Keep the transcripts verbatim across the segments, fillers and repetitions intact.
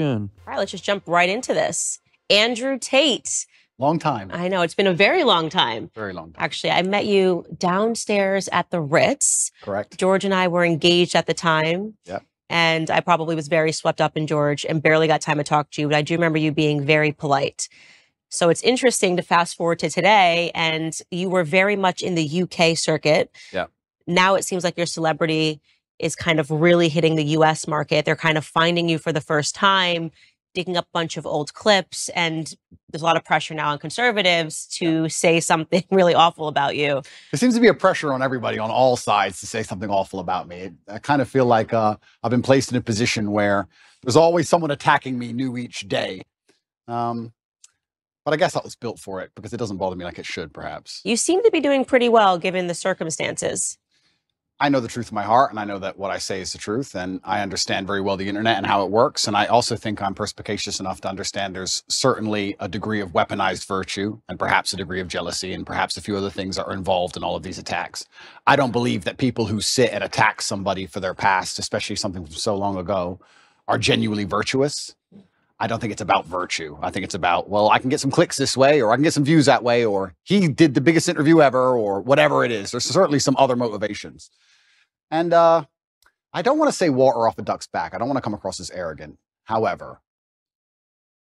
All right, let's just jump right into this. Andrew Tate. Long time. I know. It's been a very long time. Very long time. Actually, I met you downstairs at the Ritz. Correct. George and I were engaged at the time. Yeah. And I probably was very swept up in George and barely got time to talk to you. But I do remember you being very polite. So it's interesting to fast forward to today. And you were very much in the U K circuit. Yeah. Now it seems like your celebrity is kind of really hitting the U S market. They're kind of finding you for the first time, digging up a bunch of old clips, and there's a lot of pressure now on conservatives to yeah. say something really awful about you. There seems to be a pressure on everybody on all sides to say something awful about me. I kind of feel like uh, I've been placed in a position where there's always someone attacking me new each day. Um, but I guess I was built for it because it doesn't bother me like it should, perhaps. You seem to be doing pretty well given the circumstances. I know the truth in my heart, and I know that what I say is the truth, and I understand very well the internet and how it works, and I also think I'm perspicacious enough to understand there's certainly a degree of weaponized virtue, and perhaps a degree of jealousy, and perhaps a few other things that are involved in all of these attacks. I don't believe that people who sit and attack somebody for their past, especially something from so long ago, are genuinely virtuous. I don't think it's about virtue. I think it's about, well, I can get some clicks this way, or I can get some views that way, or he did the biggest interview ever, or whatever it is. There's certainly some other motivations. And uh, I don't want to say water off a duck's back. I don't want to come across as arrogant. However,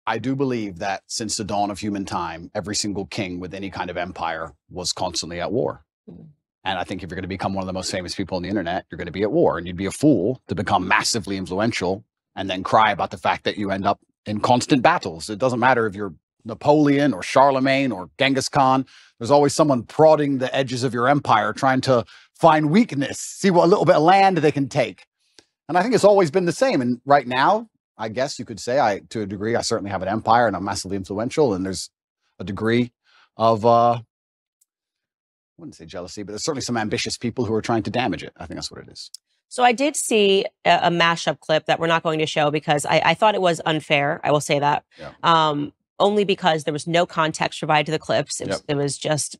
I do believe that since the dawn of human time, every single king with any kind of empire was constantly at war. And I think if you're going to become one of the most famous people on the internet, you're going to be at war. And you'd be a fool to become massively influential and then cry about the fact that you end up in constant battles. It doesn't matter if you're Napoleon or Charlemagne or Genghis Khan. There's always someone prodding the edges of your empire, trying to find weakness, see what a little bit of land they can take. And I think it's always been the same. And right now, I guess you could say, I, to a degree, I certainly have an empire and I'm massively influential. And there's a degree of, uh, I wouldn't say jealousy, but there's certainly some ambitious people who are trying to damage it. I think that's what it is. So I did see a, a mashup clip that we're not going to show because I, I thought it was unfair. I will say that. Yeah. Um, only because there was no context provided to the clips. It, yep. it was just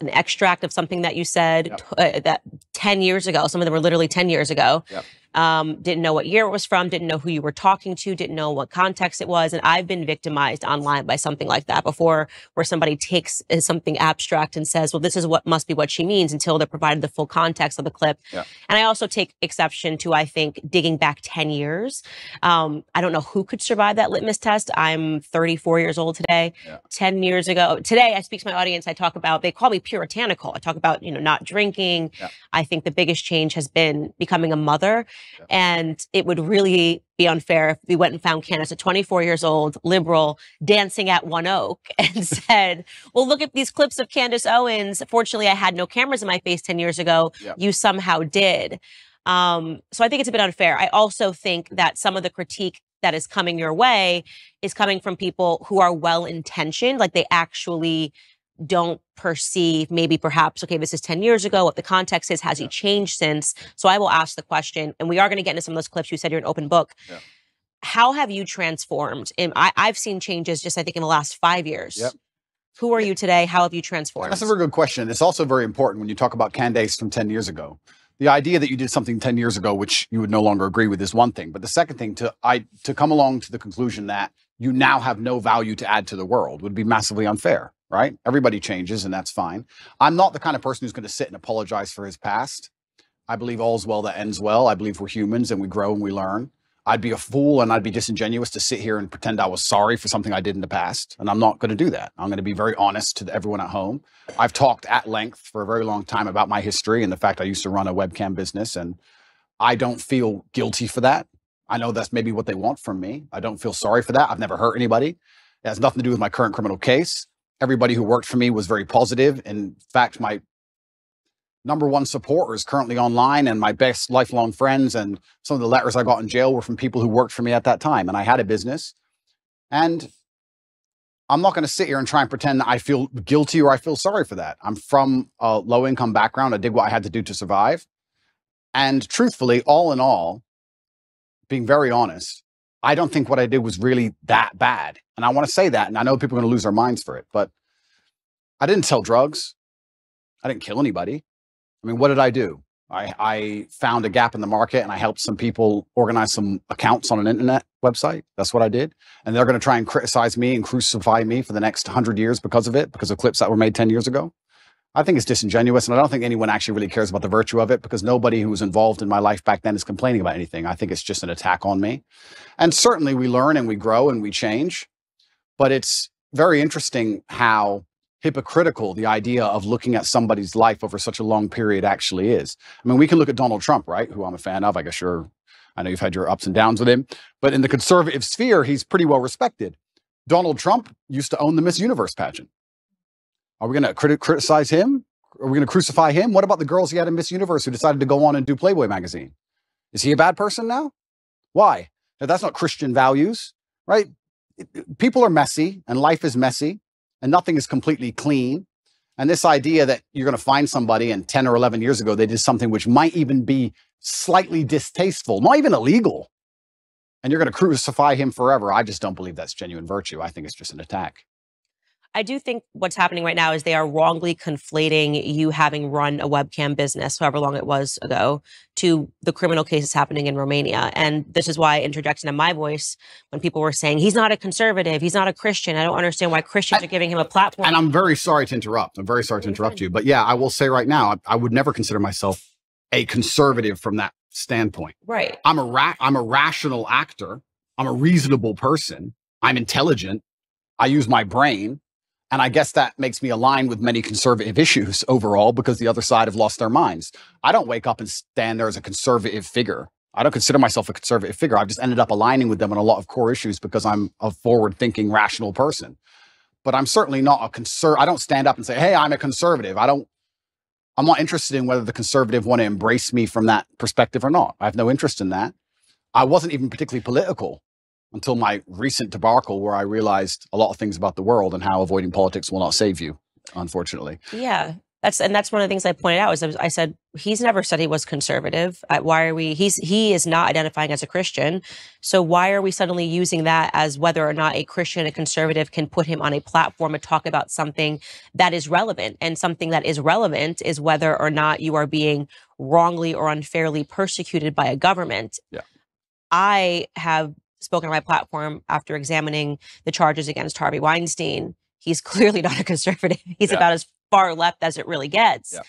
an extract of something that you said yep. uh, that ten years ago. Some of them were literally ten years ago. Yep. Um, didn't know what year it was from. Didn't know who you were talking to. Didn't know what context it was. And I've been victimized online by something like that before, where somebody takes something abstract and says, well, this is what must be what she means, until they're provided the full context of the clip. Yeah. And I also take exception to, I think, digging back ten years. Um, I don't know who could survive that litmus test. I'm thirty-four years old today. Yeah. ten years ago. Today, I speak to my audience. I talk about, they call me puritanical. I talk about, you know, not drinking. Yeah. I think the biggest change has been becoming a mother. Yeah. And it would really be unfair if we went and found Candace at twenty-four years old, liberal, dancing at One Oak and said, well, look at these clips of Candace Owens. Fortunately, I had no cameras in my face ten years ago. Yeah. You somehow did. Um, so I think it's a bit unfair. I also think that some of the critique that is coming your way is coming from people who are well-intentioned, like they actually don't perceive maybe perhaps, okay, this is ten years ago, what the context is, has he yeah. changed since? So I will ask the question, and we are going to get into some of those clips. You said you're an open book. Yeah. How have you transformed? And I, I've seen changes just, I think, in the last five years. Yep. Who are you today? How have you transformed? That's a very good question. It's also very important when you talk about Candace from ten years ago. The idea that you did something ten years ago, which you would no longer agree with, is one thing. But the second thing, to I to come along to the conclusion that you now have no value to add to the world would be massively unfair. Right? Everybody changes, and that's fine. I'm not the kind of person who's going to sit and apologize for his past. I believe all's well that ends well. I believe we're humans and we grow and we learn. I'd be a fool and I'd be disingenuous to sit here and pretend I was sorry for something I did in the past. And I'm not going to do that. I'm going to be very honest to everyone at home. I've talked at length for a very long time about my history and the fact I used to run a webcam business, and I don't feel guilty for that. I know that's maybe what they want from me. I don't feel sorry for that. I've never hurt anybody. It has nothing to do with my current criminal case. Everybody who worked for me was very positive. In fact, my number one supporter is currently online, and my best lifelong friends, and some of the letters I got in jail were from people who worked for me at that time. And I had a business, and I'm not going to sit here and try and pretend that I feel guilty or I feel sorry for that. I'm from a low income background. I did what I had to do to survive. And truthfully, all in all, being very honest, I don't think what I did was really that bad. And I want to say that, and I know people are going to lose their minds for it, but I didn't sell drugs. I didn't kill anybody. I mean, what did I do? I, I found a gap in the market, and I helped some people organize some accounts on an internet website. That's what I did. And they're going to try and criticize me and crucify me for the next hundred years because of it, because of clips that were made ten years ago. I think it's disingenuous, and I don't think anyone actually really cares about the virtue of it, because nobody who was involved in my life back then is complaining about anything. I think it's just an attack on me. And certainly we learn and we grow and we change, but it's very interesting how hypocritical the idea of looking at somebody's life over such a long period actually is. I mean, we can look at Donald Trump, right, who I'm a fan of. I guess you're, I know you've had your ups and downs with him, but in the conservative sphere, he's pretty well respected. Donald Trump used to own the Miss Universe pageant. Are we going to criticize him? Are we going to crucify him? What about the girls he had in Miss Universe who decided to go on and do Playboy magazine? Is he a bad person now? Why? Now, that's not Christian values, right? People are messy, and life is messy, and nothing is completely clean. And this idea that you're going to find somebody and ten or eleven years ago, they did something which might even be slightly distasteful, not even illegal, and you're going to crucify him forever. I just don't believe that's genuine virtue. I think it's just an attack. I do think what's happening right now is they are wrongly conflating you having run a webcam business, however long it was ago, to the criminal cases happening in Romania. And this is why I interjected in my voice when people were saying, he's not a conservative, he's not a Christian. I don't understand why Christians I, are giving him a platform. And I'm very sorry to interrupt. I'm very sorry to interrupt you. But yeah, I will say right now, I, I would never consider myself a conservative from that standpoint. Right. I'm a, ra I'm a rational actor. I'm a reasonable person. I'm intelligent. I use my brain. And I guess that makes me align with many conservative issues overall, because the other side have lost their minds. I don't wake up and stand there as a conservative figure. I don't consider myself a conservative figure. I've just ended up aligning with them on a lot of core issues because I'm a forward-thinking, rational person. But I'm certainly not a conservative. I don't stand up and say, hey, I'm a conservative. I don't, I'm not interested in whether the conservative want to embrace me from that perspective or not. I have no interest in that. I wasn't even particularly political until my recent debacle, where I realized a lot of things about the world and how avoiding politics will not save you, unfortunately. Yeah, that's and that's one of the things I pointed out. Is I said, he's never said he was conservative. Why are we, he's, he is not identifying as a Christian. So why are we suddenly using that as whether or not a Christian, a conservative can put him on a platform and talk about something that is relevant? And something that is relevant is whether or not you are being wrongly or unfairly persecuted by a government. Yeah. I have spoken on my platform after examining the charges against Harvey Weinstein. He's clearly not a conservative. He's yeah. about as far left as it really gets. Yeah.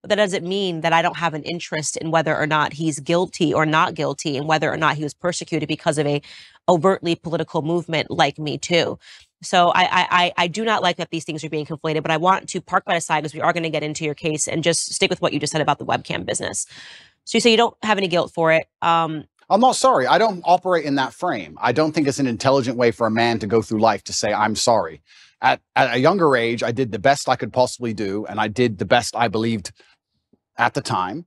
But that doesn't mean that I don't have an interest in whether or not he's guilty or not guilty, and whether or not he was persecuted because of a overtly political movement like Me Too. So I, I, I do not like that these things are being conflated, but I want to park that aside because we are going to get into your case, and just stick with what you just said about the webcam business. So you say you don't have any guilt for it. Um, I'm not sorry. I don't operate in that frame. I don't think it's an intelligent way for a man to go through life to say, I'm sorry. At, at a younger age, I did the best I could possibly do, and I did the best I believed at the time.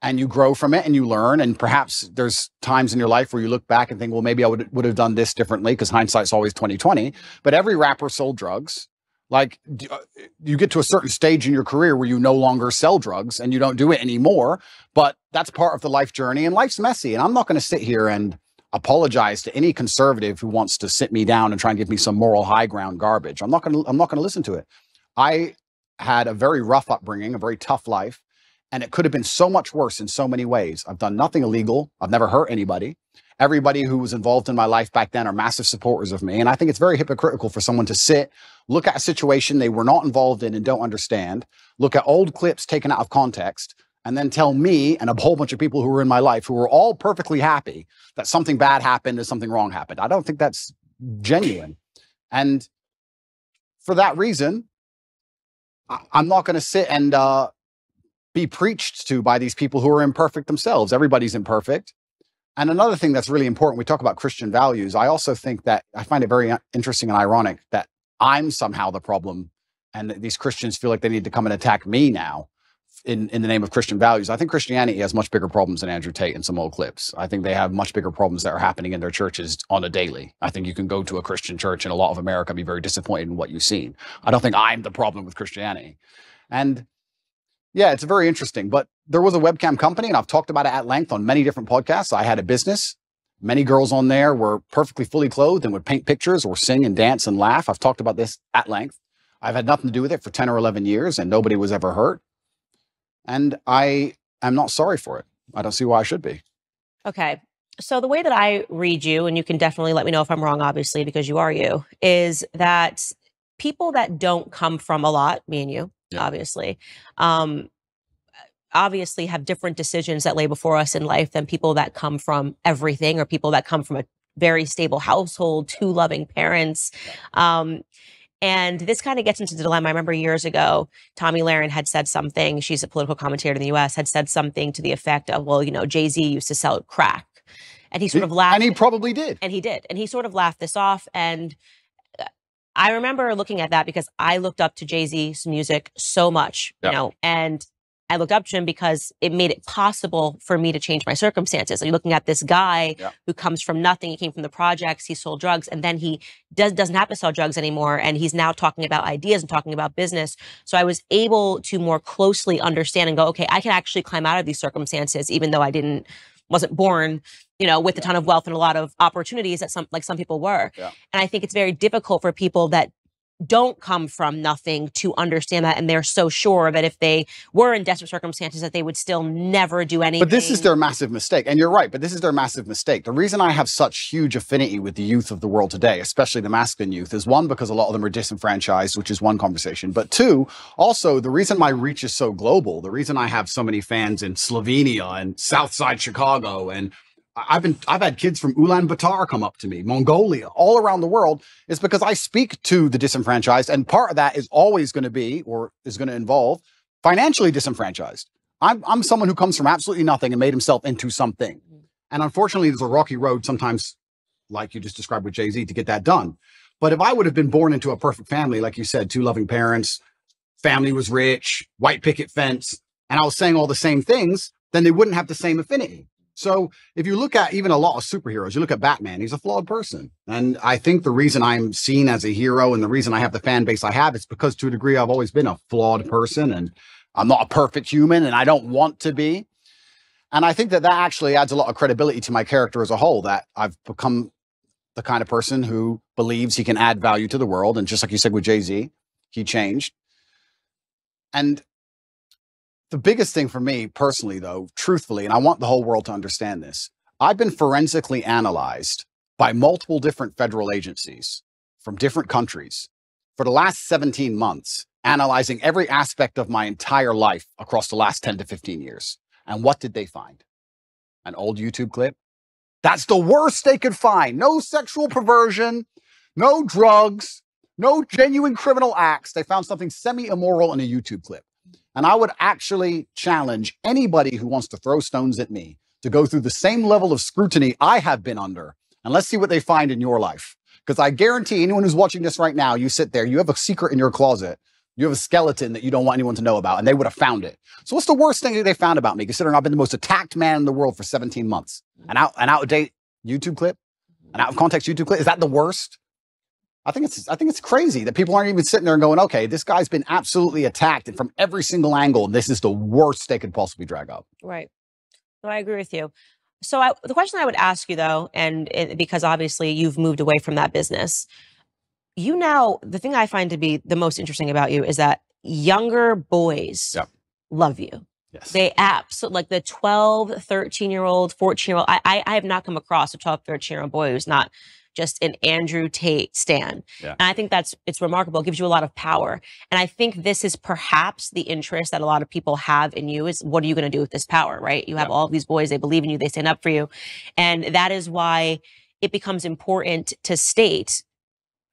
And you grow from it and you learn. And perhaps there's times in your life where you look back and think, well, maybe I would, would have done this differently, because hindsight's always twenty twenty. But every rapper sold drugs. Like, you get to a certain stage in your career where you no longer sell drugs and you don't do it anymore, but that's part of the life journey, and life's messy. And I'm not going to sit here and apologize to any conservative who wants to sit me down and try and give me some moral high ground garbage. I'm not going to, I'm not going to listen to it. I had a very rough upbringing, a very tough life, and it could have been so much worse in so many ways. I've done nothing illegal. I've never hurt anybody. Everybody who was involved in my life back then are massive supporters of me. And I think it's very hypocritical for someone to sit, look at a situation they were not involved in and don't understand, look at old clips taken out of context, and then tell me and a whole bunch of people who were in my life who were all perfectly happy that something bad happened and something wrong happened. I don't think that's genuine. And for that reason, I'm not going to sit and uh, be preached to by these people who are imperfect themselves. Everybody's imperfect. And another thing that's really important, we talk about Christian values. I also think that I find it very interesting and ironic that I'm somehow the problem, and that these Christians feel like they need to come and attack me now in, in the name of Christian values. I think Christianity has much bigger problems than Andrew Tate and some old clips. I think they have much bigger problems that are happening in their churches on a daily. I think you can go to a Christian church in a lot of America and be very disappointed in what you've seen. I don't think I'm the problem with Christianity. And yeah, it's very interesting, but there was a webcam company, and I've talked about it at length on many different podcasts. I had a business. Many girls on there were perfectly fully clothed and would paint pictures or sing and dance and laugh. I've talked about this at length. I've had nothing to do with it for ten or eleven years, and nobody was ever hurt. And I am not sorry for it. I don't see why I should be. Okay. So the way that I read you, and you can definitely let me know if I'm wrong, obviously, because you are you, is that people that don't come from a lot, me and you, yeah. obviously, um, obviously have different decisions that lay before us in life than people that come from everything, or people that come from a very stable household, two loving parents. Um, and this kind of gets into the dilemma. I remember years ago, Tommy Lahren had said something, she's a political commentator in the U S, had said something to the effect of, well, you know, Jay-Z used to sell crack. And he sort of laughed. And he probably did. And he did. And he sort of laughed this off. And I remember looking at that because I looked up to Jay-Z's music so much, yeah. you know, and I looked up to him because it made it possible for me to change my circumstances. Like, you're looking at this guy yeah. who comes from nothing. He came from the projects. He sold drugs. And then he does, doesn't have to sell drugs anymore. And he's now talking about ideas and talking about business. So I was able to more closely understand and go, okay, I can actually climb out of these circumstances, even though I didn't, wasn't born, you know, with a ton of wealth and a lot of opportunities that some, like some people were. Yeah. And I think it's very difficult for people that don't come from nothing to understand that, and they're so sure that if they were in desperate circumstances that they would still never do anything. But this is their massive mistake, and you're right, but this is their massive mistake. The reason I have such huge affinity with the youth of the world today, especially the masculine youth, is one, because a lot of them are disenfranchised, which is one conversation, but two, also the reason my reach is so global, the reason I have so many fans in Slovenia and Southside Chicago, and I've been, I've had kids from Ulaanbaatar come up to me, Mongolia, all around the world, is because I speak to the disenfranchised. And part of that is always going to be, or is going to involve, financially disenfranchised. I'm, I'm someone who comes from absolutely nothing and made himself into something. And unfortunately, there's a rocky road sometimes, like you just described with Jay-Z, to get that done. But if I would have been born into a perfect family, like you said, two loving parents, family was rich, white picket fence, and I was saying all the same things, then they wouldn't have the same affinity. So if you look at even a lot of superheroes, you look at Batman, he's a flawed person. And I think the reason I'm seen as a hero and the reason I have the fan base I have is because to a degree, I've always been a flawed person, and I'm not a perfect human, and I don't want to be. And I think that that actually adds a lot of credibility to my character as a whole, that I've become the kind of person who believes he can add value to the world. And just like you said with Jay-Z, he changed. And the biggest thing for me personally, though, truthfully, and I want the whole world to understand this, I've been forensically analyzed by multiple different federal agencies from different countries for the last seventeen months, analyzing every aspect of my entire life across the last ten to fifteen years. And what did they find? An old YouTube clip? That's the worst they could find. No sexual perversion, no drugs, no genuine criminal acts. They found something semi-immoral in a YouTube clip. And I would actually challenge anybody who wants to throw stones at me to go through the same level of scrutiny I have been under. And let's see what they find in your life. Because I guarantee anyone who's watching this right now, you sit there, you have a secret in your closet. You have a skeleton that you don't want anyone to know about, and they would have found it. So what's the worst thing that they found about me, considering I've been the most attacked man in the world for seventeen months? An out, an out of date YouTube clip? An out of context YouTube clip? Is that the worst? I think it's I think it's crazy that people aren't even sitting there and going, okay, this guy's been absolutely attacked and from every single angle, and this is the worst they could possibly drag up. Right. So I agree with you. So I, the question I would ask you, though, and it, because obviously you've moved away from that business, you now, the thing I find to be the most interesting about you is that younger boys yep. love you. Yes. They absolutely, like the twelve, thirteen-year-old, fourteen-year-old, I, I, I have not come across a twelve, thirteen-year-old boy who's not just an Andrew Tate stan. Yeah. And I think that's, it's remarkable. It gives you a lot of power. And I think this is perhaps the interest that a lot of people have in you is, what are you going to do with this power, right? You have yeah. all of these boys, they believe in you, they stand up for you. And that is why it becomes important to state,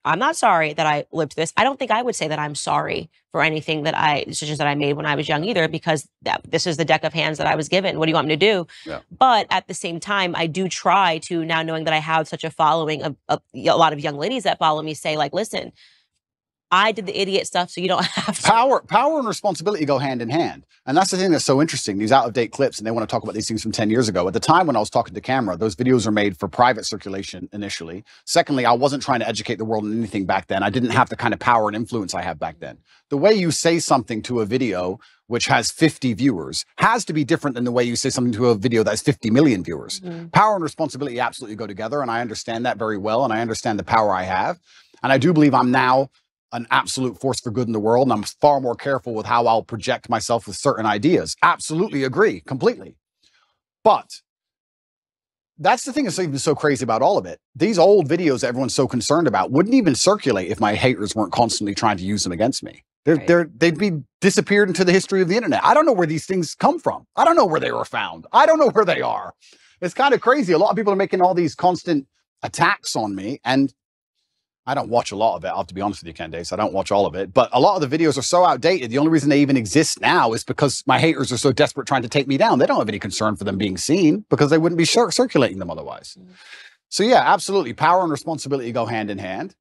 I'm not sorry that I lived this. I don't think I would say that I'm sorry for anything that I, decisions that I made when I was young either, because that, this is the deck of hands that I was given. What do you want me to do? Yeah. But at the same time, I do try to, now knowing that I have such a following of, of a lot of young ladies that follow me, say like, listen, I did the idiot stuff, so you don't have to. Power, power and responsibility go hand in hand. And that's the thing that's so interesting, these out-of-date clips, and they want to talk about these things from ten years ago. At the time when I was talking to camera, those videos are made for private circulation initially. Secondly, I wasn't trying to educate the world on anything back then. I didn't have the kind of power and influence I have back then. The way you say something to a video which has fifty viewers has to be different than the way you say something to a video that has fifty million viewers. Mm-hmm. Power and responsibility absolutely go together, and I understand that very well, and I understand the power I have. And I do believe I'm now an absolute force for good in the world, and I'm far more careful with how I'll project myself with certain ideas. Absolutely agree, completely. But that's the thing that's even so crazy about all of it. These old videos everyone's so concerned about wouldn't even circulate if my haters weren't constantly trying to use them against me. They're, right. they're, they'd be disappeared into the history of the internet. I don't know where these things come from. I don't know where they were found. I don't know where they are. It's kind of crazy. A lot of people are making all these constant attacks on me, and I don't watch a lot of it. I have to be honest with you, Candace. I don't watch all of it, but a lot of the videos are so outdated. The only reason they even exist now is because my haters are so desperate trying to take me down. They don't have any concern for them being seen because they wouldn't be cir- circulating them otherwise. Mm-hmm. So yeah, absolutely. Power and responsibility go hand in hand.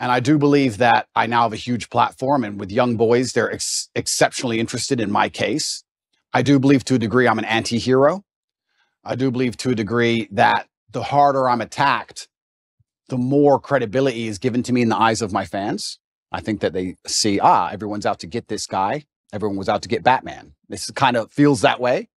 And I do believe that I now have a huge platform, and with young boys, they're ex- exceptionally interested in my case. I do believe to a degree I'm an anti-hero. I do believe to a degree that the harder I'm attacked, the more credibility is given to me in the eyes of my fans. I think that they see, ah, everyone's out to get this guy. Everyone was out to get Batman. This kind of feels that way.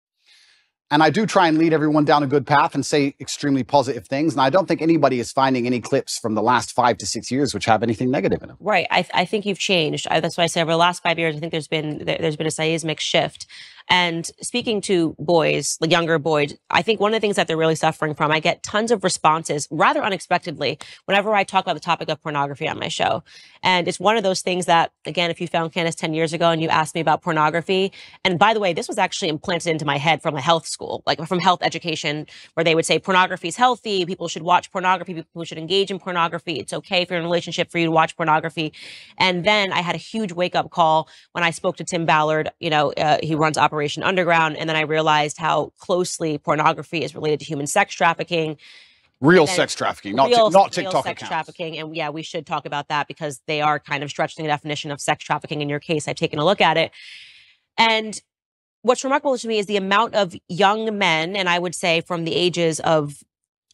And I do try and lead everyone down a good path and say extremely positive things. And I don't think anybody is finding any clips from the last five to six years which have anything negative in them. Right. I, th- I think you've changed. I, that's why I say over the last five years, I think there's been there's been a seismic shift. And speaking to boys, the younger boys, I think one of the things that they're really suffering from, I get tons of responses rather unexpectedly whenever I talk about the topic of pornography on my show. And it's one of those things that, again, if you found Candace ten years ago and you asked me about pornography, and by the way, this was actually implanted into my head from a health school, like from health education, where they would say pornography is healthy, people should watch pornography, people should engage in pornography, it's okay if you're in a relationship for you to watch pornography. And then I had a huge wake-up call when I spoke to Tim Ballard, you know, uh, he runs Operation Operation Underground, and then I realized how closely pornography is related to human sex trafficking. Real sex trafficking, not, real, t- not TikTok real sex accounts. Trafficking, and yeah, we should talk about that because they are kind of stretching the definition of sex trafficking. In your case, I've taken a look at it. And what's remarkable to me is the amount of young men, and I would say from the ages of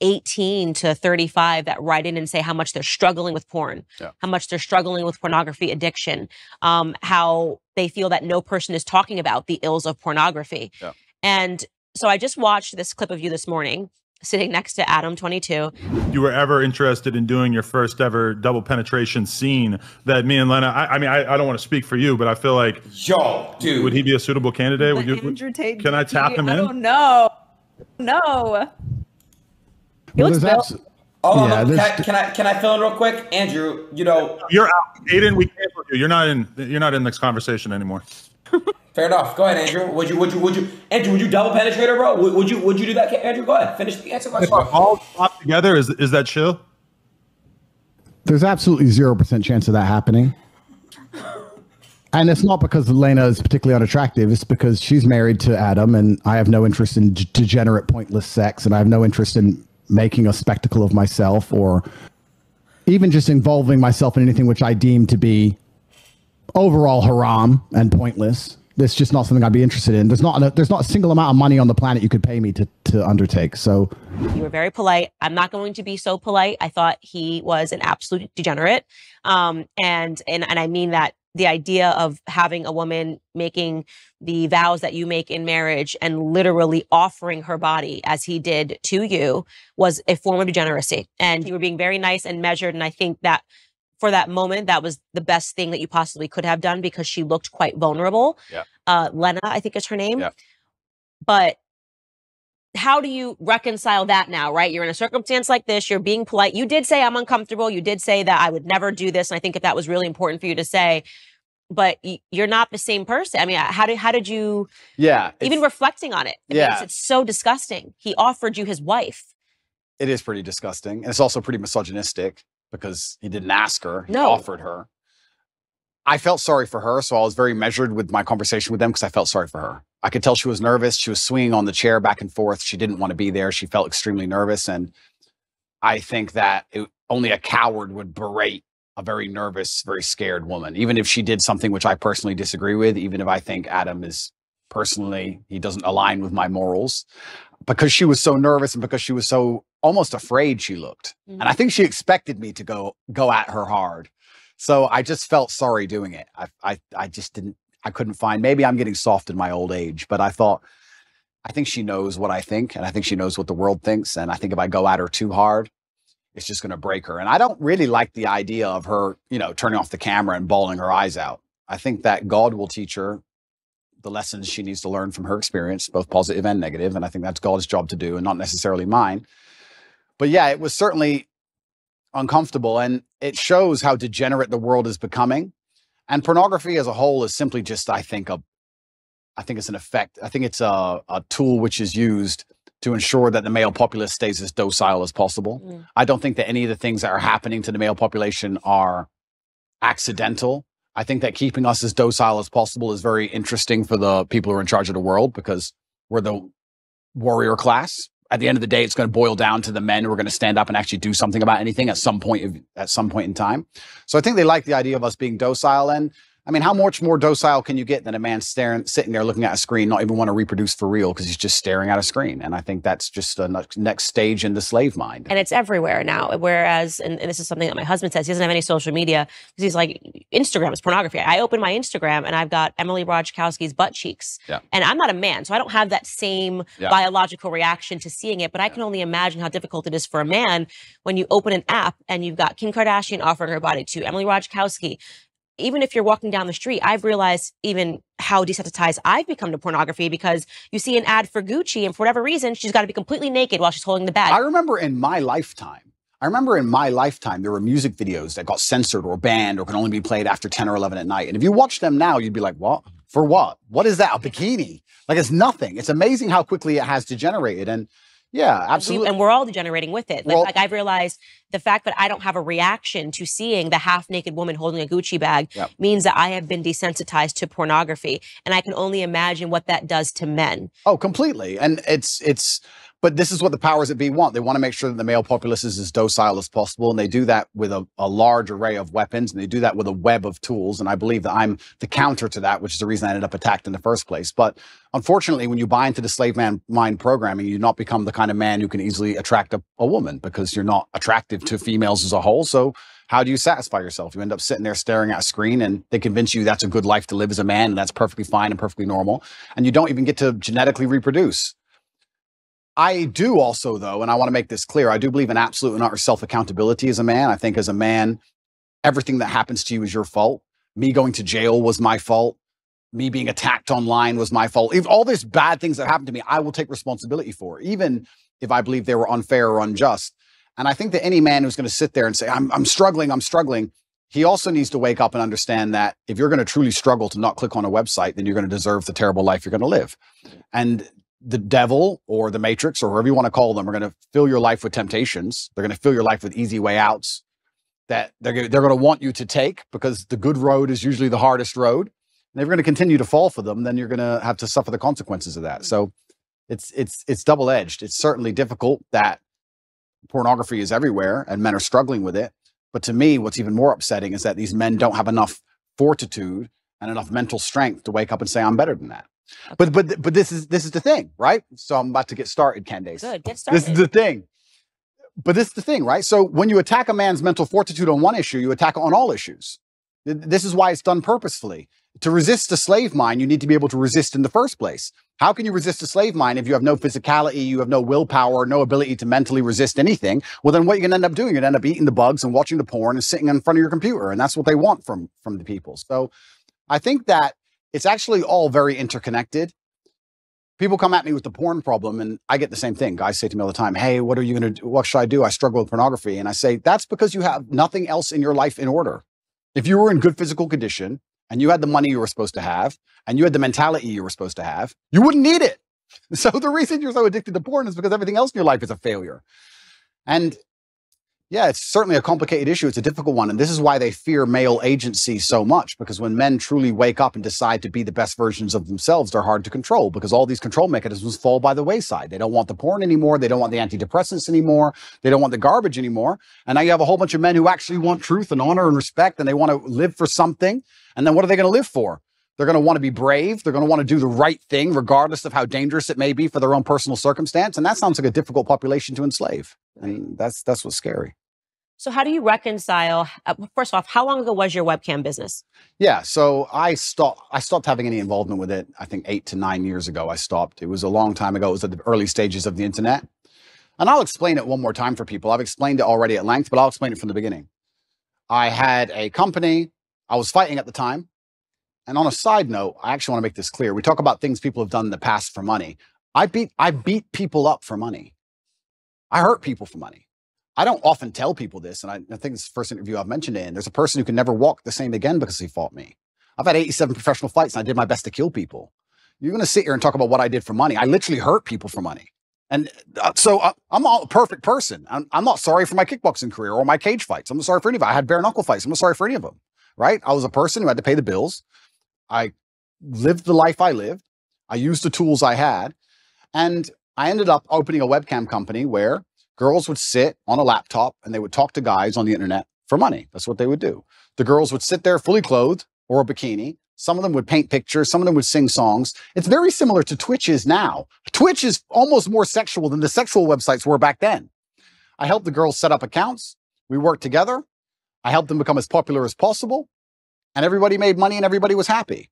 eighteen to thirty-five, that write in and say how much they're struggling with porn, yeah. how much they're struggling with pornography addiction, um, how they feel that no person is talking about the ills of pornography. Yeah. And so I just watched this clip of you this morning, sitting next to Adam Twenty Two. You were ever interested in doing your first ever double penetration scene that me and Lena, I, I mean, I, I don't want to speak for you, but I feel like, yo, dude, would he be a suitable candidate? Would you, Andrew Tate, can I tap him in? I don't know. No. He well, looks abs- oh, yeah, no, can, can I can I fill in real quick, Andrew? You know you're out, Aiden. We canceled you. You're not in. You're not in this conversation anymore. Fair enough. Go ahead, Andrew. Would you? Would you? Would you? Andrew, would you double penetrate her, bro? Would, would you? Would you do that, Andrew? Go ahead. Finish the answer. All locked together. Is is that chill? There's absolutely zero percent chance of that happening. And it's not because Lena is particularly unattractive. It's because she's married to Adam, and I have no interest in d- degenerate, pointless sex, and I have no interest in making a spectacle of myself or even just involving myself in anything which I deem to be overall haram and pointless. That's just not something I'd be interested in. There's not a, there's not a single amount of money on the planet you could pay me to, to undertake. So you were very polite. I'm not going to be so polite. I thought he was an absolute degenerate. Um, and, and, and I mean that. The idea of having a woman making the vows that you make in marriage and literally offering her body as he did to you was a form of degeneracy. And you were being very nice and measured. And I think that for that moment, that was the best thing that you possibly could have done because she looked quite vulnerable. Yeah. Uh, Lena, I think is her name. Yeah. But how do you reconcile that now, right? You're in a circumstance like this, you're being polite. You did say I'm uncomfortable. You did say that I would never do this. And I think if that was really important for you to say, but you're not the same person. I mean, how did, how did you, yeah, even reflecting on it, it yeah. makes it so disgusting. He offered you his wife. It is pretty disgusting. And it's also pretty misogynistic because he didn't ask her, he no. offered her. I felt sorry for her, so I was very measured with my conversation with them because I felt sorry for her. I could tell she was nervous. She was swinging on the chair back and forth. She didn't want to be there. She felt extremely nervous. And I think that it, only a coward would berate a very nervous, very scared woman, even if she did something which I personally disagree with, even if I think Adam is personally, he doesn't align with my morals. Because she was so nervous and because she was so almost afraid she looked. Mm-hmm. And I think she expected me to go go at her hard. So I just felt sorry doing it. I I, I just didn't. I couldn't find, maybe I'm getting soft in my old age, but I thought, I think she knows what I think. And I think she knows what the world thinks. And I think if I go at her too hard, it's just going to break her. And I don't really like the idea of her, you know, turning off the camera and bawling her eyes out. I think that God will teach her the lessons she needs to learn from her experience, both positive and negative. And I think that's God's job to do and not necessarily mine. But yeah, it was certainly uncomfortable, and it shows how degenerate the world is becoming. And pornography as a whole is simply just, I think, a, I think it's an effect. I think it's a, a tool which is used to ensure that the male populace stays as docile as possible. Mm. I don't think that any of the things that are happening to the male population are accidental. I think that keeping us as docile as possible is very interesting for the people who are in charge of the world, because we're the warrior class. At the end of the day, it's going to boil down to the men who are going to stand up and actually do something about anything at some point of, at some point in time. So I think they like the idea of us being docile. And I mean, how much more docile can you get than a man staring, sitting there looking at a screen, not even want to reproduce for real because he's just staring at a screen? And I think that's just the next stage in the slave mind. And it's everywhere now. Whereas, and this is something that my husband says, he doesn't have any social media because he's like, Instagram is pornography. I open my Instagram and I've got Emily Ratajkowski's butt cheeks. Yeah. And I'm not a man, so I don't have that same yeah. biological reaction to seeing it. But I can only imagine how difficult it is for a man when you open an app and you've got Kim Kardashian offering her body to Emily Ratajkowski. Even if you're walking down the street, I've realized even how desensitized I've become to pornography, because you see an ad for Gucci and for whatever reason, she's got to be completely naked while she's holding the bag. I remember in my lifetime, I remember in my lifetime, there were music videos that got censored or banned or can only be played after ten or eleven at night. And if you watch them now, you'd be like, what? For what? What is that? A bikini? Like, it's nothing. It's amazing how quickly it has degenerated. And yeah, absolutely. And we're all degenerating with it. Like, well, like I've realized the fact that I don't have a reaction to seeing the half-naked woman holding a Gucci bag yeah. means that I have been desensitized to pornography. And I can only imagine what that does to men. Oh, completely. And it's, it's, but this is what the powers that be want. They want to make sure that the male populace is as docile as possible. And they do that with a, a large array of weapons. And they do that with a web of tools. And I believe that I'm the counter to that, which is the reason I ended up attacked in the first place. But unfortunately, when you buy into the slave man mind programming, you do not become the kind of man who can easily attract a, a woman, because you're not attractive to females as a whole. So how do you satisfy yourself? You end up sitting there staring at a screen, and they convince you that's a good life to live as a man, and that's perfectly fine and perfectly normal. And you don't even get to genetically reproduce. I do also, though, and I want to make this clear, I do believe in absolute and utter self-accountability as a man. I think as a man, everything that happens to you is your fault. Me going to jail was my fault. Me being attacked online was my fault. If all these bad things that happened to me, I will take responsibility for, even if I believe they were unfair or unjust. And I think that any man who's going to sit there and say, I'm, I'm struggling, I'm struggling, he also needs to wake up and understand that if you're going to truly struggle to not click on a website, then you're going to deserve the terrible life you're going to live. And the devil or the matrix or whatever you want to call them are going to fill your life with temptations. They're going to fill your life with easy way outs that they're, they're going to want you to take, because the good road is usually the hardest road. And if you're going to continue to fall for them, then you're going to have to suffer the consequences of that. So it's, it's, it's double-edged. It's certainly difficult that pornography is everywhere and men are struggling with it. But to me, what's even more upsetting is that these men don't have enough fortitude and enough mental strength to wake up and say, I'm better than that. Okay. But but but this is this is the thing, right? So I'm about to get started, Candace. Good, get started. This is the thing. But this is the thing, right? So when you attack a man's mental fortitude on one issue, you attack it on all issues. This is why it's done purposefully. To resist the slave mind, you need to be able to resist in the first place. How can you resist a slave mind if you have no physicality, you have no willpower, no ability to mentally resist anything? Well, then what you're going to end up doing, you're going to end up eating the bugs and watching the porn and sitting in front of your computer. And that's what they want from, from the people. So I think that it's actually all very interconnected. People come at me with the porn problem, and I get the same thing. Guys say to me all the time, hey, what are you going to do? What should I do? I struggle with pornography. And I say, that's because you have nothing else in your life in order. If you were in good physical condition and you had the money you were supposed to have and you had the mentality you were supposed to have, you wouldn't need it. So the reason you're so addicted to porn is because everything else in your life is a failure. And yeah, it's certainly a complicated issue. It's a difficult one. And this is why they fear male agency so much, because when men truly wake up and decide to be the best versions of themselves, they're hard to control, because all these control mechanisms fall by the wayside. They don't want the porn anymore. They don't want the antidepressants anymore. They don't want the garbage anymore. And now you have a whole bunch of men who actually want truth and honor and respect, and they want to live for something. And then what are they going to live for? They're going to want to be brave. They're going to want to do the right thing, regardless of how dangerous it may be for their own personal circumstance. And that sounds like a difficult population to enslave. And that's, that's what's scary. So how do you reconcile, uh, first off, how long ago was your webcam business? Yeah, so I stopped, I stopped having any involvement with it, I think eight to nine years ago I stopped. It was a long time ago. It was at the early stages of the internet. And I'll explain it one more time for people. I've explained it already at length, but I'll explain it from the beginning. I had a company I was fighting at the time. And on a side note, I actually want to make this clear. We talk about things people have done in the past for money. I beat, I beat people up for money. I hurt people for money. I don't often tell people this, and I, I think this is the first interview I've mentioned it in. There's a person who can never walk the same again because he fought me. I've had eighty-seven professional fights, and I did my best to kill people. You're going to sit here and talk about what I did for money. I literally hurt people for money. And uh, so uh, I'm not a perfect person. I'm, I'm not sorry for my kickboxing career or my cage fights. I'm not sorry for any of them. I had bare knuckle fights. I'm not sorry for any of them, right? I was a person who had to pay the bills. I lived the life I lived. I used the tools I had. And I ended up opening a webcam company where girls would sit on a laptop and they would talk to guys on the internet for money. That's what they would do. The girls would sit there fully clothed or a bikini. Some of them would paint pictures. Some of them would sing songs. It's very similar to Twitch is now. Twitch is almost more sexual than the sexual websites were back then. I helped the girls set up accounts. We worked together. I helped them become as popular as possible. And everybody made money and everybody was happy.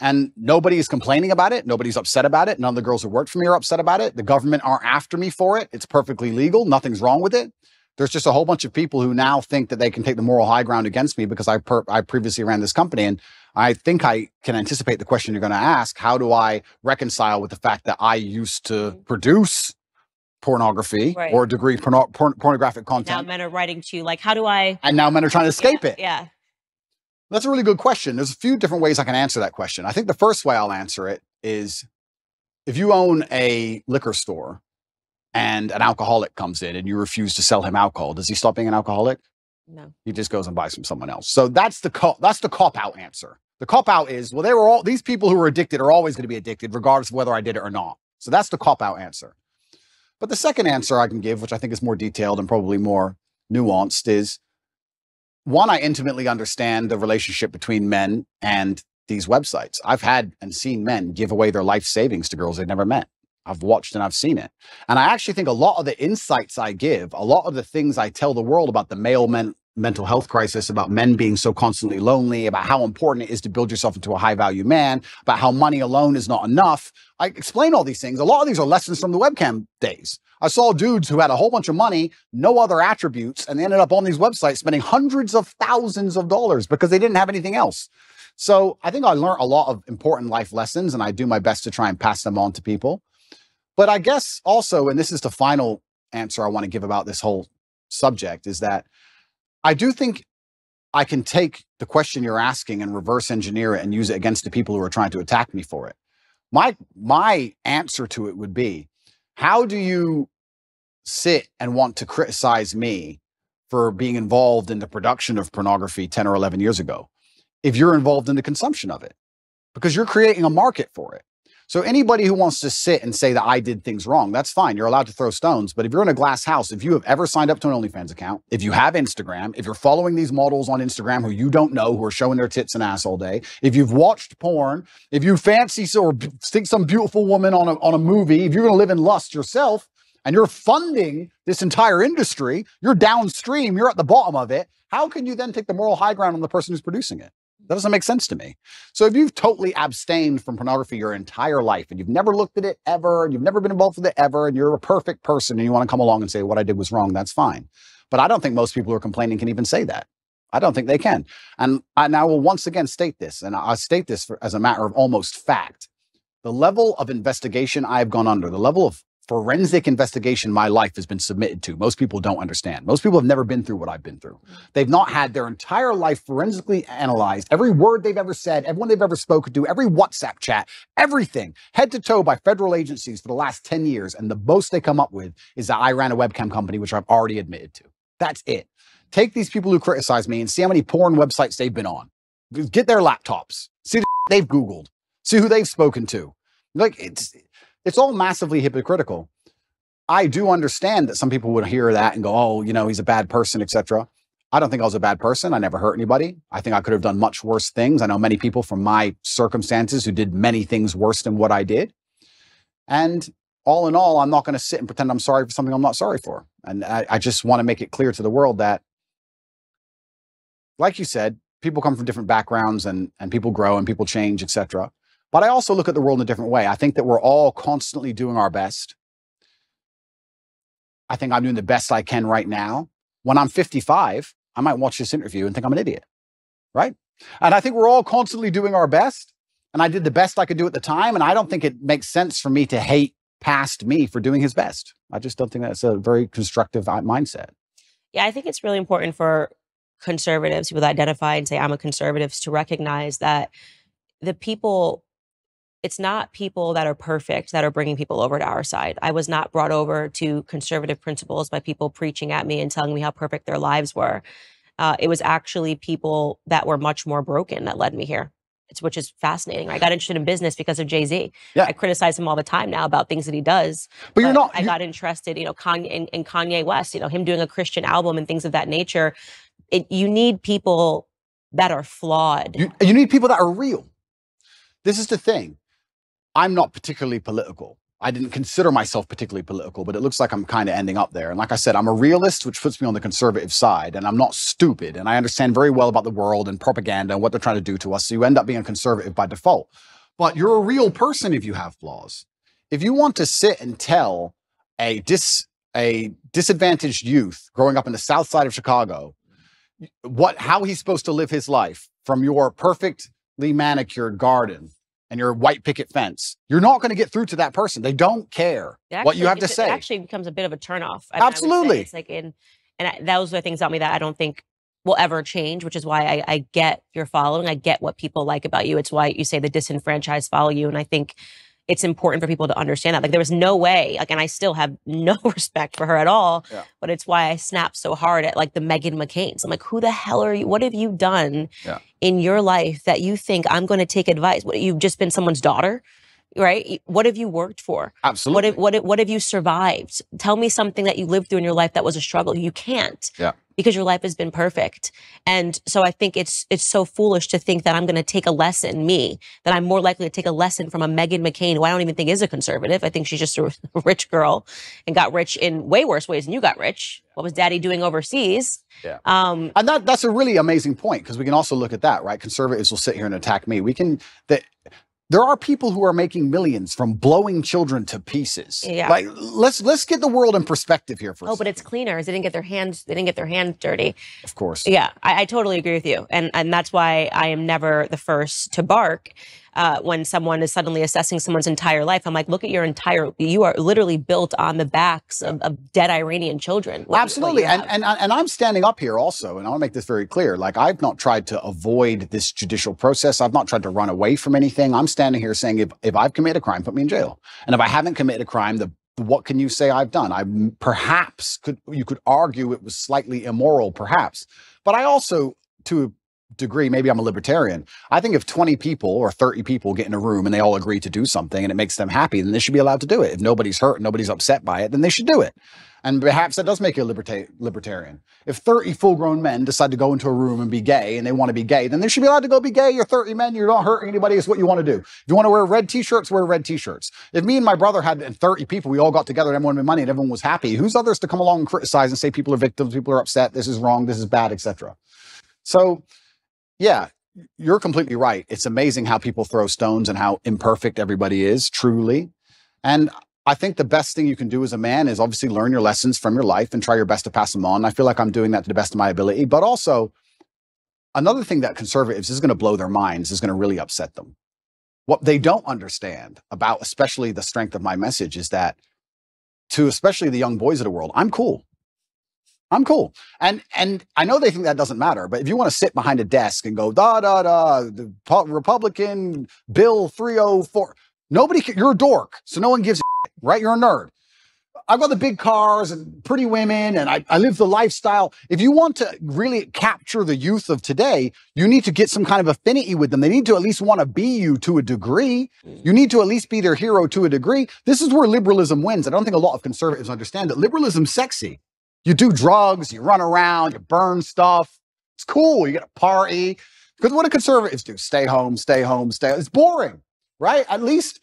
And nobody is complaining about it. Nobody's upset about it. None of the girls who worked for me are upset about it. The government aren't after me for it. It's perfectly legal. Nothing's wrong with it. There's just a whole bunch of people who now think that they can take the moral high ground against me because I per I previously ran this company. And I think I can anticipate the question you're going to ask. How do I reconcile with the fact that I used to produce pornography right. or degree porno porn pornographic content? Now men are writing to you like, how do I? And now men are trying to escape yeah, it. Yeah. That's a really good question. There's a few different ways I can answer that question. I think the first way I'll answer it is if you own a liquor store and an alcoholic comes in and you refuse to sell him alcohol, does he stop being an alcoholic? No. He just goes and buys from someone else. So that's the cop, that's the cop-out answer. The cop-out is, well, they were all, these people who are addicted are always going to be addicted regardless of whether I did it or not. So that's the cop-out answer. But the second answer I can give, which I think is more detailed and probably more nuanced, is one, I intimately understand the relationship between men and these websites. I've had and seen men give away their life savings to girls they've never met. I've watched and I've seen it. And I actually think a lot of the insights I give, a lot of the things I tell the world about the male men mental health crisis, about men being so constantly lonely, about how important it is to build yourself into a high-value man, about how money alone is not enough. I explain all these things. A lot of these are lessons from the webcam days. I saw dudes who had a whole bunch of money, no other attributes, and they ended up on these websites spending hundreds of thousands of dollars because they didn't have anything else. So I think I learned a lot of important life lessons, and I do my best to try and pass them on to people. But I guess also, and this is the final answer I want to give about this whole subject, is that I do think I can take the question you're asking and reverse engineer it and use it against the people who are trying to attack me for it. My, my answer to it would be, how do you sit and want to criticize me for being involved in the production of pornography ten or eleven years ago if you're involved in the consumption of it? Because you're creating a market for it. So anybody who wants to sit and say that I did things wrong, that's fine. You're allowed to throw stones. But if you're in a glass house, if you have ever signed up to an OnlyFans account, if you have Instagram, if you're following these models on Instagram who you don't know, who are showing their tits and ass all day, if you've watched porn, if you fancy or think some beautiful woman on a, on a movie, if you're going to live in lust yourself and you're funding this entire industry, you're downstream, you're at the bottom of it, how can you then take the moral high ground on the person who's producing it? That doesn't make sense to me. So if you've totally abstained from pornography your entire life and you've never looked at it ever, and you've never been involved with it ever, and you're a perfect person and you want to come along and say what I did was wrong, that's fine. But I don't think most people who are complaining can even say that. I don't think they can. And I, and I will once again state this, and I state this for, as a matter of almost fact. The level of investigation I've gone under, the level of forensic investigation my life has been submitted to. Most people don't understand. Most people have never been through what I've been through. They've not had their entire life forensically analyzed, every word they've ever said, everyone they've ever spoken to, every WhatsApp chat, everything, head to toe by federal agencies for the last ten years. And the most they come up with is that I ran a webcam company, which I've already admitted to. That's it. Take these people who criticize me and see how many porn websites they've been on. Get their laptops. See the they've Googled. See who they've spoken to. Like, it's... It's all massively hypocritical. I do understand that some people would hear that and go, oh, you know, he's a bad person, et cetera. I don't think I was a bad person. I never hurt anybody. I think I could have done much worse things. I know many people from my circumstances who did many things worse than what I did. And all in all, I'm not going to sit and pretend I'm sorry for something I'm not sorry for. And I, I just want to make it clear to the world that, like you said, people come from different backgrounds and, and people grow and people change, et cetera. But I also look at the world in a different way. I think that we're all constantly doing our best. I think I'm doing the best I can right now. When I'm fifty-five, I might watch this interview and think I'm an idiot, right? And I think we're all constantly doing our best. And I did the best I could do at the time. And I don't think it makes sense for me to hate past me for doing his best. I just don't think that's a very constructive mindset. Yeah, I think it's really important for conservatives, people that identify and say, I'm a conservative, to recognize that the people, it's not people that are perfect that are bringing people over to our side. I was not brought over to conservative principles by people preaching at me and telling me how perfect their lives were. Uh, it was actually people that were much more broken that led me here, it's, which is fascinating. I got interested in business because of Jay-Z. Yeah. I criticize him all the time now about things that he does. But, but you're not. I you're... got interested, you know, Kanye, in, in Kanye West, you know, him doing a Christian album and things of that nature. It, you need people that are flawed. You, you need people that are real. This is the thing. I'm not particularly political. I didn't consider myself particularly political, but it looks like I'm kind of ending up there. And like I said, I'm a realist, which puts me on the conservative side, and I'm not stupid. And I understand very well about the world and propaganda and what they're trying to do to us. So you end up being conservative by default. But you're a real person if you have flaws. If you want to sit and tell a, dis, a disadvantaged youth growing up in the south side of Chicago what how he's supposed to live his life from your perfectly manicured garden and your white picket fence, you're not going to get through to that person. They don't care actually, what you have to say. It actually becomes a bit of a turnoff. I mean, absolutely. It's like in, and I, those are the things about me that I don't think will ever change, which is why I, I get your following. I get what people like about you. It's why you say the disenfranchised follow you. And I think it's important for people to understand that. Like there was no way, like, and I still have no respect for her at all, yeah. But it's why I snap so hard at like the Meghan McCain's. I'm like, who the hell are you? What have you done yeah. in your life that you think I'm going to take advice? What, you've just been someone's daughter, right? What have you worked for? Absolutely. What have, what have, what have you survived? Tell me something that you lived through in your life that was a struggle. You can't. Yeah. Because your life has been perfect. And so I think it's it's so foolish to think that I'm going to take a lesson, me, that I'm more likely to take a lesson from a Meghan McCain, who I don't even think is a conservative. I think she's just a rich girl and got rich in way worse ways than you got rich. What was daddy doing overseas? Yeah. Um, and that, that's a really amazing point, because we can also look at that, right? Conservatives will sit here and attack me. We can... The, There are people who are making millions from blowing children to pieces. Yeah. Like let's let's get the world in perspective here for a second. Oh, but it's cleaner. They didn't get their hands they didn't get their hands dirty. Of course. Yeah, I, I totally agree with you, and and that's why I am never the first to bark uh, when someone is suddenly assessing someone's entire life. I'm like, look at your entire. You are literally built on the backs of, of dead Iranian children. What, Absolutely, what and and and I'm standing up here also, and I want to make this very clear. Like I've not tried to avoid this judicial process. I've not tried to run away from anything. I'm standing here saying, if, if I've committed a crime, put me in jail. And if I haven't committed a crime, the, what can you say I've done? I perhaps could, you could argue it was slightly immoral, perhaps. But I also, to a degree, maybe I'm a libertarian. I think if twenty people or thirty people get in a room and they all agree to do something and it makes them happy, then they should be allowed to do it. If nobody's hurt, nobody's upset by it, then they should do it. And perhaps that does make you a liberta- libertarian. If thirty full-grown men decide to go into a room and be gay, and they want to be gay, then they should be allowed to go be gay. You're thirty men. You're not hurting anybody. It's what you want to do. If you want to wear red T-shirts, wear red T-shirts. If me and my brother had and thirty people, we all got together, and everyone made money, and everyone was happy, who's others to come along and criticize and say people are victims, people are upset, this is wrong, this is bad, et cetera. So, yeah, you're completely right. It's amazing how people throw stones and how imperfect everybody is, truly. And I think the best thing you can do as a man is obviously learn your lessons from your life and try your best to pass them on. I feel like I'm doing that to the best of my ability. But also, another thing that conservatives is going to blow their minds, is going to really upset them. What they don't understand about, especially the strength of my message, is that to especially the young boys of the world, I'm cool. I'm cool. And and I know they think that doesn't matter, but if you want to sit behind a desk and go, da, da, da, the Republican Bill three oh four, nobody can, you're a dork, so no one gives a right? You're a nerd. I've got the big cars and pretty women, and I, I live the lifestyle. If you want to really capture the youth of today, you need to get some kind of affinity with them. They need to at least want to be you to a degree. You need to at least be their hero to a degree. This is where liberalism wins. I don't think a lot of conservatives understand that liberalism's sexy. You do drugs, you run around, you burn stuff. It's cool. You get a party. Because what do conservatives do? Stay home, stay home, stay home. It's boring, right? At least...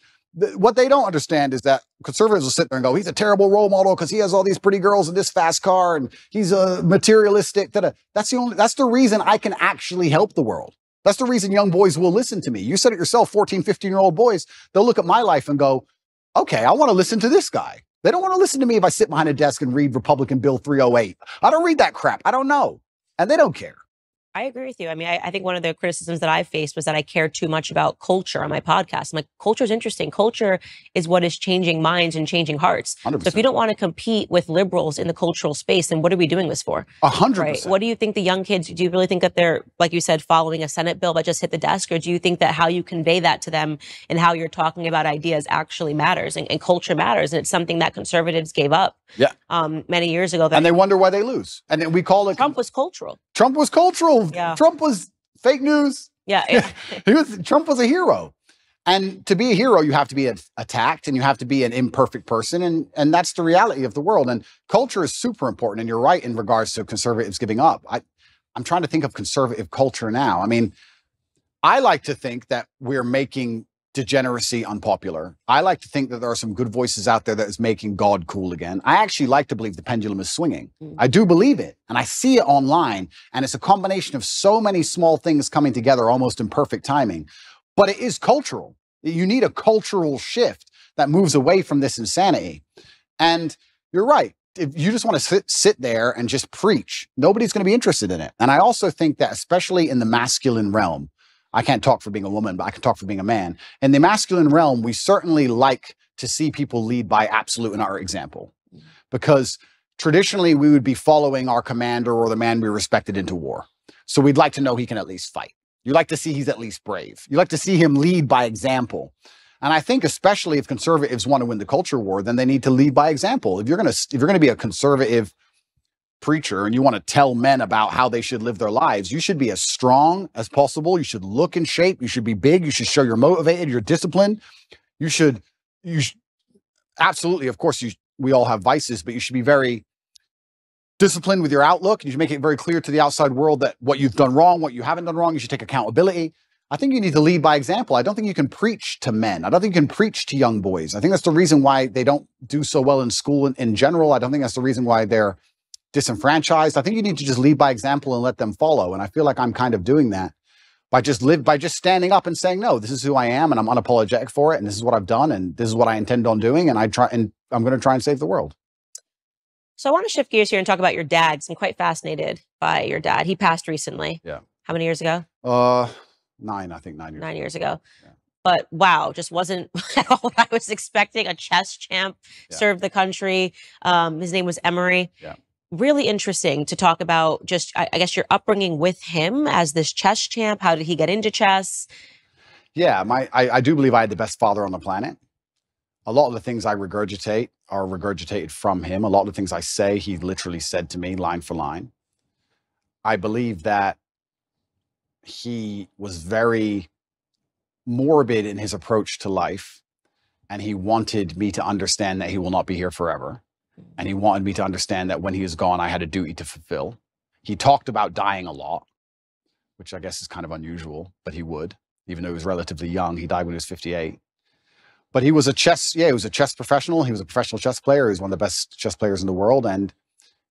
What they don't understand is that conservatives will sit there and go, he's a terrible role model because he has all these pretty girls in this fast car and he's a materialistic. Da-da. That's the only, that's the reason I can actually help the world. That's the reason young boys will listen to me. You said it yourself, fourteen, fifteen-year-old boys, they'll look at my life and go, okay, I want to listen to this guy. They don't want to listen to me if I sit behind a desk and read Republican Bill three oh eight. I don't read that crap. I don't know. And they don't care. I agree with you. I mean, I, I think one of the criticisms that I faced was that I care too much about culture on my podcast. I'm like, culture is interesting. Culture is what is changing minds and changing hearts. one hundred percent. So if you don't want to compete with liberals in the cultural space, then what are we doing this for? A hundred percent. What do you think the young kids, do you really think that they're, like you said, following a Senate bill that just hit the desk? Or do you think that how you convey that to them and how you're talking about ideas actually matters and, and culture matters? And it's something that conservatives gave up yeah. um, many years ago. That and they wonder why they lose. And then we call it- Trump was cultural. Trump was cultural. Yeah. Trump was fake news. Yeah. yeah. He was, Trump was a hero. And to be a hero, you have to be a, attacked and you have to be an imperfect person. And, and that's the reality of the world. And culture is super important. And you're right in regards to conservatives giving up. I, I'm trying to think of conservative culture now. I mean, I like to think that we're making degeneracy unpopular. I like to think that there are some good voices out there that is making God cool again. I actually like to believe the pendulum is swinging. Mm. I do believe it, and I see it online, and it's a combination of so many small things coming together almost in perfect timing. But it is cultural. You need a cultural shift that moves away from this insanity. And you're right. If you just want to sit, sit there and just preach, nobody's going to be interested in it. And I also think that especially in the masculine realm, I can't talk for being a woman, but I can talk for being a man. In the masculine realm, we certainly like to see people lead by absolute and our example, because traditionally we would be following our commander or the man we respected into war. So we'd like to know he can at least fight. You like to see he's at least brave. You like to see him lead by example. And I think especially if conservatives want to win the culture war, then they need to lead by example. If you're going to, if you're going to be a conservative preacher and you want to tell men about how they should live their lives, you should be as strong as possible. You should look in shape. You should be big. You should show you're motivated, you're disciplined. You should, you sh- absolutely, of course, you we all have vices, but you should be very disciplined with your outlook. You should make it very clear to the outside world that what you've done wrong, what you haven't done wrong, you should take accountability. I think you need to lead by example. I don't think you can preach to men. I don't think you can preach to young boys. I think that's the reason why they don't do so well in school in, in general. I don't think that's the reason why they're disenfranchised. I think you need to just lead by example and let them follow. And I feel like I'm kind of doing that by just live by just standing up and saying, no, this is who I am and I'm unapologetic for it. And this is what I've done. And this is what I intend on doing. And I try and I'm going to try and save the world. So I want to shift gears here and talk about your dad, because I'm quite fascinated by your dad. He passed recently. Yeah. How many years ago? Uh, nine, I think nine years nine ago. Nine years ago. Yeah. But wow, just wasn't at all what I was expecting. A chess champ, yeah. served the country. Um, his name was Emery. Yeah. Really interesting to talk about just, I guess, your upbringing with him as this chess champ. How did he get into chess? Yeah, my I, I do believe I had the best father on the planet. A lot of the things I regurgitate are regurgitated from him. A lot of the things I say, he literally said to me line for line. I believe that he was very morbid in his approach to life, and he wanted me to understand that he will not be here forever. And he wanted me to understand that when he was gone, I had a duty to fulfill. He talked about dying a lot, which I guess is kind of unusual, but he would, even though he was relatively young. He died when he was fifty-eight. But he was a chess, yeah, he was a chess professional. He was a professional chess player. He was one of the best chess players in the world. And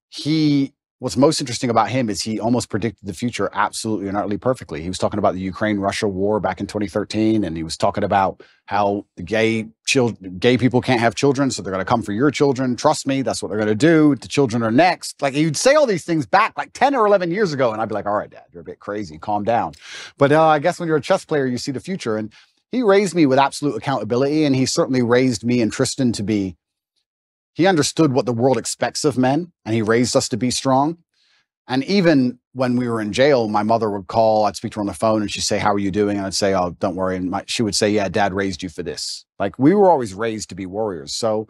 he, what's most interesting about him is he almost predicted the future absolutely and utterly perfectly. He was talking about the Ukraine-Russia war back in twenty thirteen, and he was talking about how the gay chil- gay people can't have children, so they're going to come for your children. Trust me, that's what they're going to do. The children are next. Like, he'd say all these things back like ten or eleven years ago, and I'd be like, all right, Dad, you're a bit crazy. Calm down. But uh, I guess when you're a chess player, you see the future. And he raised me with absolute accountability, and he certainly raised me and Tristan to be He understood what the world expects of men, and he raised us to be strong. And even when we were in jail, my mother would call, I'd speak to her on the phone, and she'd say, how are you doing? And I'd say, oh, don't worry. And my, she would say, yeah, Dad raised you for this. Like, we were always raised to be warriors. So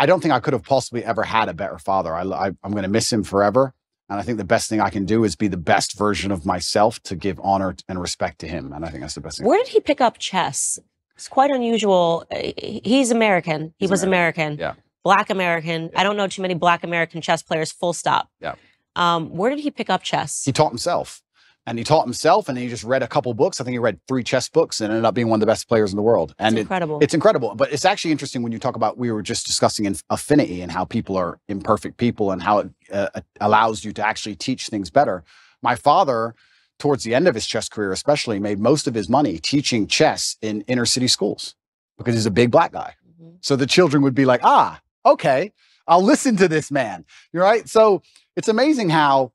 I don't think I could have possibly ever had a better father. I, I, I'm going to miss him forever. And I think the best thing I can do is be the best version of myself to give honor and respect to him. And I think that's the best thing. Where did he pick up chess? It's quite unusual. He's American. He He's was American. American. Yeah. Black American. Yeah. I don't know too many Black American chess players, full stop. Yeah. Um, where did he pick up chess? He taught himself. And he taught himself, and he just read a couple books. I think he read three chess books and ended up being one of the best players in the world. It's and incredible. It, it's incredible. But it's actually interesting when you talk about, we were just discussing affinity and how people are imperfect people and how it uh, allows you to actually teach things better. My father, towards the end of his chess career especially, made most of his money teaching chess in inner city schools because he's a big Black guy. Mm-hmm. So the children would be like, ah, okay, I'll listen to this man. You're right. So it's amazing how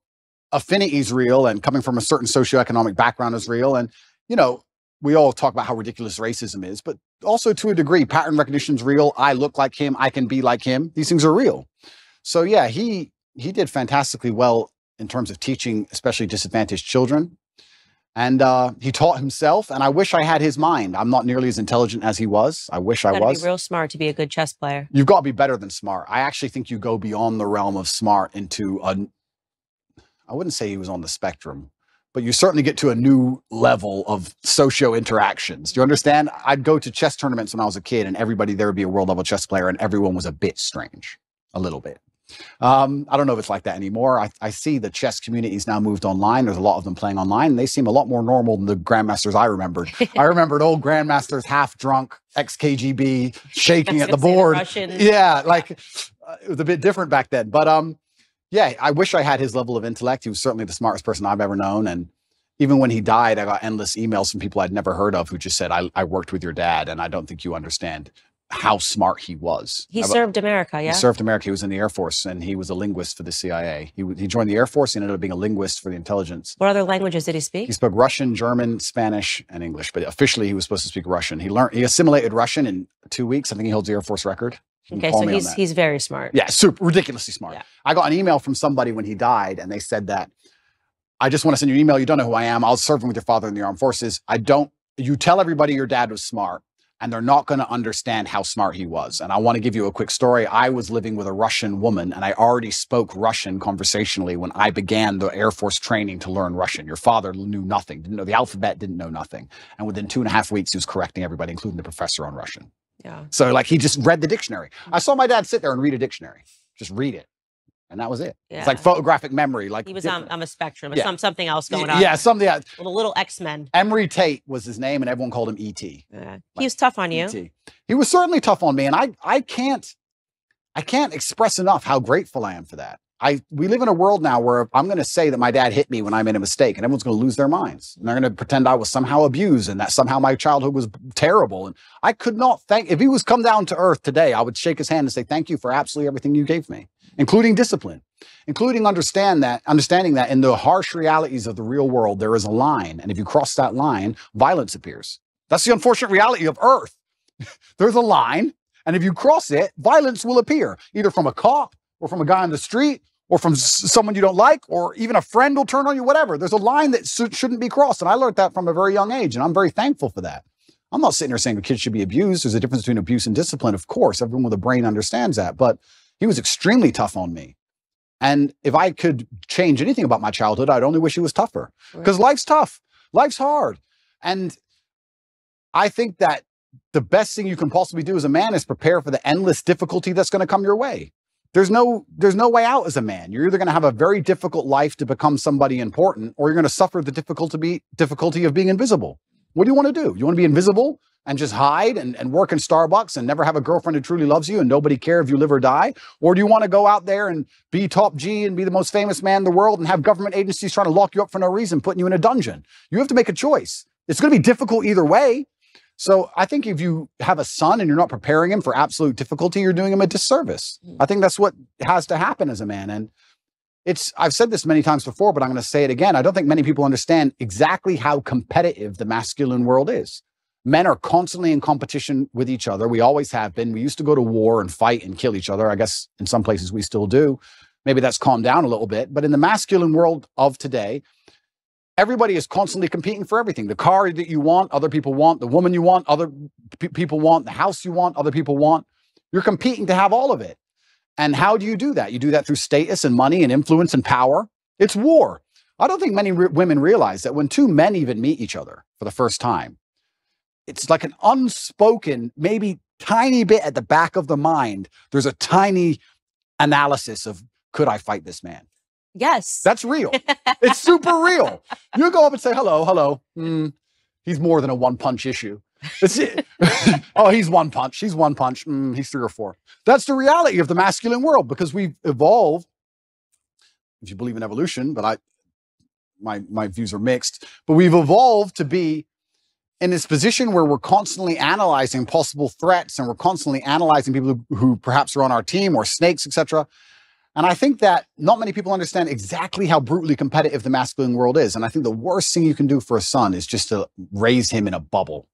affinity is real, and coming from a certain socioeconomic background is real. And, you know, we all talk about how ridiculous racism is, but also to a degree, pattern recognition is real. I look like him. I can be like him. These things are real. So yeah, he, he did fantastically well in terms of teaching, especially disadvantaged children. And uh, he taught himself, and I wish I had his mind. I'm not nearly as intelligent as he was. I wish I was. You've got to be real smart to be a good chess player. You've got to be better than smart. I actually think you go beyond the realm of smart into a, I wouldn't say he was on the spectrum, but you certainly get to a new level of socio interactions. Do you understand? I'd go to chess tournaments when I was a kid, and everybody there would be a world level chess player, and everyone was a bit strange, a little bit. Um, I don't know if it's like that anymore. I, I see the chess community's now moved online. There's a lot of them playing online. They seem a lot more normal than the grandmasters I remembered. I remembered old grandmasters, half drunk, ex-K G B, shaking at the board. The yeah, like uh, it was a bit different back then. But um, yeah, I wish I had his level of intellect. He was certainly the smartest person I've ever known. And even when he died, I got endless emails from people I'd never heard of who just said, I, I worked with your dad, and I don't think you understand how smart he was. He served America, yeah? He served America. He was in the Air Force, and he was a linguist for the C I A. He, he joined the Air Force and ended up being a linguist for the intelligence. What other languages did he speak? He spoke Russian, German, Spanish, and English, but officially he was supposed to speak Russian. He learned, he assimilated Russian in two weeks. I think he holds the Air Force record. Okay, so he's, he's very smart. Yeah, super, ridiculously smart. Yeah. I got an email from somebody when he died, and they said that, I just want to send you an email. You don't know who I am. I was serving with your father in the armed forces. I don't, you tell everybody your dad was smart, and they're not going to understand how smart he was. And I want to give you a quick story. I was living with a Russian woman, and I already spoke Russian conversationally when I began the Air Force training to learn Russian. Your father knew nothing, didn't know the alphabet, didn't know nothing. And within two and a half weeks, he was correcting everybody, including the professor, on Russian. Yeah. So like, he just read the dictionary. I saw my dad sit there and read a dictionary, just read it. And that was it. Yeah. It's like photographic memory. Like he was on, on a spectrum. Yeah. Some, something else going on. Yeah, something else. With a little X-Men. Emery Tate was his name, and everyone called him E T Yeah. Like, he was tough on you. E T He was certainly tough on me, and I, I can't, I can't express enough how grateful I am for that. I, we live in a world now where I'm going to say that my dad hit me when I made a mistake, and everyone's going to lose their minds. And they're going to pretend I was somehow abused, and that somehow my childhood was terrible. And I could not thank, if he was come down to earth today, I would shake his hand and say, thank you for absolutely everything you gave me, including discipline, including understand that, understanding that in the harsh realities of the real world, there is a line. And if you cross that line, violence appears. That's the unfortunate reality of earth. There's a line. And if you cross it, violence will appear, either from a cop or from a guy on the street, or from someone you don't like, or even a friend will turn on you, whatever. There's a line that shouldn't be crossed. And I learned that from a very young age, and I'm very thankful for that. I'm not sitting here saying the kids should be abused. There's a difference between abuse and discipline. Of course, everyone with a brain understands that, but he was extremely tough on me. And if I could change anything about my childhood, I'd only wish he was tougher, because right. Life's tough, life's hard. And I think that the best thing you can possibly do as a man is prepare for the endless difficulty that's gonna come your way. There's no, there's no way out as a man. You're either going to have a very difficult life to become somebody important, or you're going to suffer the difficult to be, difficulty of being invisible. What do you want to do? You want to be invisible and just hide and, and work in Starbucks and never have a girlfriend who truly loves you and nobody care if you live or die? Or do you want to go out there and be top G and be the most famous man in the world and have government agencies trying to lock you up for no reason, putting you in a dungeon? You have to make a choice. It's going to be difficult either way. So I think if you have a son and you're not preparing him for absolute difficulty, you're doing him a disservice. I think that's what has to happen as a man. And it's, I've said this many times before, but I'm going to say it again. I don't think many people understand exactly how competitive the masculine world is. Men are constantly in competition with each other. We always have been. We used to go to war and fight and kill each other. I guess in some places we still do. Maybe that's calmed down a little bit. But in the masculine world of today, everybody is constantly competing for everything. The car that you want, other people want. The woman you want, other pe people want. The house you want, other people want. You're competing to have all of it. And how do you do that? You do that through status and money and influence and power. It's war. I don't think many re women realize that when two men even meet each other for the first time, it's like an unspoken, maybe tiny bit at the back of the mind. There's a tiny analysis of, could I fight this man? Yes. That's real. It's super real. You go up and say, hello, hello. Mm, he's more than a one-punch issue. It's it. Oh, he's one punch. He's one punch. Mm, he's three or four. That's the reality of the masculine world, because we've evolved, if you believe in evolution, but I, my, my views are mixed, but we've evolved to be in this position where we're constantly analyzing possible threats, and we're constantly analyzing people who, who perhaps are on our team, or snakes, et cetera. And I think that not many people understand exactly how brutally competitive the masculine world is. And I think the worst thing you can do for a son is just to raise him in a bubble.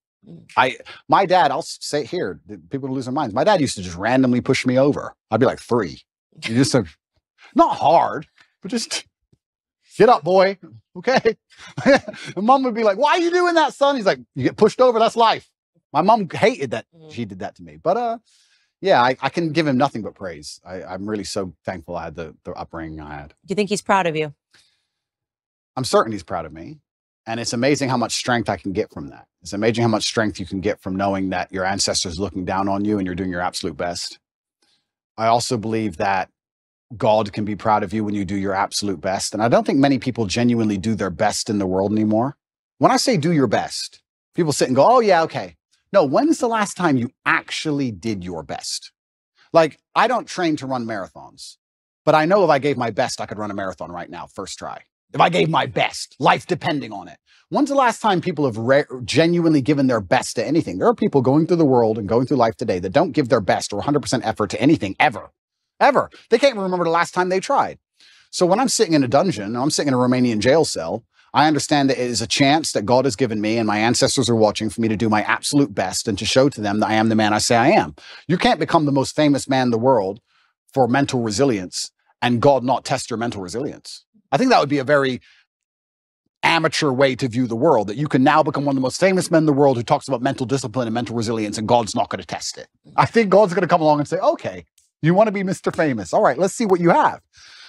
I, my dad, I'll say it here, people lose their minds. My dad used to just randomly push me over. I'd be like three. You just said, not hard, but just get up, boy. Okay. And mom would be like, why are you doing that, son? He's like, you get pushed over. That's life. My mom hated that she did that to me. But, uh, yeah, I, I can give him nothing but praise. I, I'm really so thankful I had the, the upbringing I had. Do you think he's proud of you? I'm certain he's proud of me. And it's amazing how much strength I can get from that. It's amazing how much strength you can get from knowing that your ancestors looking down on you and you're doing your absolute best. I also believe that God can be proud of you when you do your absolute best. And I don't think many people genuinely do their best in the world anymore. When I say do your best, people sit and go, oh, yeah, okay. No, when's the last time you actually did your best? Like, I don't train to run marathons, but I know if I gave my best, I could run a marathon right now, first try. If I gave my best, life depending on it. When's the last time people have re- genuinely given their best to anything? There are people going through the world and going through life today that don't give their best or one hundred percent effort to anything ever, ever. They can't remember the last time they tried. So when I'm sitting in a dungeon, I'm sitting in a Romanian jail cell, I understand that it is a chance that God has given me and my ancestors are watching for me to do my absolute best and to show to them that I am the man I say I am. You can't become the most famous man in the world for mental resilience and God not test your mental resilience. I think that would be a very amateur way to view the world, that you can now become one of the most famous men in the world who talks about mental discipline and mental resilience, and God's not going to test it. I think God's going to come along and say, okay, you want to be Mister Famous. All right, let's see what you have.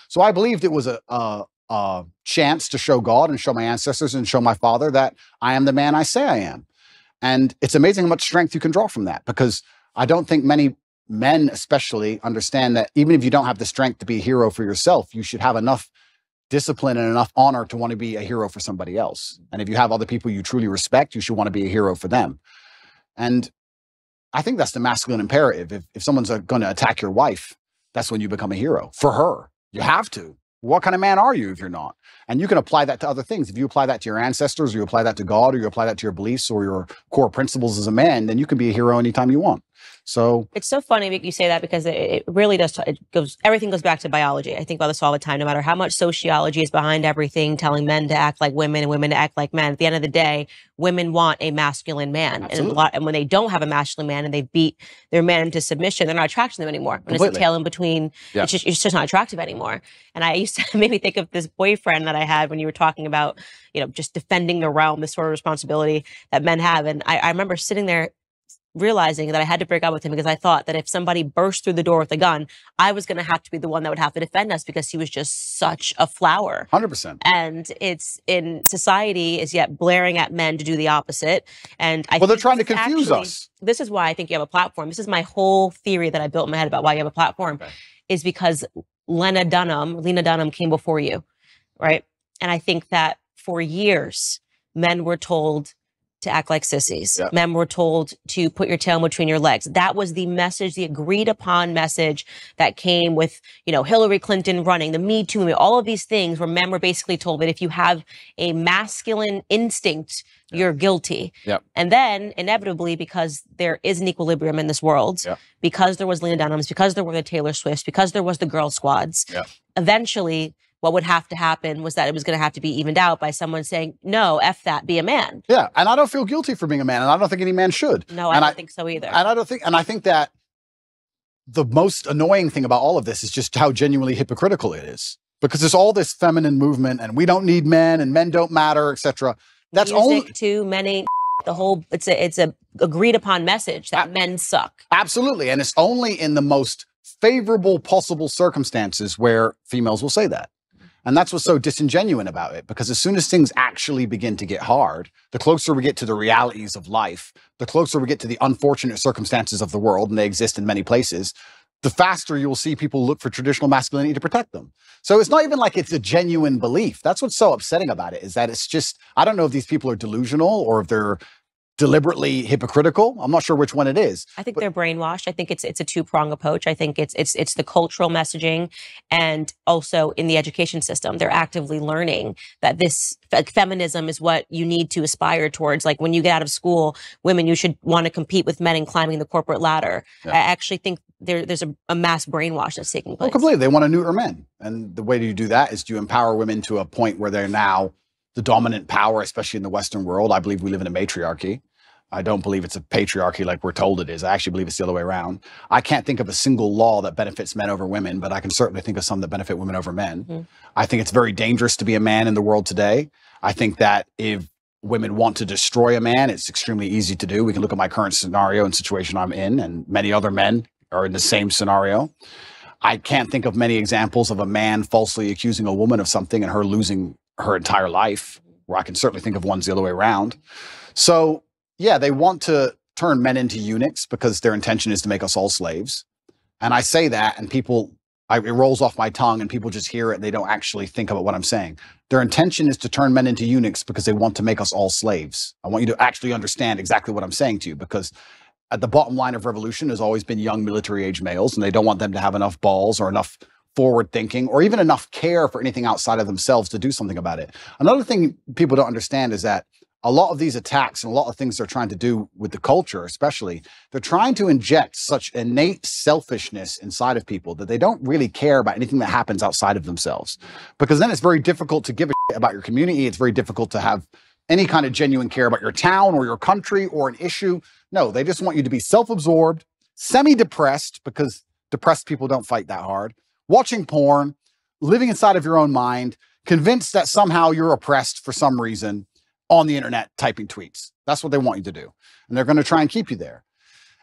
So I believed it was a, a, a chance to show God and show my ancestors and show my father that I am the man I say I am. And it's amazing how much strength you can draw from that, because I don't think many men especially understand that even if you don't have the strength to be a hero for yourself, you should have enough discipline and enough honor to want to be a hero for somebody else. And if you have other people you truly respect, you should want to be a hero for them. And I think that's the masculine imperative. If, if someone's going to attack your wife, that's when you become a hero for her. You have to. What kind of man are you if you're not? And you can apply that to other things. If you apply that to your ancestors, or you apply that to God, or you apply that to your beliefs or your core principles as a man, then you can be a hero anytime you want. So it's so funny that you say that, because it, it really does. It goes, everything goes back to biology. I think about this all the time, no matter how much sociology is behind everything, telling men to act like women and women to act like men. At the end of the day, women want a masculine man. And, a lot, and when they don't have a masculine man and they beat their man into submission, they're not attracted to them anymore. When it's a tail in between, yeah. it's, just, it's just not attractive anymore. And I used to it made me think of this boyfriend that I had when you were talking about, you know, just defending the realm, this sort of responsibility that men have. And I, I remember sitting there realizing that I had to break up with him because I thought that if somebody burst through the door with a gun, I was going to have to be the one that would have to defend us, because he was just such a flower. one hundred percent. And it's in society is yet blaring at men to do the opposite. And I well, they're trying to confuse actually, us. This is why I think you have a platform. This is my whole theory that I built in my head about why you have a platform, okay. is because Lena Dunham, Lena Dunham came before you, right? And I think that for years, men were told to act like sissies. Yep. Men were told to put your tail between your legs. That was the message, the agreed upon message that came with, you know, Hillary Clinton running, the Me Too movement, all of these things where men were basically told that if you have a masculine instinct, yep. you're guilty. Yep. And then inevitably, because there is an equilibrium in this world, yep. because there was Lena Dunham's, because there were the Taylor Swifts, because there was the girl squads, yep. eventually what would have to happen was that it was going to have to be evened out by someone saying, no, F that, be a man. Yeah. And I don't feel guilty for being a man. And I don't think any man should. No, I and don't I, think so either. And I don't think, and I think that the most annoying thing about all of this is just how genuinely hypocritical it is, because there's all this feminine movement and we don't need men and men don't matter, et cetera. That's only too many. The whole, it's a, it's a agreed upon message that a men suck. Absolutely. And it's only in the most favorable possible circumstances where females will say that. And that's what's so disingenuous about it, because as soon as things actually begin to get hard, the closer we get to the realities of life, the closer we get to the unfortunate circumstances of the world, and they exist in many places, the faster you will see people look for traditional masculinity to protect them. So it's not even like it's a genuine belief. That's what's so upsetting about it, is that it's just, I don't know if these people are delusional or if they're deliberately hypocritical. I'm not sure which one it is. I think but- they're brainwashed. I think it's it's a two-prong approach. I think it's it's it's the cultural messaging, and also in the education system, they're actively learning that this like, feminism is what you need to aspire towards. Like when you get out of school, women, you should want to compete with men in climbing the corporate ladder. Yeah. I actually think there there's a, a mass brainwash that's taking place. Oh, completely. They want to neuter men, and the way to do that is to empower women to a point where they're now the dominant power, especially in the Western world. I believe we live in a matriarchy. I don't believe it's a patriarchy like we're told it is. I actually believe it's the other way around. I can't think of a single law that benefits men over women, but I can certainly think of some that benefit women over men. Mm-hmm. I think it's very dangerous to be a man in the world today. I think that if women want to destroy a man, it's extremely easy to do. We can look at my current scenario and situation I'm in, and many other men are in the same scenario. I can't think of many examples of a man falsely accusing a woman of something and her losing her entire life, where I can certainly think of ones the other way around. So, yeah, they want to turn men into eunuchs because their intention is to make us all slaves. And I say that and people, I, it rolls off my tongue and people just hear it and they don't actually think about what I'm saying. Their intention is to turn men into eunuchs because they want to make us all slaves. I want you to actually understand exactly what I'm saying to you, because at the bottom line of revolution has always been young military age males, and they don't want them to have enough balls or enough forward thinking or even enough care for anything outside of themselves to do something about it. Another thing people don't understand is that a lot of these attacks and a lot of things they're trying to do with the culture, especially, they're trying to inject such innate selfishness inside of people that they don't really care about anything that happens outside of themselves. Because then it's very difficult to give a shit about your community. It's very difficult to have any kind of genuine care about your town or your country or an issue. No, they just want you to be self-absorbed, semi-depressed, because depressed people don't fight that hard, watching porn, living inside of your own mind, convinced that somehow you're oppressed for some reason, on the internet typing tweets. That's what they want you to do. And they're gonna try and keep you there.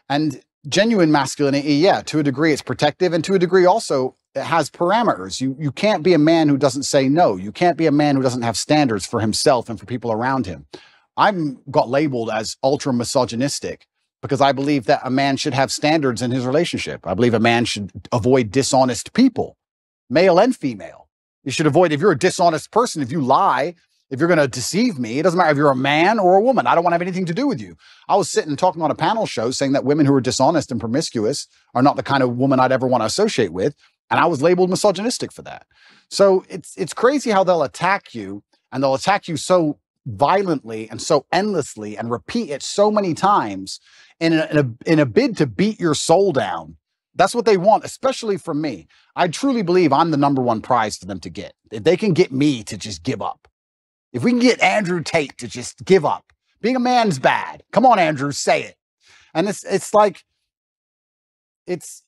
And genuine masculinity, yeah, to a degree it's protective, and to a degree also it has parameters. You, you can't be a man who doesn't say no. You can't be a man who doesn't have standards for himself and for people around him. I got labeled as ultra misogynistic because I believe that a man should have standards in his relationship. I believe a man should avoid dishonest people, male and female. You should avoid, if you're a dishonest person, if you lie, if you're going to deceive me, it doesn't matter if you're a man or a woman. I don't want to have anything to do with you. I was sitting talking on a panel show saying that women who are dishonest and promiscuous are not the kind of woman I'd ever want to associate with. And I was labeled misogynistic for that. So it's it's crazy how they'll attack you, and they'll attack you so violently and so endlessly and repeat it so many times in a, in a, in a bid to beat your soul down. That's what they want, especially from me. I truly believe I'm the number one prize for them to get. If they can get me to just give up. If we can get Andrew Tate to just give up, being a man's bad. Come on, Andrew, say it. And it's it's like, it's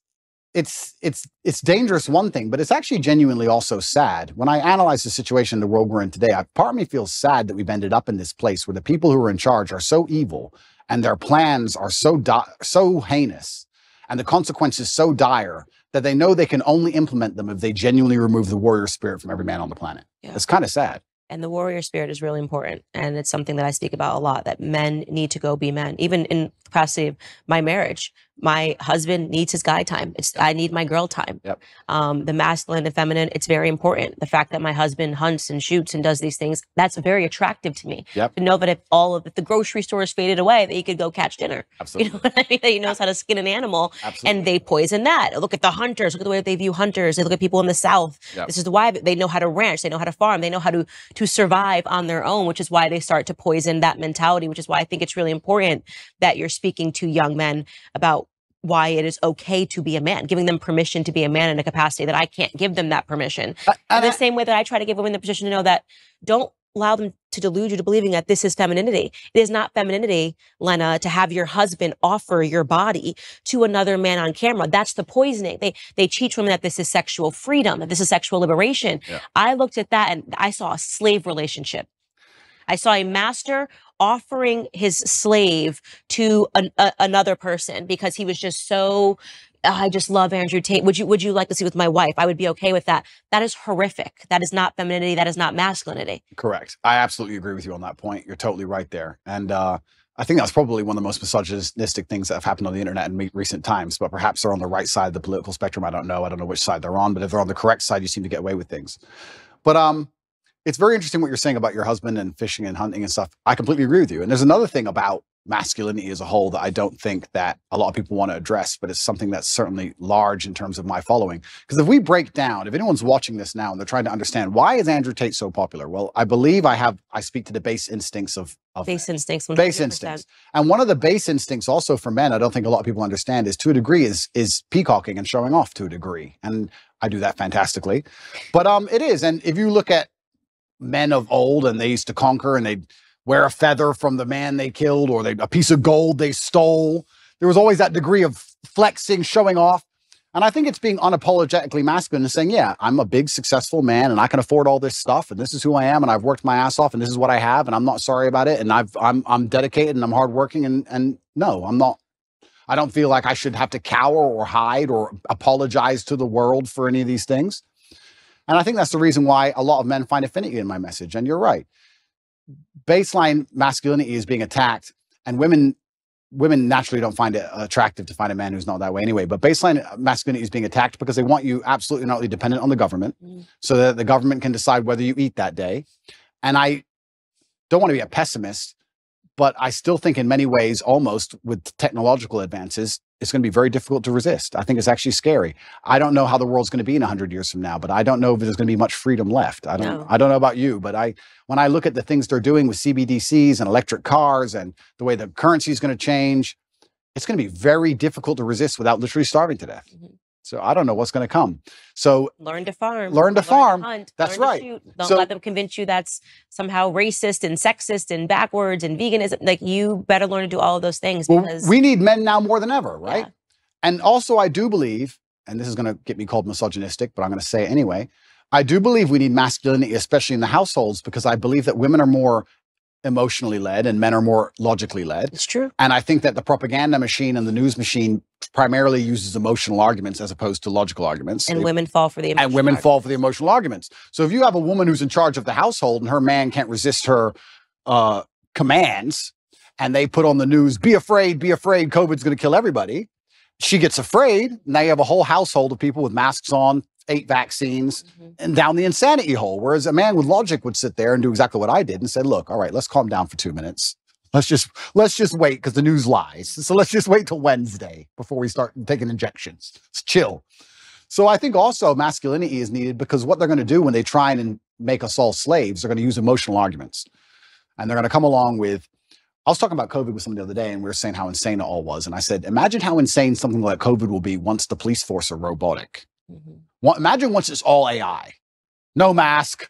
it's it's it's dangerous one thing, but it's actually genuinely also sad. When I analyze the situation in the world we're in today, I, part of me feels sad that we've ended up in this place where the people who are in charge are so evil and their plans are so di- so heinous and the consequences so dire that they know they can only implement them if they genuinely remove the warrior spirit from every man on the planet. Yeah. It's kind of sad. And the warrior spirit is really important. And it's something that I speak about a lot, that men need to go be men. Even in the capacity of my marriage, my husband needs his guy time. It's I need my girl time. Yep. Um, the masculine and feminine, it's very important. The fact that my husband hunts and shoots and does these things, that's very attractive to me. Yep. To know that if all of if the grocery store is faded away, that he could go catch dinner. Absolutely. You know what I mean? That he knows how to skin an animal. Absolutely. And they poison that. Look at the hunters. Look at the way they view hunters. They look at people in the South. Yep. This is why they know how to ranch. They know how to farm. They know how to, to survive on their own, which is why they start to poison that mentality, which is why I think it's really important that you're speaking to young men about why it is okay to be a man, giving them permission to be a man in a capacity that I can't give them that permission. Uh, in the I, same way that I try to give women the position to know that don't allow them to delude you to believing that this is femininity. It is not femininity, Lena, to have your husband offer your body to another man on camera. That's the poisoning. They they teach women that this is sexual freedom, that this is sexual liberation. Yeah. I looked at that and I saw a slave relationship. I saw a master offering his slave to an, a, another person because he was just so, oh, I just love Andrew Tate. Would you would you like to see with my wife? I would be okay with that. That is horrific. That is not femininity. That is not masculinity. Correct. I absolutely agree with you on that point. You're totally right there. And uh, I think that's probably one of the most misogynistic things that have happened on the internet in recent times, but perhaps they're on the right side of the political spectrum. I don't know. I don't know which side they're on, but if they're on the correct side, you seem to get away with things. But um. It's very interesting what you're saying about your husband and fishing and hunting and stuff. I completely agree with you. And there's another thing about masculinity as a whole that I don't think that a lot of people want to address, but it's something that's certainly large in terms of my following. Because if we break down, if anyone's watching this now and they're trying to understand, why is Andrew Tate so popular? Well, I believe I have, I speak to the base instincts of, of base men. instincts, one hundred percent. Base instincts. And one of the base instincts also for men, I don't think a lot of people understand, is to a degree is, is peacocking and showing off to a degree. And I do that fantastically, but um, it is. And if you look at men of old, and they used to conquer, and they'd wear a feather from the man they killed, or they, a piece of gold they stole. There was always that degree of flexing, showing off. And I think it's being unapologetically masculine and saying, yeah, I'm a big successful man and I can afford all this stuff, and this is who I am, and I've worked my ass off, and this is what I have, and I'm not sorry about it, and I've, I'm, I'm dedicated, and I'm hardworking, and, and no, I'm not, I don't feel like I should have to cower or hide or apologize to the world for any of these things. And I think that's the reason why a lot of men find affinity in my message. And you're right. Baseline masculinity is being attacked, and women women naturally don't find it attractive to find a man who's not that way anyway. But baseline masculinity is being attacked because they want you absolutely not only dependent on the government, mm. so that the government can decide whether you eat that day. And I don't want to be a pessimist, but I still think in many ways, almost with technological advances, it's going to be very difficult to resist. I think it's actually scary. I don't know how the world's going to be in a hundred years from now, but I don't know if there's going to be much freedom left. I don't, no. I don't know about you, but I, when I look at the things they're doing with C B D Cs and electric cars and the way the currency is going to change, it's going to be very difficult to resist without literally starving to death. Mm-hmm. So I don't know what's going to come. So learn to farm, learn to learn farm. To hunt, that's learn right. To shoot. Don't so, let them convince you that's somehow racist and sexist and backwards and veganism. Like, you better learn to do all of those things. Well, because we need men now more than ever, right? Yeah. And also, I do believe, and this is going to get me called misogynistic, but I'm going to say it anyway. I do believe we need masculinity, especially in the households, because I believe that women are more emotionally led and men are more logically led. It's true. And I think that the propaganda machine and the news machine primarily uses emotional arguments as opposed to logical arguments. And they, women fall for the emotional And women arguments. fall for the emotional arguments. So if you have a woman who's in charge of the household and her man can't resist her uh, commands, and they put on the news, be afraid, be afraid, COVID's going to kill everybody. She gets afraid. Now you have a whole household of people with masks on, eight vaccines, mm-hmm. and down the insanity hole. Whereas a man with logic would sit there and do exactly what I did and said, look, all right, let's calm down for two minutes. Let's just, let's just wait, because the news lies. So let's just wait till Wednesday before we start taking injections. It's chill. So I think also masculinity is needed, because what they're going to do when they try and make us all slaves, they're going to use emotional arguments. And they're going to come along with, I was talking about COVID with someone the other day, and we were saying how insane it all was. And I said, imagine how insane something like COVID will be once the police force are robotic. Mm-hmm. Imagine once it's all A I, no mask,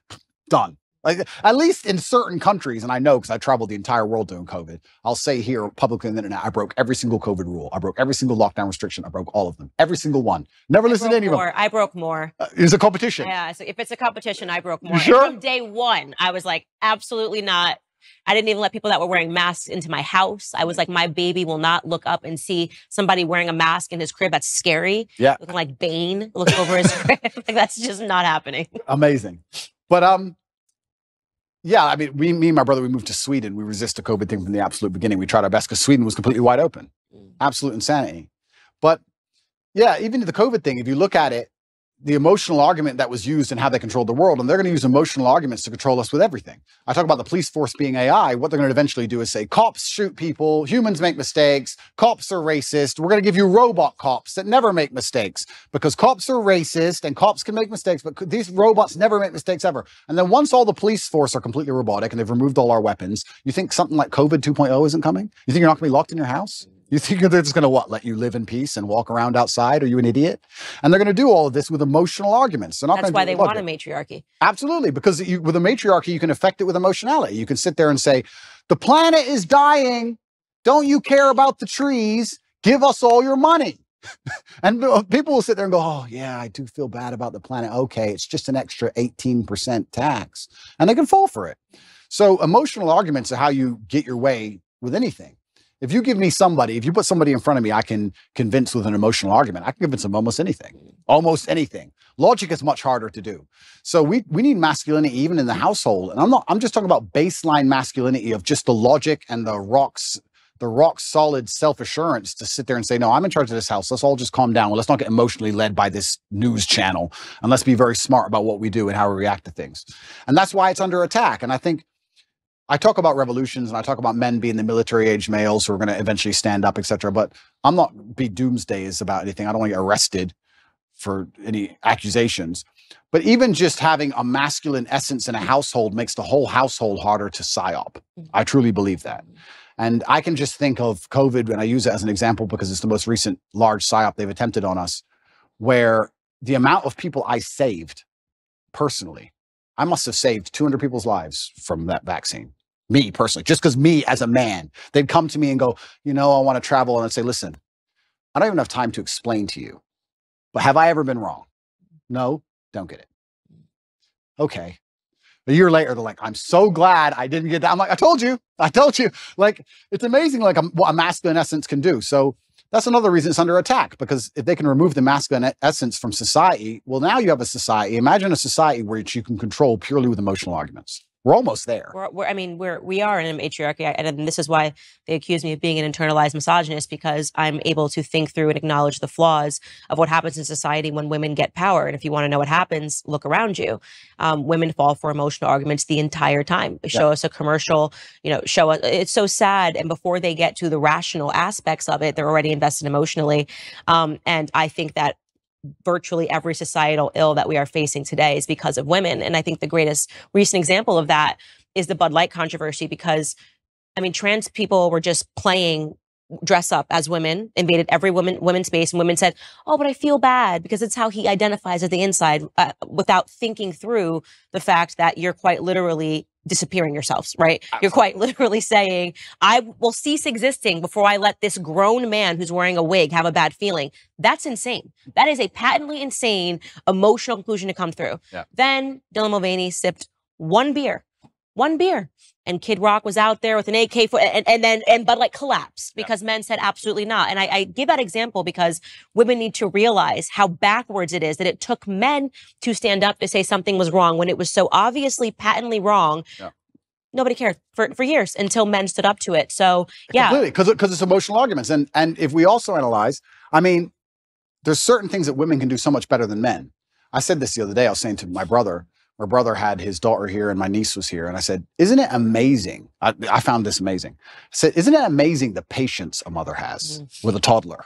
done. Like, at least in certain countries, and I know because I traveled the entire world during COVID, I'll say here publicly on the internet, I broke every single COVID rule. I broke every single lockdown restriction. I broke all of them. Every single one. Never listened to any more. of them. I broke more. Uh, it was a competition. Yeah, so if it's a competition, I broke more. You sure? From day one, I was like, absolutely not. I didn't even let people that were wearing masks into my house. I was like, my baby will not look up and see somebody wearing a mask in his crib. That's scary. Yeah. Looking like Bane, looking over his crib. Like, that's just not happening. Amazing. But um, yeah, I mean, we, me and my brother, we moved to Sweden. We resist the COVID thing from the absolute beginning. We tried our best because Sweden was completely wide open. Absolute insanity. But yeah, even the COVID thing, if you look at it, the emotional argument that was used and how they controlled the world, and they're going to use emotional arguments to control us with everything. I talk about the police force being A I. What they're going to eventually do is say, cops shoot people, humans make mistakes, cops are racist. We're going to give you robot cops that never make mistakes, because cops are racist and cops can make mistakes, but these robots never make mistakes ever. And then once all the police force are completely robotic and they've removed all our weapons, you think something like COVID two point oh isn't coming? You think you're not going to be locked in your house? You think they're just going to, what, let you live in peace and walk around outside? Are you an idiot? And they're going to do all of this with emotional arguments. They're not That's why they want it. a matriarchy. Absolutely, because you, with a matriarchy, you can affect it with emotionality. You can sit there and say, the planet is dying. Don't you care about the trees? Give us all your money. And people will sit there and go, oh, yeah, I do feel bad about the planet. Okay, it's just an extra eighteen percent tax. And they can fall for it. So emotional arguments are how you get your way with anything. If you give me somebody, if you put somebody in front of me, I can convince with an emotional argument. I can convince them almost anything, almost anything. Logic is much harder to do. So we, we need masculinity even in the household. And I'm not, I'm just talking about baseline masculinity of just the logic and the rocks, the rock solid self-assurance to sit there and say, no, I'm in charge of this house. Let's all just calm down. Well, let's not get emotionally led by this news channel, and let's be very smart about what we do and how we react to things. And that's why it's under attack. And I think I talk about revolutions and I talk about men being the military-aged males who are going to eventually stand up, et cetera, but I'm not be doomsdays about anything. I don't want to get arrested for any accusations. But even just having a masculine essence in a household makes the whole household harder to psyop. I truly believe that. And I can just think of COVID, and I use it as an example because it's the most recent large psyop they've attempted on us, where the amount of people I saved personally, I must have saved two hundred people's lives from that vaccine. Me personally, just because me as a man, they'd come to me and go, you know, I want to travel. And I'd say, listen, I don't even have time to explain to you, but have I ever been wrong? No, don't get it. Okay. A year later, they're like, I'm so glad I didn't get that. I'm like, I told you, I told you. Like, it's amazing like what a masculine essence can do. So that's another reason it's under attack, because if they can remove the masculine essence from society, well, now you have a society. Imagine a society which you can control purely with emotional arguments. We're almost there. We're, we're, I mean, we're, we are in a matriarchy, and this is why they accuse me of being an internalized misogynist, because I'm able to think through and acknowledge the flaws of what happens in society when women get power. And if you want to know what happens, look around you. Um, women fall for emotional arguments the entire time. Show yeah. us a commercial, you know, show us. It's so sad. And before they get to the rational aspects of it, they're already invested emotionally. Um, and I think that virtually every societal ill that we are facing today is because of women. And I think the greatest recent example of that is the Bud Light controversy, because, I mean, trans people were just playing dress up as women, invaded every woman women's space, and women said, oh, but I feel bad because it's how he identifies at the inside, uh, without thinking through the fact that you're quite literally disappearing yourselves, right? Absolutely. You're quite literally saying, I will cease existing before I let this grown man who's wearing a wig have a bad feeling. That's insane. That is a patently insane emotional conclusion to come through. Yeah. Then Dylan Mulvaney sipped one beer, one beer. And Kid Rock was out there with an A K, and, and then and Bud Light collapsed because yeah. men said absolutely not. And I, I give that example because women need to realize how backwards it is that it took men to stand up to say something was wrong when it was so obviously patently wrong. Yeah. Nobody cared for, for years until men stood up to it. So yeah, completely, because because it's emotional arguments. And and if we also analyze, I mean, there's certain things that women can do so much better than men. I said this the other day. I was saying to my brother. My brother had his daughter here and my niece was here. And I said, isn't it amazing? I, I found this amazing. I said, isn't it amazing the patience a mother has mm. with a toddler?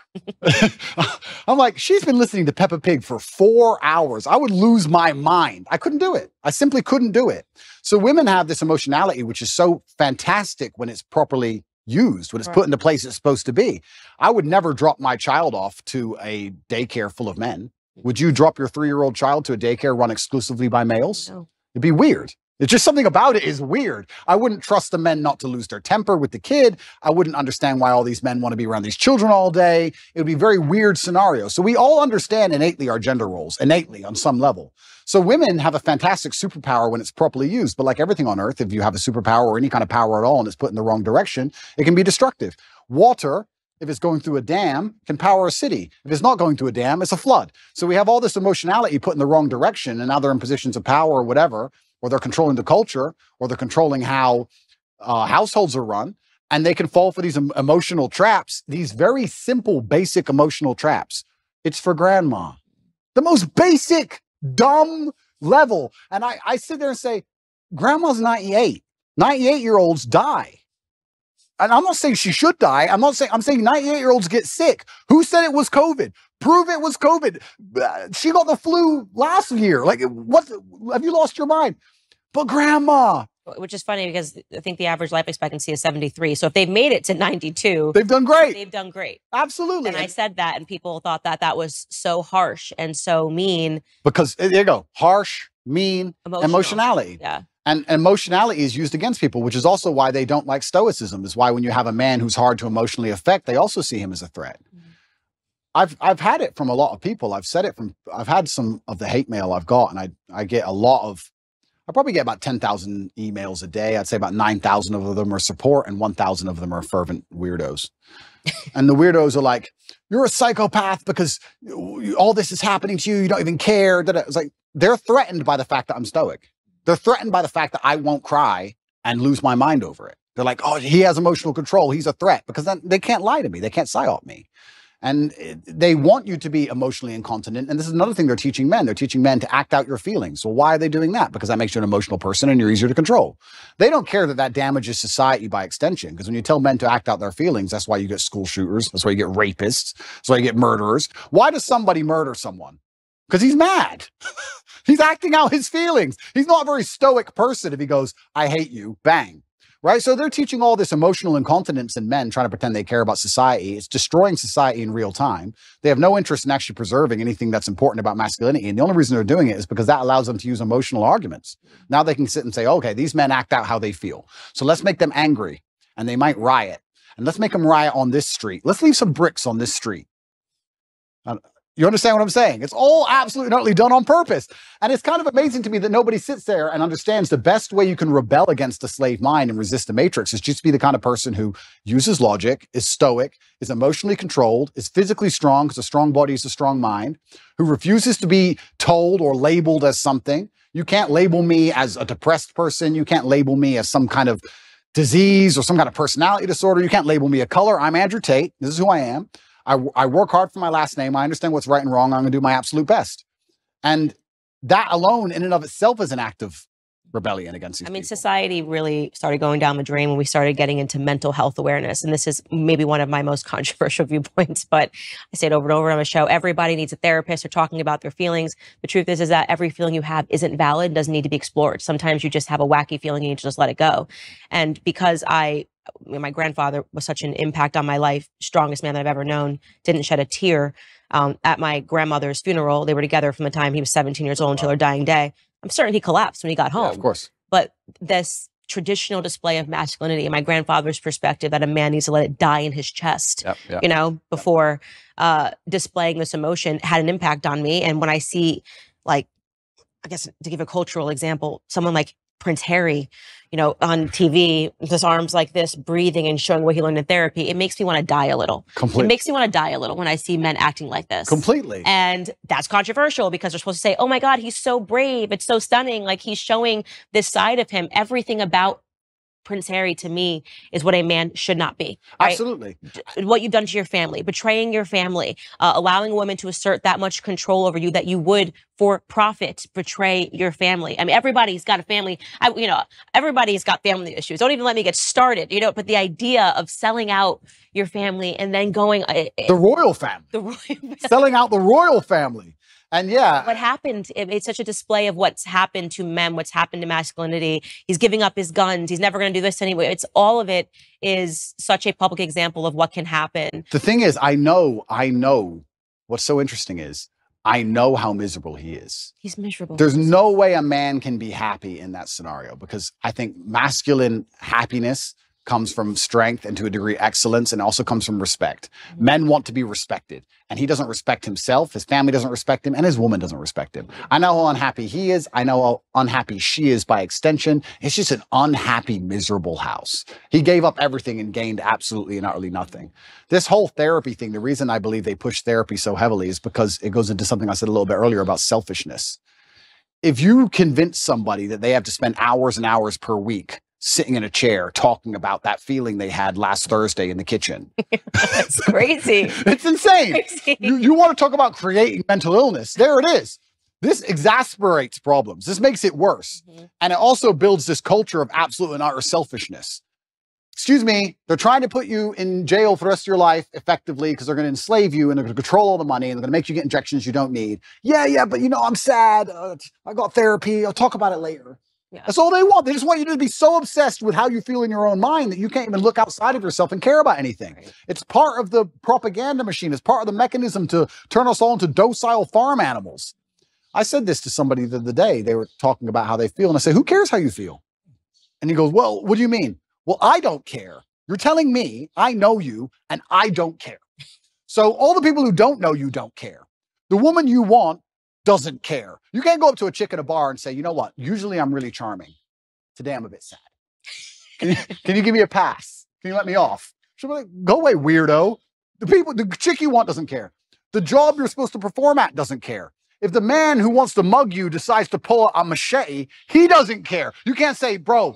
I'm like, she's been listening to Peppa Pig for four hours. I would lose my mind. I couldn't do it. I simply couldn't do it. So women have this emotionality, which is so fantastic when it's properly used, when it's right. put in the place it's supposed to be. I would never drop my child off to a daycare full of men. Would you drop your three-year-old child to a daycare run exclusively by males? No. It'd be weird. It's just something about it is weird. I wouldn't trust the men not to lose their temper with the kid. I wouldn't understand why all these men want to be around these children all day. It would be a very weird scenario. So we all understand innately our gender roles, innately on some level. So women have a fantastic superpower when it's properly used. But like everything on earth, if you have a superpower or any kind of power at all and it's put in the wrong direction, it can be destructive. Water, if it's going through a dam, can power a city. If it's not going through a dam, it's a flood. So we have all this emotionality put in the wrong direction, and now they're in positions of power or whatever, or they're controlling the culture, or they're controlling how uh, households are run, and they can fall for these em- emotional traps, these very simple, basic emotional traps. It's for grandma. The most basic, dumb level. And I, I sit there and say, grandma's ninety-eight. ninety-eight-year-olds die. And I'm not saying she should die. I'm not saying, I'm saying ninety-eight-year-olds get sick. Who said it was COVID? Prove it was COVID. She got the flu last year. Like, what? Have you lost your mind? But grandma. Which is funny because I think the average life expectancy is seventy-three. So if they've made it to ninety-two, they've done great. They've done great. Absolutely. And I said that and people thought that that was so harsh and so mean. Because there you go. Harsh, mean, emotional. Emotionality. Yeah. And emotionality is used against people, which is also why they don't like stoicism. Is why when you have a man who's hard to emotionally affect, they also see him as a threat. Mm-hmm. I've I've had it from a lot of people. I've said it from I've had some of the hate mail I've got, and I I get a lot of. I probably get about ten thousand emails a day. I'd say about nine thousand of them are support, and one thousand of them are fervent weirdos. And the weirdos are like, "You're a psychopath because all this is happening to you. You don't even care." It's like they're threatened by the fact that I'm stoic. They're threatened by the fact that I won't cry and lose my mind over it. They're like, oh, he has emotional control. He's a threat, because then they can't lie to me. They can't psyop me. And they want you to be emotionally incontinent. And this is another thing they're teaching men. They're teaching men to act out your feelings. So why are they doing that? Because that makes you an emotional person and you're easier to control. They don't care that that damages society by extension. Because when you tell men to act out their feelings, that's why you get school shooters. That's why you get rapists. That's why you get murderers. Why does somebody murder someone? Because he's mad. He's acting out his feelings. He's not a very stoic person if he goes, I hate you, bang. Right? So they're teaching all this emotional incontinence in men, trying to pretend they care about society. It's destroying society in real time. They have no interest in actually preserving anything that's important about masculinity. And the only reason they're doing it is because that allows them to use emotional arguments. Now they can sit and say, okay, these men act out how they feel. So let's make them angry and they might riot. And let's make them riot on this street. Let's leave some bricks on this street. You understand what I'm saying? It's all absolutely and utterly done on purpose. And it's kind of amazing to me that nobody sits there and understands the best way you can rebel against the slave mind and resist the matrix is just to be the kind of person who uses logic, is stoic, is emotionally controlled, is physically strong, because a strong body is a strong mind, who refuses to be told or labeled as something. You can't label me as a depressed person. You can't label me as some kind of disease or some kind of personality disorder. You can't label me a color. I'm Andrew Tate. This is who I am. I, I work hard for my last name. I understand what's right and wrong. I'm going to do my absolute best. And that alone in and of itself is an act of rebellion against these people. I mean, society really started going down the drain when we started getting into mental health awareness. And this is maybe one of my most controversial viewpoints, but I say it over and over on my show. Everybody needs a therapist. They're talking about their feelings. The truth is, is that every feeling you have isn't valid, doesn't need to be explored. Sometimes you just have a wacky feeling and you just let it go. And because I... my grandfather was such an impact on my life, strongest man that I've ever known, didn't shed a tear. Um, at my grandmother's funeral, they were together from the time he was seventeen years old until her dying day. I'm certain he collapsed when he got home. Yeah, of course. But this traditional display of masculinity, in my grandfather's perspective, that a man needs to let it die in his chest, yep, yep, you know, before yep. uh, displaying this emotion, had an impact on me. And when I see, like, I guess to give a cultural example, someone like Prince Harry, you know, on T V, his arms like this, breathing and showing what he learned in therapy, it makes me want to die a little. Completely. It makes me want to die a little when I see men acting like this. Completely. And that's controversial because they're supposed to say, oh my God, he's so brave. It's so stunning. Like he's showing this side of him. Everything about Prince Harry to me is what a man should not be. Right? Absolutely. What you've done to your family, betraying your family, uh, allowing a woman to assert that much control over you that you would for profit betray your family. I mean, everybody's got a family, I, you know, everybody's got family issues. Don't even let me get started, you know, but the idea of selling out your family and then going. Uh, the royal family. The royal family. Selling out the royal family. And yeah, what happened, it, it's such a display of what's happened to men, what's happened to masculinity. He's giving up his guns. He's never going to do this anyway. It's all of it is such a public example of what can happen. The thing is, I know, I know what's so interesting is I know how miserable he is. He's miserable. There's no way a man can be happy in that scenario because I think masculine happiness comes from strength and to a degree excellence and also comes from respect. Mm-hmm. Men want to be respected and he doesn't respect himself, his family doesn't respect him and his woman doesn't respect him. I know how unhappy he is, I know how unhappy she is by extension. It's just an unhappy, miserable house. He gave up everything and gained absolutely and utterly nothing. This whole therapy thing, the reason I believe they push therapy so heavily is because it goes into something I said a little bit earlier about selfishness. If you convince somebody that they have to spend hours and hours per week sitting in a chair talking about that feeling they had last Thursday in the kitchen. That's crazy. It's insane. Crazy. You, you want to talk about creating mental illness. There it is. This exasperates problems. This makes it worse. Mm-hmm. And it also builds this culture of absolute and utter selfishness. Excuse me, they're trying to put you in jail for the rest of your life effectively because they're going to enslave you and they're going to control all the money and they're going to make you get injections you don't need. Yeah, yeah, but you know, I'm sad. Uh, I got therapy. I'll talk about it later. Yeah. That's all they want. They just want you to be so obsessed with how you feel in your own mind that you can't even look outside of yourself and care about anything. Right. It's part of the propaganda machine. It's part of the mechanism to turn us all into docile farm animals. I said this to somebody the other day. They were talking about how they feel. And I said, who cares how you feel? And he goes, well, what do you mean? Well, I don't care. You're telling me I know you and I don't care. So all the people who don't know you don't care. The woman you want doesn't care. You can't go up to a chick at a bar and say, you know what? Usually I'm really charming. Today I'm a bit sad. Can you, can you give me a pass? Can you let me off? She'll be like, go away, weirdo. The people, the chick you want doesn't care. The job you're supposed to perform at doesn't care. If the man who wants to mug you decides to pull a machete, he doesn't care. You can't say, bro,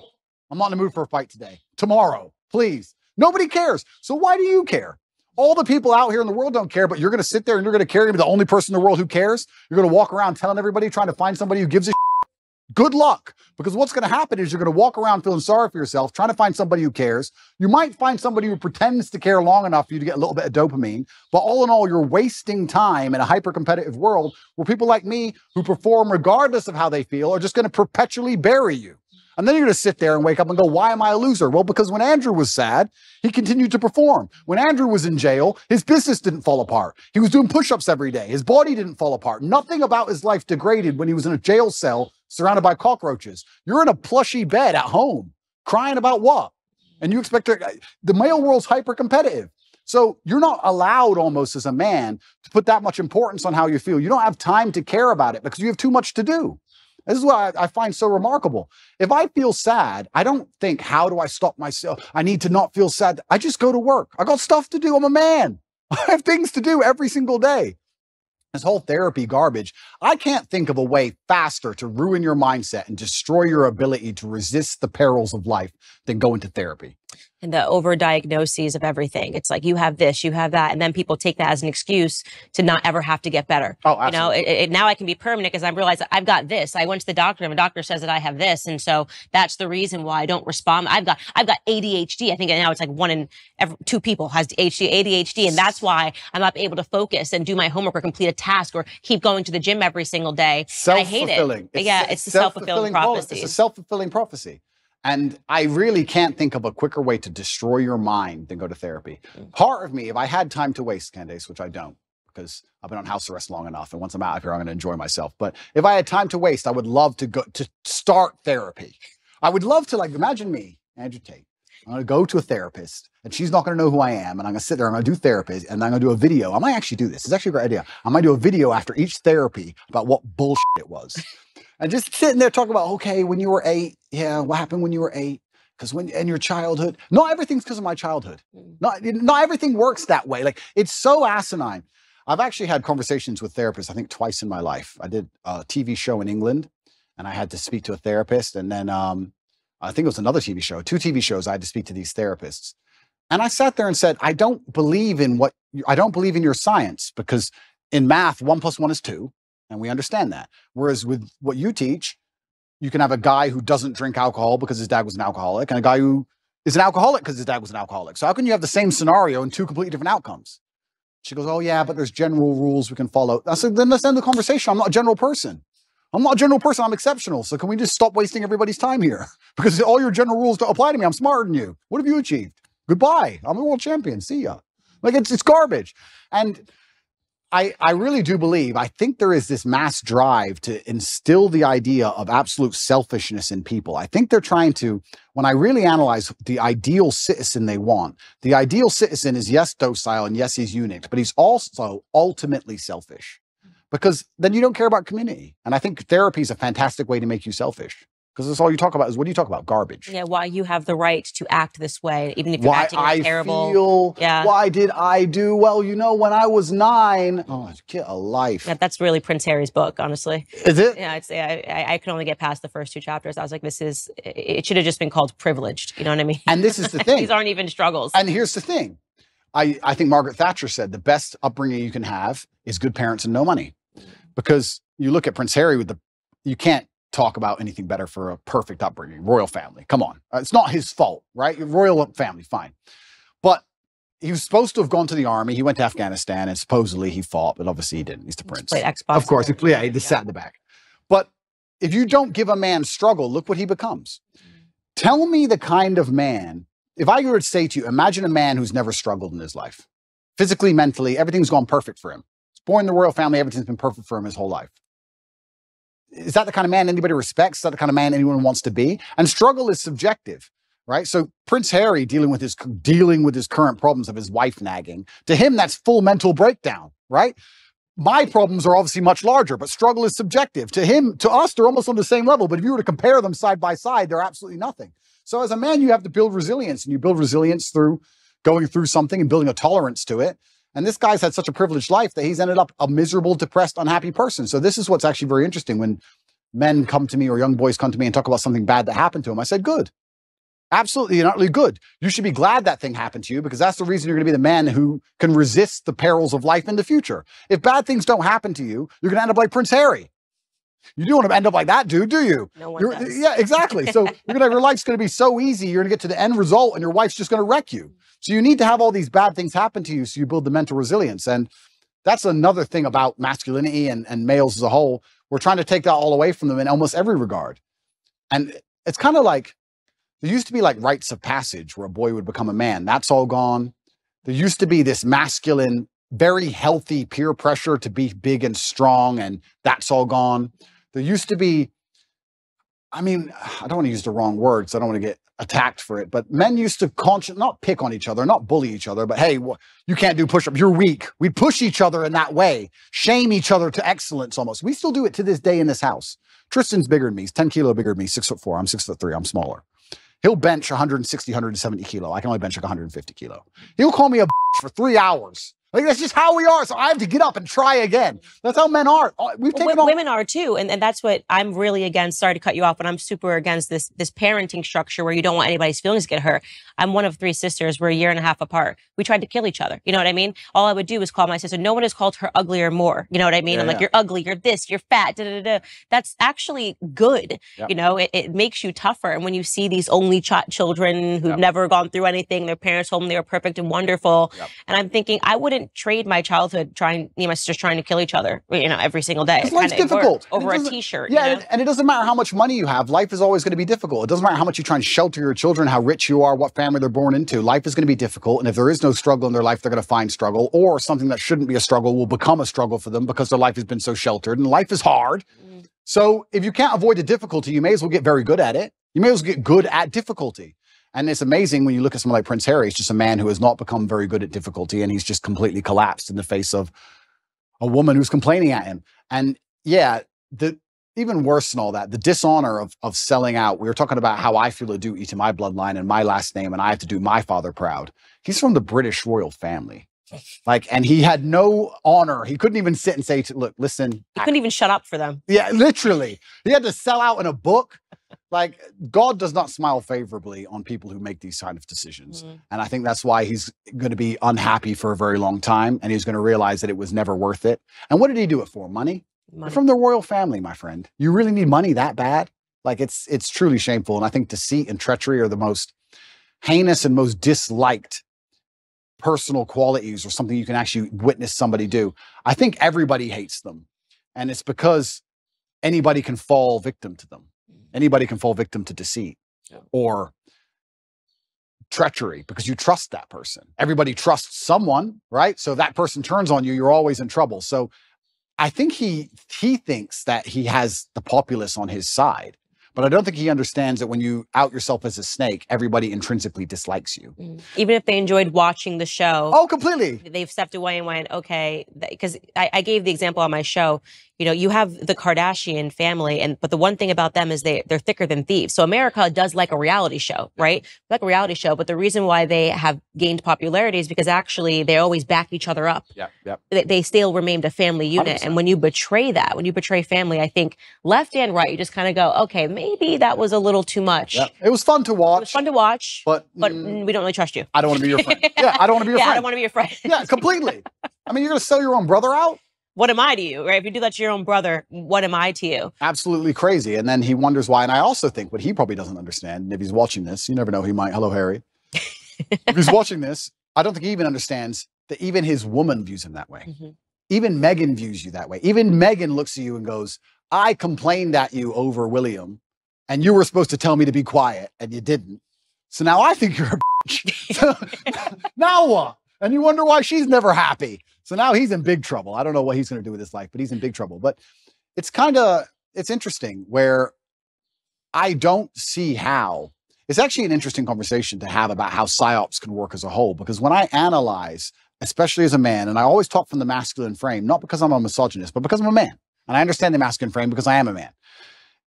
I'm not in the mood for a fight today. Tomorrow, please. Nobody cares. So why do you care? All the people out here in the world don't care, but you're going to sit there and you're going to care to be the only person in the world who cares. You're going to walk around telling everybody, trying to find somebody who gives a shit. Good luck. Because what's going to happen is you're going to walk around feeling sorry for yourself, trying to find somebody who cares. You might find somebody who pretends to care long enough for you to get a little bit of dopamine. But all in all, you're wasting time in a hyper-competitive world where people like me who perform regardless of how they feel are just going to perpetually bury you. And then you're going to sit there and wake up and go, why am I a loser? Well, because when Andrew was sad, he continued to perform. When Andrew was in jail, his business didn't fall apart. He was doing push-ups every day. His body didn't fall apart. Nothing about his life degraded when he was in a jail cell surrounded by cockroaches. You're in a plushy bed at home crying about what? And you expect to, the male world's hyper-competitive. So you're not allowed almost as a man to put that much importance on how you feel. You don't have time to care about it because you have too much to do. This is what I find so remarkable. If I feel sad, I don't think, how do I stop myself? I need to not feel sad. I just go to work. I got stuff to do. I'm a man. I have things to do every single day. This whole therapy garbage, I can't think of a way faster to ruin your mindset and destroy your ability to resist the perils of life than go into therapy. And the overdiagnoses of everything. It's like you have this, you have that. And then people take that as an excuse to not ever have to get better. Oh, absolutely. You know, it, it, now I can be permanent because I realized I've got this. I went to the doctor and the doctor says that I have this. And so that's the reason why I don't respond. I've got I've got A D H D. I think now it's like one in every, two people has A D H D. And that's why I'm not able to focus and do my homework or complete a task or keep going to the gym every single day. And I hate it. It's, yeah, it's a self-fulfilling prophecy. It's a self-fulfilling prophecy. And I really can't think of a quicker way to destroy your mind than go to therapy. Part of me, if I had time to waste, Candace, which I don't, because I've been on house arrest long enough, and once I'm out of here, I'm going to enjoy myself. But if I had time to waste, I would love to go to start therapy. I would love to, like, imagine me, Andrew Tate. I'm going to go to a therapist, and she's not going to know who I am, and I'm going to sit there, I'm going to do therapy, and I'm going to do a video. I might actually do this. It's actually a great idea. I might do a video after each therapy about what bullshit it was. And just sitting there talking about, okay, when you were eight, yeah, what happened when you were eight? Because when, and your childhood, not everything's because of my childhood. Not, not everything works that way. Like, it's so asinine. I've actually had conversations with therapists, I think twice in my life. I did a T V show in England, and I had to speak to a therapist. And then um, I think it was another T V show, two T V shows, I had to speak to these therapists. And I sat there and said, I don't believe in what, I don't believe in your science, because in math, one plus one is two. And we understand that. Whereas with what you teach, you can have a guy who doesn't drink alcohol because his dad was an alcoholic and a guy who is an alcoholic because his dad was an alcoholic. So how can you have the same scenario and two completely different outcomes? She goes, oh yeah, but there's general rules we can follow. I said, then let's end the conversation. I'm not a general person. I'm not a general person. I'm exceptional. So can we just stop wasting everybody's time here? Because all your general rules don't apply to me. I'm smarter than you. What have you achieved? Goodbye. I'm a world champion. See ya. Like, it's, it's garbage. And I, I really do believe, I think there is this mass drive to instill the idea of absolute selfishness in people. I think they're trying to, when I really analyze the ideal citizen they want, the ideal citizen is, yes, docile and yes, he's eunuch, but he's also ultimately selfish, because then you don't care about community. And I think therapy is a fantastic way to make you selfish. Because that's all you talk about is, what do you talk about? Garbage. Yeah, why you have the right to act this way, even if you're why acting I terrible. Feel, yeah. Why did I do? Well, you know, when I was nine. Oh, get a life. Yeah, that's really Prince Harry's book, honestly. Is it? Yeah, I'd say I, I could only get past the first two chapters. I was like, this is, it should have just been called Privileged. You know what I mean? And this is the thing. These aren't even struggles. And here's the thing. I, I think Margaret Thatcher said the best upbringing you can have is good parents and no money. Because you look at Prince Harry with the, you can't talk about anything better for a perfect upbringing. Royal family, come on. Uh, it's not his fault, right? Royal family, fine. But he was supposed to have gone to the army. He went to Afghanistan and supposedly he fought, but obviously he didn't. He's the he prince. Played Xbox. Of course, he, yeah, he just yeah. sat in the back. But if you don't give a man struggle, look what he becomes. Tell me the kind of man, if I were to say to you, imagine a man who's never struggled in his life. Physically, mentally, everything's gone perfect for him. He's born in the royal family, everything's been perfect for him his whole life. Is that the kind of man anybody respects? Is that the kind of man anyone wants to be? And struggle is subjective, right? So Prince Harry dealing with his dealing with his current problems of his wife nagging, to him, that's full mental breakdown, right? My problems are obviously much larger, but struggle is subjective. To him, to us, they're almost on the same level. But if you were to compare them side by side, they're absolutely nothing. So as a man, you have to build resilience, and you build resilience through going through something and building a tolerance to it. And this guy's had such a privileged life that he's ended up a miserable, depressed, unhappy person. So this is what's actually very interesting. When men come to me or young boys come to me and talk about something bad that happened to them, I said, good. Absolutely, you're not really good. You should be glad that thing happened to you, because that's the reason you're going to be the man who can resist the perils of life in the future. If bad things don't happen to you, you're going to end up like Prince Harry. You don't want to end up like that dude, do you? No one you're, does. Yeah, exactly. So you're gonna, your life's going to be so easy, you're going to get to the end result, and your wife's just going to wreck you. So you need to have all these bad things happen to you so you build the mental resilience. And that's another thing about masculinity and, and males as a whole. We're trying to take that all away from them in almost every regard. And it's kind of like, there used to be like rites of passage where a boy would become a man. That's all gone. There used to be this masculine, very healthy peer pressure to be big and strong, and that's all gone. There used to be, I mean, I don't want to use the wrong words. I don't want to get attacked for it, but men used to conscious, not pick on each other, not bully each other, but hey, you can't do push-ups, you're weak. We push each other in that way, shame each other to excellence almost. We still do it to this day in this house. Tristan's bigger than me. He's ten kilo bigger than me, six foot four. I'm six foot three. I'm smaller. He'll bench one sixty, one seventy kilo. I can only bench like one fifty kilo. He'll call me a bitch for three hours. Like, that's just how we are. So I have to get up and try again. That's how men are. We've taken well, women are too, and, and that's what I'm really against. Sorry to cut you off, but I'm super against this this parenting structure where you don't want anybody's feelings to get hurt. I'm one of three sisters. We're a year and a half apart. We tried to kill each other. You know what I mean? All I would do was call my sister. No one has called her uglier more. You know what I mean? Yeah, I'm yeah. like, you're ugly. You're this. You're fat. Da da da. That's actually good. Yep. You know, it, it makes you tougher. And when you see these only ch children who've yep. never gone through anything, their parents told them they were perfect and wonderful, yep. and I'm thinking, I wouldn't trade my childhood trying, me and my sisters trying to kill each other, you know, every single day. Because life's difficult. Over a t-shirt. Yeah, you know? and, and it doesn't matter how much money you have. Life is always going to be difficult. It doesn't matter how much you try and shelter your children, how rich you are, what family they're born into. Life is going to be difficult. And if there is no struggle in their life, they're going to find struggle, or something that shouldn't be a struggle will become a struggle for them because their life has been so sheltered, and life is hard. Mm. So if you can't avoid the difficulty, you may as well get very good at it. You may as well get good at difficulty. And it's amazing when you look at someone like Prince Harry. He's just a man who has not become very good at difficulty, and he's just completely collapsed in the face of a woman who's complaining at him. And yeah, the even worse than all that, the dishonor of, of selling out. We were talking about how I feel a duty to my bloodline and my last name, and I have to do my father proud. He's from the British royal family. Like, and he had no honor. He couldn't even sit and say, to, look, listen. He I couldn't even shut up for them. Yeah, literally. He had to sell out in a book. Like, God does not smile favorably on people who make these kind of decisions. Mm-hmm. And I think that's why he's going to be unhappy for a very long time. And he's going to realize that it was never worth it. And what did he do it for? Money? Money. From the royal family, my friend. You really need money that bad? Like, it's, it's truly shameful. And I think deceit and treachery are the most heinous and most disliked personal qualities, or something you can actually witness somebody do. I think everybody hates them. And it's because anybody can fall victim to them. Anybody can fall victim to deceit yeah. or treachery, because you trust that person. Everybody trusts someone, right? So if that person turns on you, you're always in trouble. So I think he he thinks that he has the populace on his side, but I don't think he understands that when you out yourself as a snake, everybody intrinsically dislikes you. Mm. Even if they enjoyed watching the show. Oh, completely. They've stepped away and went, okay, because I, I gave the example on my show. You know, you have the Kardashian family, and but the one thing about them is they, they're thicker than thieves. So America does like a reality show, right? Like a reality show, but the reason why they have gained popularity is because actually they always back each other up. Yeah, yeah. They, they still remained a family unit. one hundred percent. And when you betray that, when you betray family, I think left and right, you just kind of go, okay, maybe that was a little too much. Yeah. It was fun to watch. It was fun to watch, but, but mm, we don't really trust you. I don't want to be your friend. Yeah, I don't want to be your yeah, friend. I don't want to be your friend. Yeah, completely. I mean, you're going to sell your own brother out? What am I to you, right? If you do that to your own brother, what am I to you? Absolutely crazy. And then he wonders why. And I also think what he probably doesn't understand, and if he's watching this, you never know, he might, hello, Harry. If he's watching this, I don't think he even understands that even his woman views him that way. Mm-hmm. Even Meghan views you that way. Even Meghan looks at you and goes, I complained at you over William, and you were supposed to tell me to be quiet, and you didn't. So now I think you're a bitch. Now what? And you wonder why she's never happy. So now he's in big trouble. I don't know what he's going to do with his life, but he's in big trouble. But it's kind of, it's interesting where I don't see how, it's actually an interesting conversation to have about how psyops can work as a whole. Because when I analyze, especially as a man, and I always talk from the masculine frame, not because I'm a misogynist, but because I'm a man. And I understand the masculine frame because I am a man.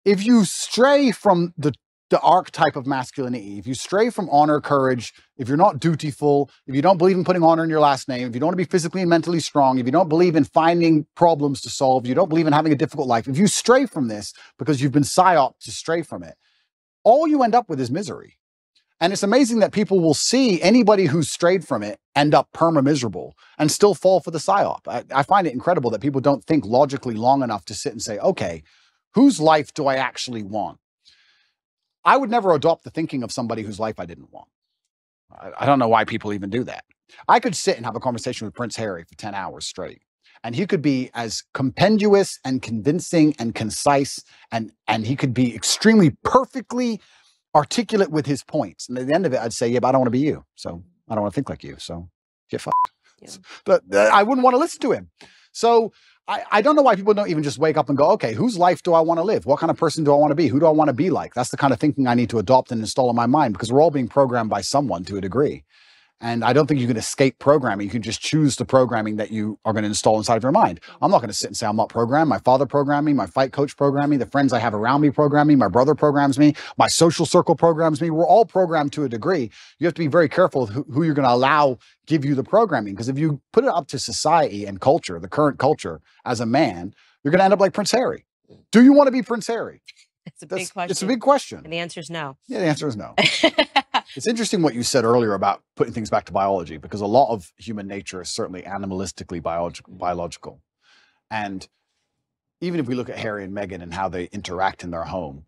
If you stray from the the archetype of masculinity, if you stray from honor, courage, if you're not dutiful, if you don't believe in putting honor in your last name, if you don't want to be physically and mentally strong, if you don't believe in finding problems to solve, you don't believe in having a difficult life, if you stray from this because you've been psyoped to stray from it, all you end up with is misery. And it's amazing that people will see anybody who's strayed from it end up perma-miserable and still fall for the psyop. I, I find it incredible that people don't think logically long enough to sit and say, okay, whose life do I actually want? I would never adopt the thinking of somebody whose life I didn't want. I, I don't know why people even do that. I could sit and have a conversation with Prince Harry for ten hours straight, and he could be as compendious and convincing and concise, and, and he could be extremely perfectly articulate with his points. And at the end of it, I'd say, yeah, but I don't want to be you. So I don't want to think like you. So get fucked. Yeah. But uh, I wouldn't want to listen to him. So I, I don't know why people don't even just wake up and go, okay, whose life do I want to live? What kind of person do I want to be? Who do I want to be like? That's the kind of thinking I need to adopt and install in my mind, because we're all being programmed by someone to a degree. And I don't think you can escape programming. You can just choose the programming that you are going to install inside of your mind. I'm not going to sit and say I'm not programmed. My father programmed me. My fight coach programmed me. The friends I have around me program me. My brother programs me. My social circle programs me. We're all programmed to a degree. You have to be very careful who, who you're going to allow give you the programming. Because if you put it up to society and culture, the current culture, as a man, you're going to end up like Prince Harry. Do you want to be Prince Harry? It's a That's, big question. It's a big question. And the answer is no. Yeah, the answer is no. It's interesting what you said earlier about putting things back to biology, because a lot of human nature is certainly animalistically biological. biological. And even if we look at Harry and Meghan and how they interact in their home,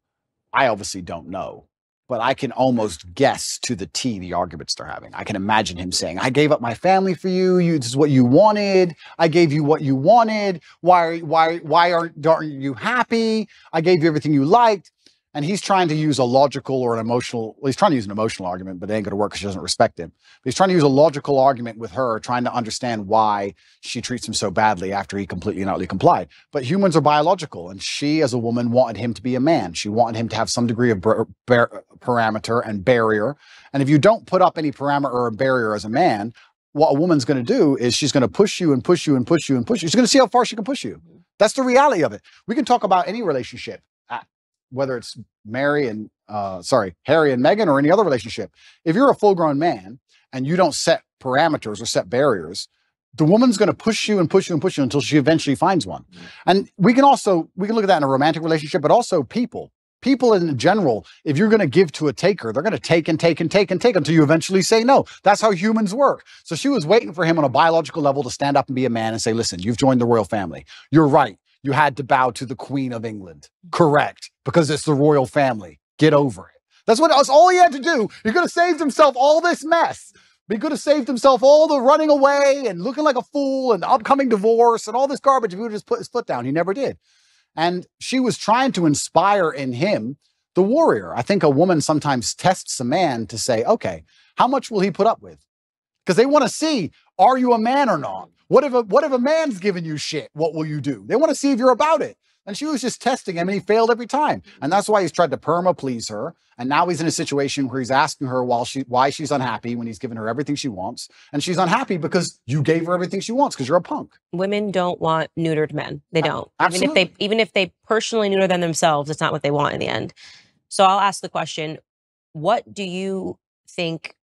I obviously don't know, but I can almost guess to the T the arguments they're having. I can imagine him saying, I gave up my family for you. you this is what you wanted. I gave you what you wanted. Why, why, why aren't, aren't you happy? I gave you everything you liked. And he's trying to use a logical or an emotional, well, he's trying to use an emotional argument, but it ain't going to work because she doesn't respect him. But he's trying to use a logical argument with her, trying to understand why she treats him so badly after he completely and utterly complied. But humans are biological, and she, as a woman, wanted him to be a man. She wanted him to have some degree of bar bar parameter and barrier. And if you don't put up any parameter or barrier as a man, what a woman's going to do is she's going to push you and push you and push you and push you. She's going to see how far she can push you. That's the reality of it. We can talk about any relationship, whether it's Mary and, uh, sorry, Harry and Meghan or any other relationship. If you're a full-grown man and you don't set parameters or set barriers, the woman's going to push you and push you and push you until she eventually finds one. Mm-hmm. And we can also, we can look at that in a romantic relationship, but also people. People in general, if you're going to give to a taker, they're going to take and take and take and take until you eventually say no. That's how humans work. So she was waiting for him on a biological level to stand up and be a man and say, listen, you've joined the royal family. You're right. You had to bow to the Queen of England. Correct. Because it's the royal family. Get over it. That's what that's all he had to do. He could have saved himself all this mess. He could have saved himself all the running away and looking like a fool and upcoming divorce and all this garbage if he would have just put his foot down. He never did. And she was trying to inspire in him the warrior. I think a woman sometimes tests a man to say, okay, how much will he put up with? Because they want to see, are you a man or not? What if a, what if a man's giving you shit? What will you do? They want to see if you're about it. And she was just testing him, and he failed every time. And that's why he's tried to perma please her. And now he's in a situation where he's asking her while she, why she's unhappy when he's given her everything she wants. And she's unhappy because you gave her everything she wants because you're a punk. Women don't want neutered men. They don't. Absolutely. Even if they, even if they personally neuter them themselves, it's not what they want in the end. So I'll ask the question, what do you think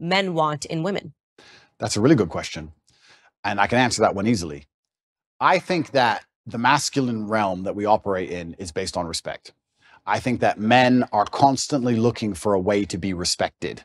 men want in women? That's a really good question. And I can answer that one easily. I think that the masculine realm that we operate in is based on respect. I think that men are constantly looking for a way to be respected.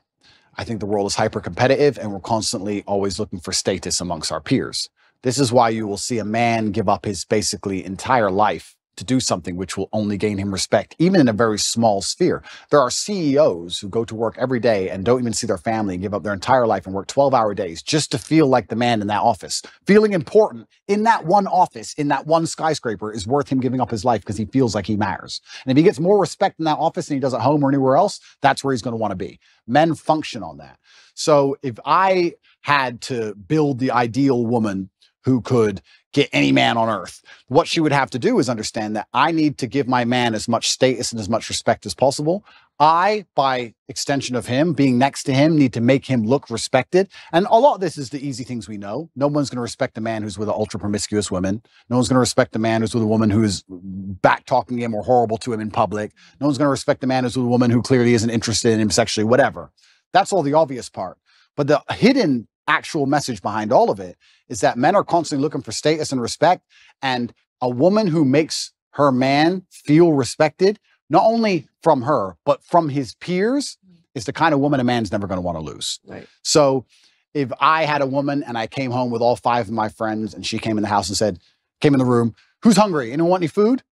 I think the world is hyper-competitive, and we're constantly always looking for status amongst our peers. This is why you will see a man give up his basically entire life to do something which will only gain him respect, even in a very small sphere. There are C E Os who go to work every day and don't even see their family and give up their entire life and work twelve hour days just to feel like the man in that office. Feeling important in that one office, in that one skyscraper, is worth him giving up his life because he feels like he matters. And if he gets more respect in that office than he does at home or anywhere else, that's where he's going to want to be. Men function on that. So if I had to build the ideal woman who could get any man on earth, what she would have to do is understand that I need to give my man as much status and as much respect as possible. I, by extension of him, being next to him, need to make him look respected. And a lot of this is the easy things we know. No one's going to respect a man who's with an ultra promiscuous woman. No one's going to respect a man who's with a woman who is back talking him or horrible to him in public. No one's going to respect a man who's with a woman who clearly isn't interested in him sexually, whatever. That's all the obvious part. But the hidden actual message behind all of it is that men are constantly looking for status and respect, and a woman who makes her man feel respected, not only from her, but from his peers, It's the kind of woman a man's never going to want to lose. Right. So if I had a woman and I came home with all five of my friends and she came in the house and said, came in the room, who's hungry? Anyone want any food?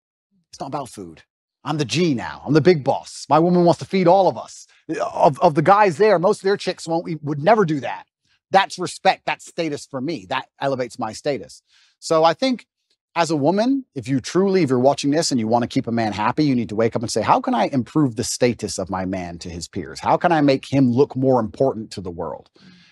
It's not about food. I'm the G now. I'm the big boss. My woman wants to feed all of us. Of, of the guys there, most of their chicks won't, would never do that. That's respect. That's status for me. That elevates my status. So I think as a woman, if you truly, if you're watching this and you want to keep a man happy, you need to wake up and say, how can I improve the status of my man to his peers? How can I make him look more important to the world?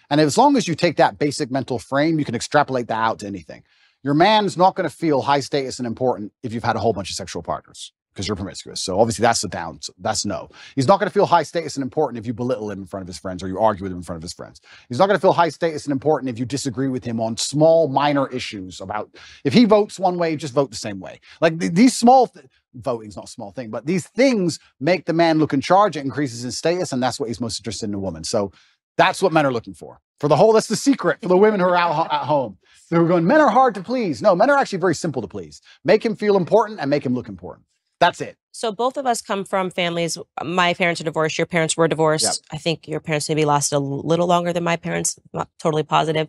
And as long as you take that basic mental frame, you can extrapolate that out to anything. Your man's not going to feel high status and important if you've had a whole bunch of sexual partners because you're promiscuous. So obviously that's the down, that's no. He's not going to feel high status and important if you belittle him in front of his friends or you argue with him in front of his friends. He's not going to feel high status and important if you disagree with him on small, minor issues about, if he votes one way, just vote the same way. Like th these small, th voting's not a small thing, but these things make the man look in charge. It increases his status, and that's what he's most interested in a woman. So that's what men are looking for. For the whole, that's the secret for the women who are out at home. They were going, men are hard to please. No, men are actually very simple to please. Make him feel important and make him look important. That's it. So both of us come from families. My parents are divorced. Your parents were divorced. Yep. I think your parents maybe lasted a little longer than my parents. Not totally positive.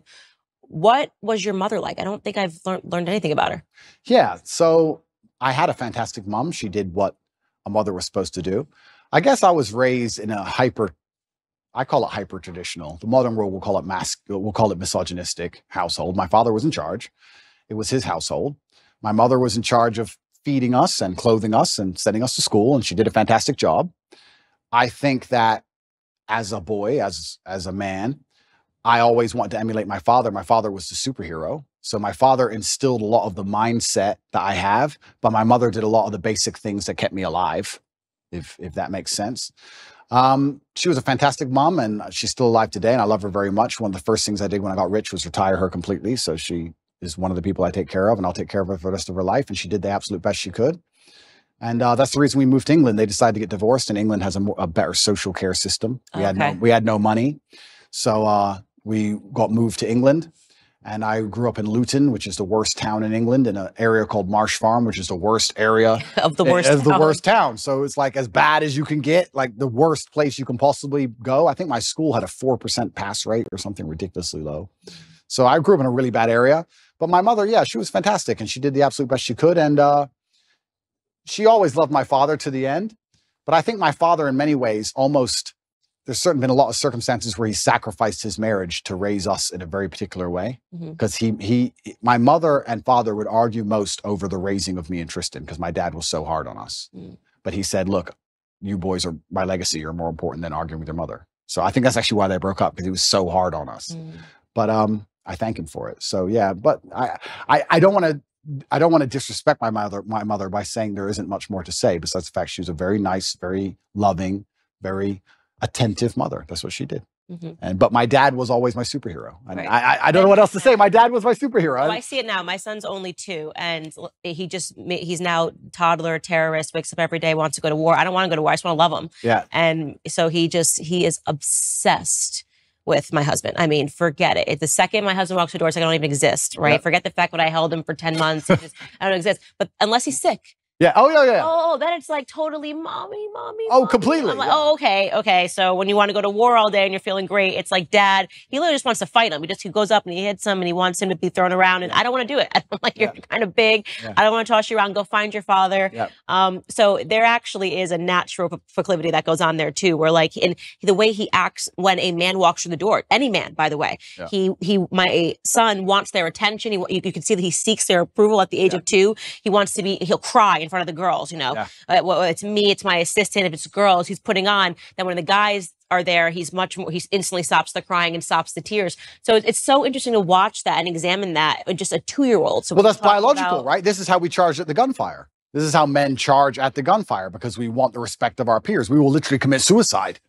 What was your mother like? I don't think I've learned, learned anything about her. Yeah. So I had a fantastic mom. She did what a mother was supposed to do. I guess I was raised in a hyper I call it hyper-traditional. The modern world will call it mas- we'll call it misogynistic household. My father was in charge. It was his household. My mother was in charge of feeding us and clothing us and sending us to school, and she did a fantastic job. I think that as a boy, as, as a man, I always wanted to emulate my father. My father was the superhero. So my father instilled a lot of the mindset that I have, but my mother did a lot of the basic things that kept me alive, if, if that makes sense. Um, she was a fantastic mom, and she's still alive today, and I love her very much. One of the first things I did when I got rich was retire her completely. So she is one of the people I take care of, and I'll take care of her for the rest of her life. And she did the absolute best she could. And uh, that's the reason we moved to England. They decided to get divorced, and England has a, more, a better social care system. We, okay. had no, we had no money. So uh, we got moved to England. And I grew up in Luton, which is the worst town in England, in an area called Marsh Farm, which is the worst area of the worst, as the worst town. So it's like as bad as you can get, like the worst place you can possibly go. I think my school had a four percent pass rate or something ridiculously low. So I grew up in a really bad area. But my mother, yeah, she was fantastic, and she did the absolute best she could. And uh, she always loved my father to the end. But I think my father, in many ways, almost, there's certainly been a lot of circumstances where he sacrificed his marriage to raise us in a very particular way. Because mm-hmm. he, he, my mother and father would argue most over the raising of me and Tristan because my dad was so hard on us. Mm. But he said, look, you boys are, my legacy are more important than arguing with your mother. So I think that's actually why they broke up, because he was so hard on us. Mm. But um, I thank him for it. So yeah, but I, I, I don't want to, I don't want to disrespect my mother, my mother by saying there isn't much more to say, besides the fact she was a very nice, very loving, very attentive mother. That's what she did. Mm-hmm. And but my dad was always my superhero. And right. I, I I don't know what else to say. My dad was my superhero. Well, I see it now. My son's only two, and he just he's now toddler terrorist. Wakes up every day, wants to go to war. I don't want to go to war. I just want to love him. Yeah. And so he just he is obsessed with my husband. I mean, forget it. The second my husband walks through the door, it's like I don't even exist. Right. Yep. Forget the fact that I held him for ten months. Just, I don't exist. But unless he's sick. Yeah. Oh, yeah, yeah. Oh, then it's like totally mommy, mommy. Oh, mommy. Completely. I'm like, yeah. Oh, okay, okay. So when you want to go to war all day and you're feeling great, it's like dad, he literally just wants to fight him. He just he goes up and he hits him and he wants him to be thrown around. And I don't want to do it. I'm like, you're yeah. kind of big. Yeah. I don't want to toss you around. Go find your father. Yeah. Um. So there actually is a natural proclivity that goes on there too, where like in the way he acts when a man walks through the door, any man, by the way, yeah. he he my son wants their attention. He you, you can see that he seeks their approval at the age yeah. of two. He wants to be. He'll cry in front of the girls, you know, yeah. uh, well, it's me, it's my assistant. If it's girls, he's putting on. Then when the guys are there, he's much more, he instantly stops the crying and stops the tears. So it's so interesting to watch that and examine that with just a two-year-old. So well, that's biological, about, right? This is how we charge at the gunfire. This is how men charge at the gunfire because we want the respect of our peers. We will literally commit suicide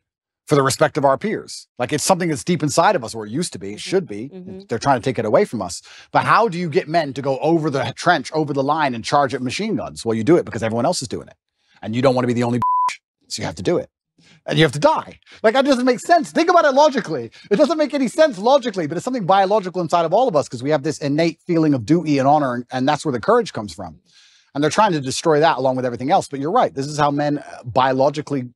for the respect of our peers. Like it's something that's deep inside of us, or it used to be, it should be. Mm-hmm. They're trying to take it away from us. But how do you get men to go over the trench, over the line and charge at machine guns? Well, you do it because everyone else is doing it. And you don't want to be the only bitch, so you have to do it. And you have to die. Like that doesn't make sense. Think about it logically. It doesn't make any sense logically, but it's something biological inside of all of us because we have this innate feeling of duty and honor, and, and that's where the courage comes from. And they're trying to destroy that along with everything else. But you're right, this is how men biologically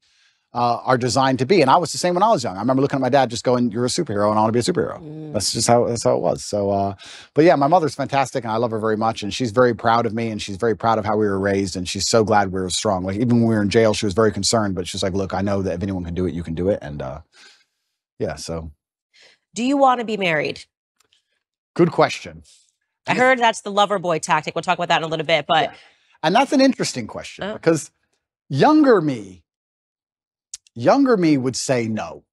uh, are designed to be. And I was the same when I was young. I remember looking at my dad just going, you're a superhero and I want to be a superhero. Mm. That's just how, that's how it was. So, uh, but yeah, my mother's fantastic and I love her very much. And she's very proud of me and she's very proud of how we were raised. And she's so glad we were strong. Like even when we were in jail, she was very concerned, but she's like, look, I know that if anyone can do it, you can do it. And uh, yeah, so. Do you want to be married? Good question. I heard that's the lover boy tactic. We'll talk about that in a little bit, but. Yeah. And that's an interesting question oh. because younger me, younger me would say no,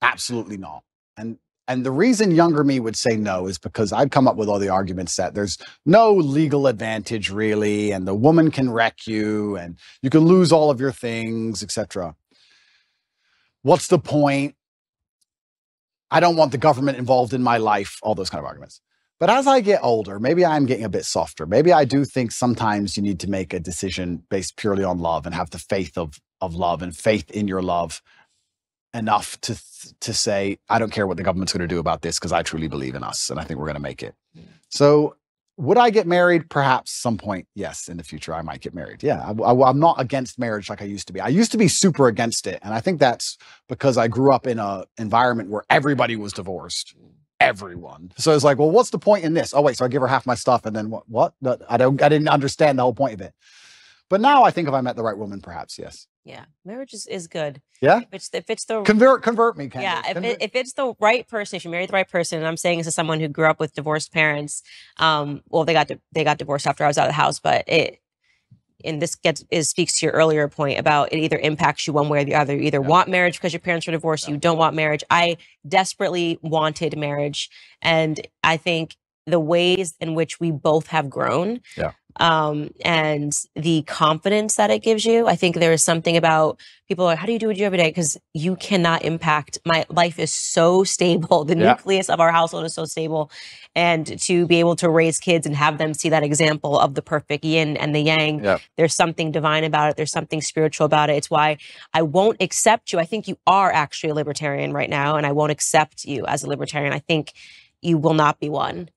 absolutely not. And, and the reason younger me would say no is because I'd come up with all the arguments that there's no legal advantage really, and the woman can wreck you and you can lose all of your things, et cetera. What's the point? I don't want the government involved in my life, all those kind of arguments. But as I get older, maybe I'm getting a bit softer. Maybe I do think sometimes you need to make a decision based purely on love and have the faith of, of love and faith in your love enough to, to say, I don't care what the government's going to do about this because I truly believe in us and I think we're going to make it. Yeah. So would I get married? Perhaps some point, yes, in the future I might get married. Yeah, I, I, I'm not against marriage like I used to be. I used to be super against it. And I think that's because I grew up in an environment where everybody was divorced. Everyone. So it's like, well, what's the point in this? Oh wait, so I give her half my stuff and then what? What? I don't, I didn't understand the whole point of it. But now I think if I met the right woman, perhaps, yes. Yeah, marriage is, is good. Yeah? If it's, if it's the- Convert, convert me, Candace. Yeah, if, it, if it's the right person, if you marry the right person, and I'm saying this as someone who grew up with divorced parents, um, well, they got, they got divorced after I was out of the house, but it, and this gets is speaks to your earlier point about it either impacts you one way or the other. You either yeah. want marriage because your parents were divorced, yeah. you don't want marriage. I desperately wanted marriage. And I think the ways in which we both have grown yeah. um, and the confidence that it gives you, I think there is something about people are, how do you do what you do every day? Because you cannot impact. My life is so stable. The yeah. nucleus of our household is so stable. And to be able to raise kids and have them see that example of the perfect yin and the yang, yeah. there's something divine about it. There's something spiritual about it. It's why I won't accept you. I think you are actually a libertarian right now, and I won't accept you as a libertarian. I think you will not be one.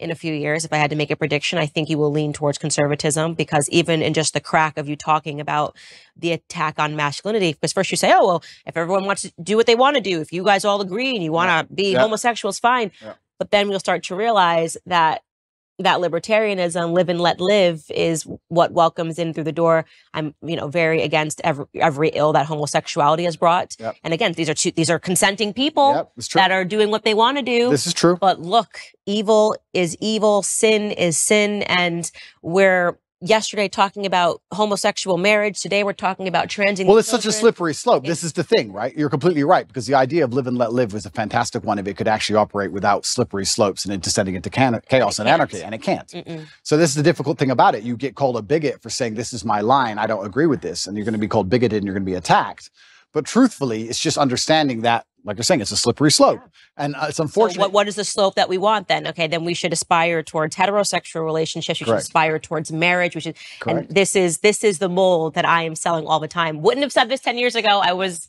In a few years, if I had to make a prediction, I think you will lean towards conservatism, because even in just the crack of you talking about the attack on masculinity, because first you say, oh, well, if everyone wants to do what they want to do, if you guys all agree and you want to yeah. be yeah. homosexuals, fine. Yeah. But then we'll start to realize that that libertarianism, live and let live, is what welcomes in through the door. I'm, you know, very against every, every ill that homosexuality has brought. Yep. And again, these are two, these are consenting people yep, that are doing what they want to do. This is true. But look, evil is evil, sin is sin. And we're yesterday talking about homosexual marriage. Today we're talking about transing. Well, it's children. Such a slippery slope. It's this is the thing, right? You're completely right, because the idea of live and let live was a fantastic one if it could actually operate without slippery slopes and descending into chaos and anarchy, and it can't. Mm-mm. So this is the difficult thing about it. You get called a bigot for saying, this is my line, I don't agree with this, and you're going to be called bigoted and you're going to be attacked. But truthfully, it's just understanding that, like you're saying, it's a slippery slope. Yeah. And uh, it's unfortunate. So what, what is the slope that we want then? Okay, then we should aspire towards heterosexual relationships. We Correct. should aspire towards marriage. We should. Correct. And this is, this is the mold that I am selling all the time. Wouldn't have said this ten years ago. I was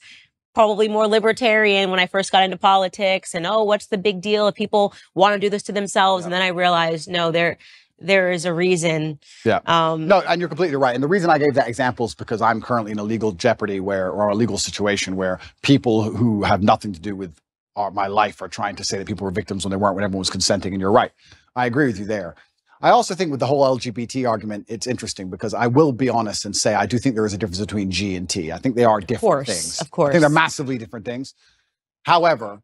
probably more libertarian when I first got into politics. And, oh, what's the big deal if people want to do this to themselves? Yeah. And then I realized, no, they're... there is a reason. Yeah. Um, no, and you're completely right. And the reason I gave that example is because I'm currently in a legal jeopardy where, or a legal situation where people who have nothing to do with our, my life are trying to say that people were victims when they weren't, when everyone was consenting. And you're right. I agree with you there. I also think with the whole L G B T argument, it's interesting because I will be honest and say, I do think there is a difference between G and T. I think they are different of course, things. Of course. I think they're massively different things. However,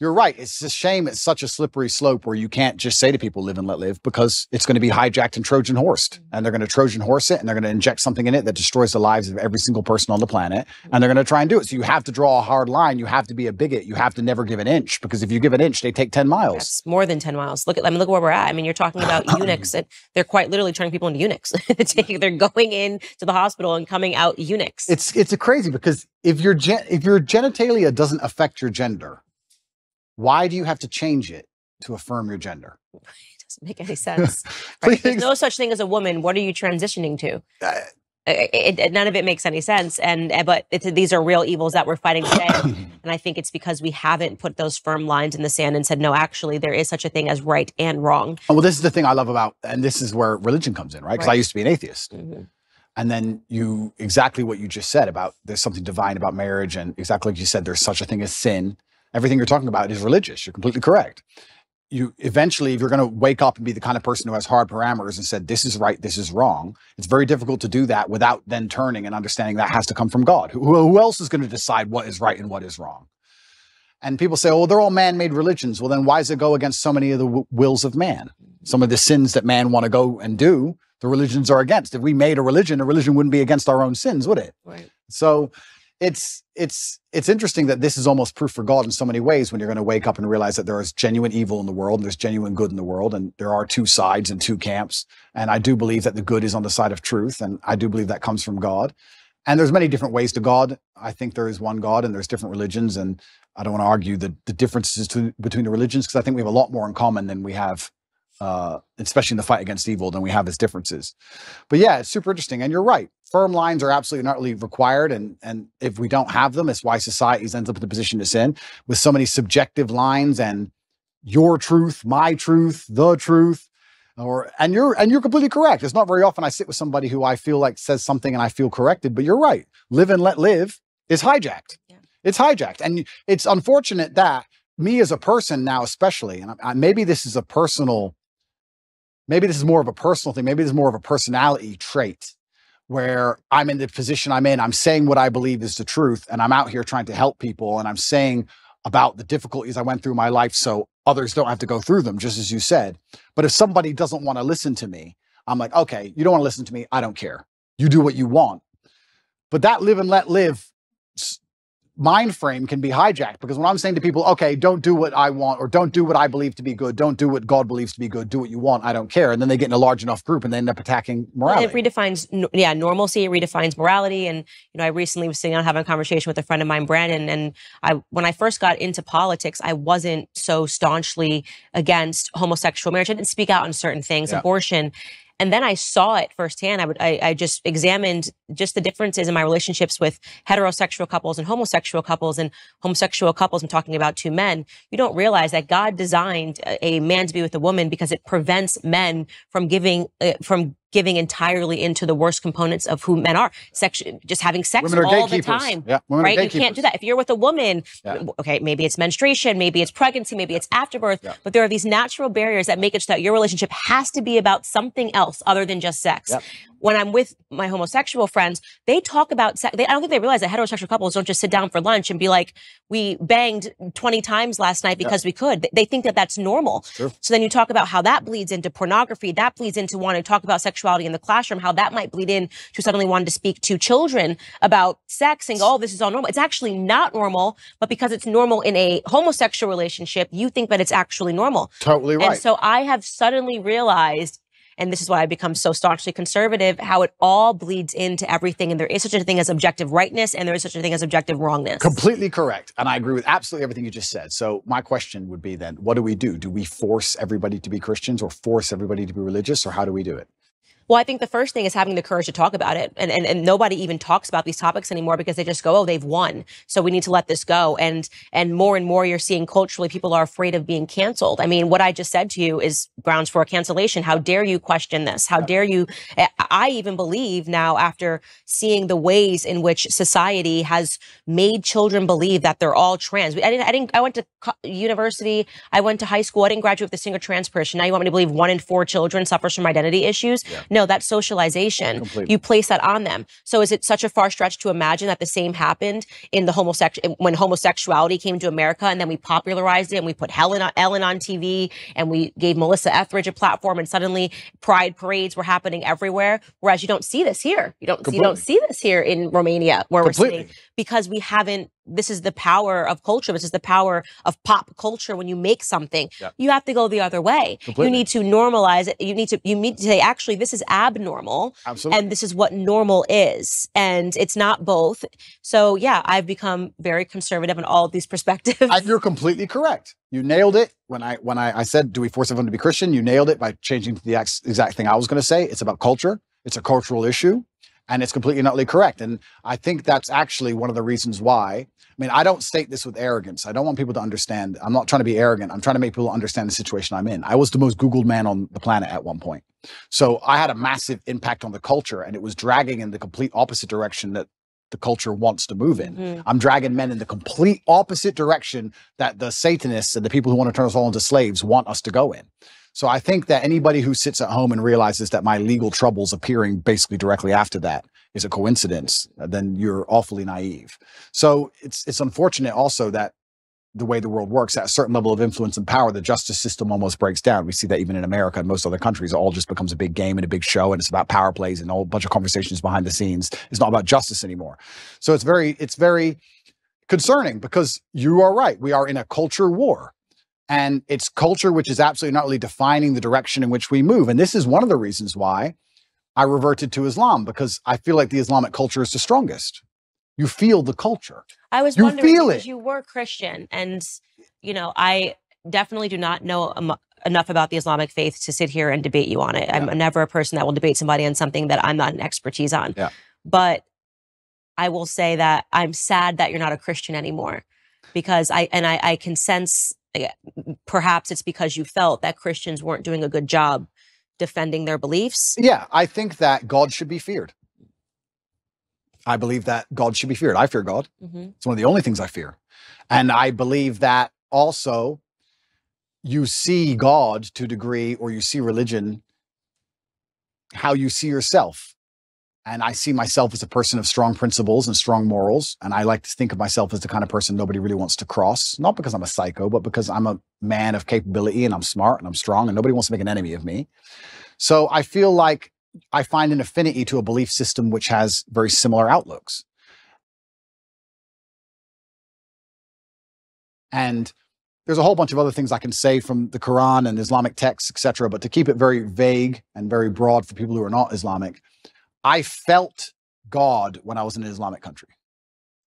you're right. It's a shame it's such a slippery slope where you can't just say to people, live and let live, because it's going to be hijacked and Trojan horsed. And they're going to Trojan horse it, and they're going to inject something in it that destroys the lives of every single person on the planet. And they're going to try and do it. So you have to draw a hard line. You have to be a bigot. You have to never give an inch, because if you give an inch, they take ten miles. That's more than ten miles. Look at, I mean, look where we're at. I mean, you're talking about eunuchs. And they're quite literally turning people into eunuchs. They're going in to the hospital and coming out eunuchs. It's, it's a crazy, because if, you're gen if your genitalia doesn't affect your gender, why do you have to change it to affirm your gender? It doesn't make any sense. Right? There's no such thing as a woman. What are you transitioning to? Uh, it, it, none of it makes any sense. And but it's, these are real evils that we're fighting today. And I think it's because we haven't put those firm lines in the sand and said, no, actually, there is such a thing as right and wrong. Oh, well, this is the thing I love about, and this is where religion comes in, right? Because right. I used to be an atheist. Mm-hmm. And then you, exactly what you just said about there's something divine about marriage, and exactly like you said, there's such a thing as sin. Everything you're talking about is religious. You're completely correct. You eventually, if you're going to wake up and be the kind of person who has hard parameters and said, this is right, this is wrong, it's very difficult to do that without then turning and understanding that has to come from God. Who, who else is going to decide what is right and what is wrong? And people say, oh, well, they're all man-made religions. Well, then why does it go against so many of the w wills of man? Some of the sins that man want to go and do, the religions are against. If we made a religion, a religion wouldn't be against our own sins, would it? Right. So it's, it's, it's interesting that this is almost proof for God in so many ways when you're going to wake up and realize that there is genuine evil in the world and there's genuine good in the world, and there are two sides and two camps. And I do believe that the good is on the side of truth, and I do believe that comes from God. And there's many different ways to God. I think there is one God, and there's different religions, and I don't want to argue the, the differences to, between the religions, because I think we have a lot more in common than we have, uh, especially in the fight against evil, than we have as differences. But yeah, it's super interesting. And you're right. Firm lines are absolutely not really required. And, and if we don't have them, it's why society ends up in the position it's in, with so many subjective lines and your truth, my truth, the truth. Or, and you're, and you're completely correct. It's not very often I sit with somebody who I feel like says something and I feel corrected, but you're right. Live and let live is hijacked. Yeah. It's hijacked. And it's unfortunate that me as a person now, especially, and I, I, maybe this is a personal, maybe this is more of a personal thing. Maybe this is more of a personality trait where I'm in the position I'm in. I'm saying what I believe is the truth, and I'm out here trying to help people. And I'm saying about the difficulties I went through in my life so others don't have to go through them, just as you said. But if somebody doesn't want to listen to me, I'm like, okay, you don't want to listen to me. I don't care. You do what you want. But that live and let live mind frame can be hijacked, because when I'm saying to people, okay, don't do what I want, or don't do what I believe to be good, don't do what God believes to be good, do what you want, I don't care. And then they get in a large enough group and they end up attacking morality. Well, it redefines, yeah, normalcy, it redefines morality. And, you know, I recently was sitting down having a conversation with a friend of mine, Brandon, and I, when I first got into politics, I wasn't so staunchly against homosexual marriage. I didn't speak out on certain things, yeah. abortion. And then I saw it firsthand. I, would, I, I just examined just the differences in my relationships with heterosexual couples and homosexual couples. And homosexual couples, I'm talking about two men, you don't realize that God designed a, a man to be with a woman because it prevents men from giving, uh, from giving entirely into the worst components of who men are. Sex, just having sex all the time, yeah. right? You can't do that. If you're with a woman, yeah. okay, maybe it's menstruation, maybe it's pregnancy, maybe it's afterbirth, yeah. but there are these natural barriers that make it so that your relationship has to be about something else other than just sex. Yeah. When I'm with my homosexual friends, they talk about sex. They, I don't think they realize that heterosexual couples don't just sit down for lunch and be like, we banged twenty times last night because yeah. we could. They think that that's normal. Sure. So then you talk about how that bleeds into pornography, that bleeds into wanting to talk about sexuality in the classroom, how that might bleed in to suddenly wanting to speak to children about sex and go, oh, this is all normal. It's actually not normal, but because it's normal in a homosexual relationship, you think that it's actually normal. Totally right. And so I have suddenly realized, and this is why I become so staunchly conservative, how it all bleeds into everything. And there is such a thing as objective rightness, and there is such a thing as objective wrongness. Completely correct. And I agree with absolutely everything you just said. So my question would be then, what do we do? Do we force everybody to be Christians, or force everybody to be religious, or how do we do it? Well, I think the first thing is having the courage to talk about it. And, and and nobody even talks about these topics anymore because they just go, oh, they've won, so we need to let this go. And and more and more you're seeing culturally people are afraid of being canceled. I mean, what I just said to you is grounds for cancellation. How dare you question this? How dare you? I even believe now, after seeing the ways in which society has made children believe that they're all trans. I didn't, I didn't, I went to university, I went to high school, I didn't graduate with a single trans person. Now you want me to believe one in four children suffers from identity issues? Yeah. No, that's socialization. Completely. You place that on them. So is it such a far stretch to imagine that the same happened in the homosexual, when homosexuality came to America, and then we popularized it and we put Helen on, Ellen on T V, and we gave Melissa Etheridge a platform, and suddenly pride parades were happening everywhere. Whereas you don't see this here. You don't, Completely. you don't see this here in Romania where Completely. we're sitting, because we haven't. This is the power of culture. This is the power of pop culture. When you make something, yeah. you have to go the other way. Completely. You need to normalize it. You need to, you need to say, actually, this is abnormal. Absolutely. And this is what normal is. And it's not both. So yeah, I've become very conservative in all of these perspectives. And you're completely correct. You nailed it. When I, when I, I said, do we force everyone to be Christian? You nailed it by changing the ex exact thing I was going to say. It's about culture. It's a cultural issue. and it's completely and utterly correct. And I think that's actually one of the reasons why. I mean, I don't state this with arrogance. I don't want people to understand. I'm not trying to be arrogant. I'm trying to make people understand the situation I'm in. I was the most Googled man on the planet at one point. So I had a massive impact on the culture, and it was dragging in the complete opposite direction that the culture wants to move in. Mm-hmm. I'm dragging men in the complete opposite direction that the Satanists and the people who want to turn us all into slaves want us to go in. So I think that anybody who sits at home and realizes that my legal troubles appearing basically directly after that is a coincidence, then you're awfully naive. So it's, it's unfortunate also that the way the world works, at a certain level of influence and power, the justice system almost breaks down. We see that even in America and most other countries, it all just becomes a big game and a big show, and it's about power plays and a whole bunch of conversations behind the scenes. It's not about justice anymore. So it's very, it's very concerning, because you are right. We are in a culture war, and it's culture which is absolutely not really defining the direction in which we move. And this is one of the reasons why I reverted to Islam, because I feel like the Islamic culture is the strongest. You feel the culture. I was you wondering feel because it. You were Christian, and you know, I definitely do not know em enough about the Islamic faith to sit here and debate you on it. Yeah. I'm never a person that will debate somebody on something that I'm not an expertise on. Yeah. But I will say that I'm sad that you're not a Christian anymore, because I and I, I can sense perhaps it's because you felt that Christians weren't doing a good job defending their beliefs. Yeah, I think that God should be feared. I believe that God should be feared. I fear God. Mm-hmm. It's one of the only things I fear. And I believe that also you see God to a degree, or you see religion, how you see yourself. And I see myself as a person of strong principles and strong morals. And I like to think of myself as the kind of person nobody really wants to cross, not because I'm a psycho, but because I'm a man of capability and I'm smart and I'm strong and nobody wants to make an enemy of me. So I feel like I find an affinity to a belief system which has very similar outlooks. And there's a whole bunch of other things I can say from the Quran and Islamic texts, et cetera. But to keep it very vague and very broad for people who are not Islamic, I felt God when I was in an Islamic country.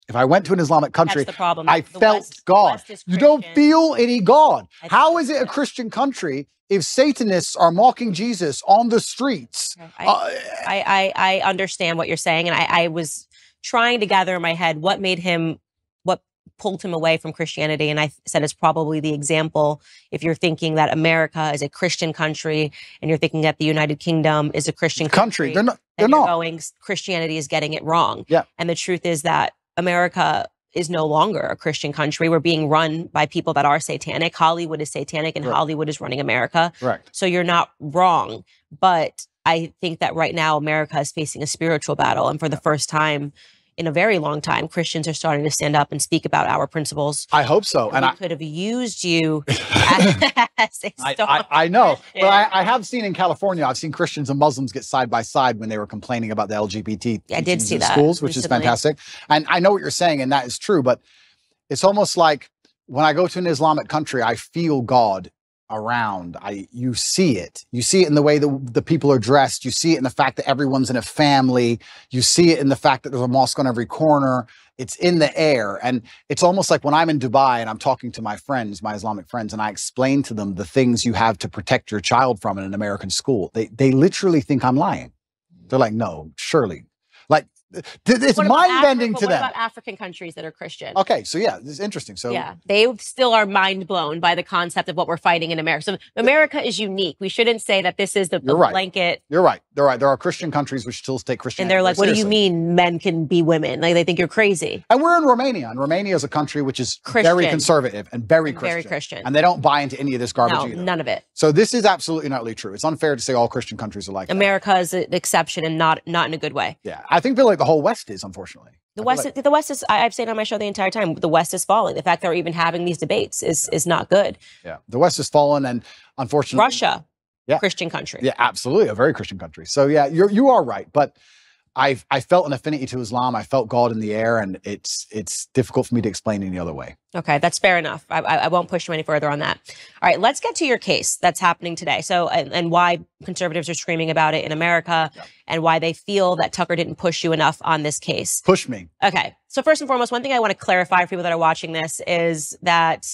If I went to an Islamic country, that's the problem. I the felt West, God. You don't feel any God. How is it a Christian country if Satanists are mocking Jesus on the streets? I, uh, I, I, I understand what you're saying. And I, I was trying to gather in my head what made him, what pulled him away from Christianity. And I said it's probably the example. If you're thinking that America is a Christian country and you're thinking that the United Kingdom is a Christian country, country. They're not, they're not. Going, Christianity is getting it wrong. Yeah. And the truth is that America is no longer a Christian country. We're being run by people that are satanic. Hollywood is satanic, and right. Hollywood is running America. Right. So you're not wrong. But I think that right now America is facing a spiritual battle. And for the first time in a very long time, Christians are starting to stand up and speak about our principles. I hope so. And, and I could have used you as a I, I, I know. Christian. But I, I have seen in California, I've seen Christians and Muslims get side by side when they were complaining about the L G B T I did see in that schools, which recently. Is fantastic. And I know what you're saying, and that is true. But it's almost like when I go to an Islamic country, I feel God around. I you see it. You see it in the way the, the people are dressed. You see it in the fact that everyone's in a family. You see it in the fact that there's a mosque on every corner. It's in the air. And it's almost like when I'm in Dubai and I'm talking to my friends, my Islamic friends, and I explain to them the things you have to protect your child from in an American school, they they literally think I'm lying. They're like, no, surely. Like, it's mind-bending to them. What about African countries that are Christian? Okay, so yeah, this is interesting. So yeah, they still are mind-blown by the concept of what we're fighting in America. So America is unique. We shouldn't say that this is the blanket. You're right. You're right. There are Christian countries which still take Christian. And they're like, what do you mean men can be women? Like, they think you're crazy. And we're in Romania. And Romania is a country which is very conservative and very Christian. Very Christian. And they don't buy into any of this garbage either. No, none of it. So this is absolutely not really true. It's unfair to say all Christian countries are like that. America is an exception, and not not in a good way. Yeah, I think they're like the whole West is, unfortunately. The West, like, the West is, I've said on my show the entire time, the West is falling. The fact that we're even having these debates is, yeah. is not good. Yeah, the West is fallen, and unfortunately— Russia, yeah. Christian country. Yeah, absolutely, a very Christian country. So yeah, you're, you are right, but I've, I felt an affinity to Islam. I felt God in the air, and it's, it's difficult for me to explain any other way. Okay, that's fair enough. I, I won't push you any further on that. All right, let's get to your case that's happening today. So, and, and why conservatives are screaming about it in America, yeah. and why they feel that Tucker didn't push you enough on this case. Push me. Okay, so first and foremost, one thing I want to clarify for people that are watching this is that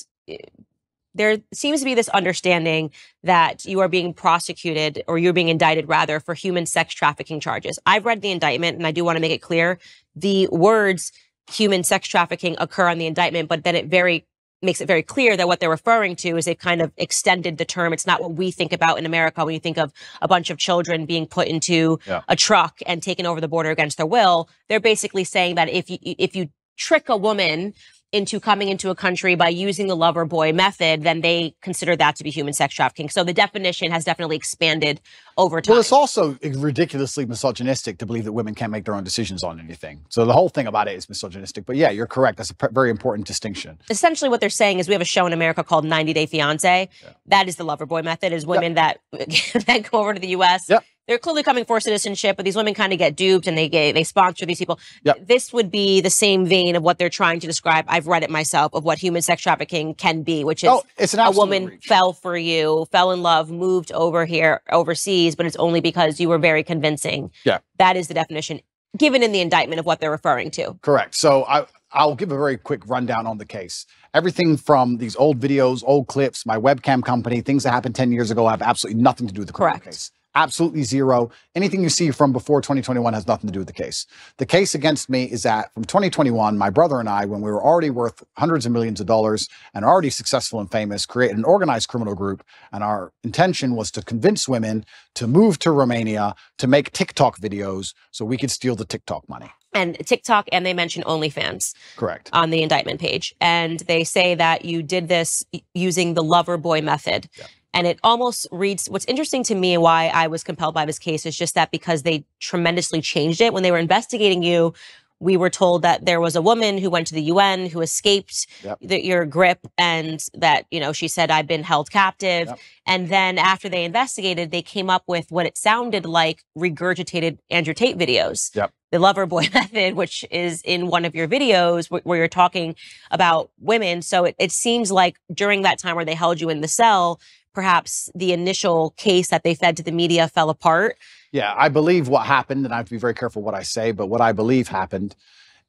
there seems to be this understanding that you are being prosecuted, or you're being indicted rather, for human sex trafficking charges. I've read the indictment, and I do want to make it clear, the words human sex trafficking occur on the indictment, but then it very makes it very clear that what they're referring to is they've kind of extended the term. It's not what we think about in America when you think of a bunch of children being put into yeah. a truck and taken over the border against their will. They're basically saying that if you if you trick a woman into coming into a country by using the lover boy method, then they consider that to be human sex trafficking. So the definition has definitely expanded over time. Well, it's also ridiculously misogynistic to believe that women can't make their own decisions on anything. So the whole thing about it is misogynistic. But yeah, you're correct. That's a very important distinction. Essentially what they're saying is we have a show in America called ninety day fiance. Yeah. That is the lover boy method, is women yep. that, that go over to the U S. Yep. They're clearly coming for citizenship, but these women kind of get duped and they get, they sponsor these people. Yep. This would be the same vein of what they're trying to describe. I've read it myself, of what human sex trafficking can be, which is oh, it's an a woman reach. fell for you, fell in love, moved over here, overseas, but it's only because you were very convincing. Yeah. That is the definition given in the indictment of what they're referring to. Correct. So I, I'll give a very quick rundown on the case. Everything from these old videos, old clips, my webcam company, things that happened ten years ago have absolutely nothing to do with the criminal case. Absolutely zero. Anything you see from before twenty twenty-one has nothing to do with the case. The case against me is that from twenty twenty-one, my brother and I, when we were already worth hundreds of millions of dollars and already successful and famous, created an organized criminal group. And our intention was to convince women to move to Romania to make TikTok videos so we could steal the TikTok money. And TikTok, and they mention OnlyFans. Correct. On the indictment page. And they say that you did this using the lover boy method. Yeah. And it almost reads, what's interesting to me and why I was compelled by this case is just that because they tremendously changed it. When they were investigating you, we were told that there was a woman who went to the U N who escaped yep. the, your grip, and that, you know, she said, I've been held captive. Yep. And then after they investigated, they came up with what it sounded like regurgitated Andrew Tate videos. Yep. The lover boy method, which is in one of your videos wh where you're talking about women. So it, it seems like during that time where they held you in the cell, perhaps the initial case that they fed to the media fell apart. Yeah, I believe what happened, and I have to be very careful what I say, but what I believe happened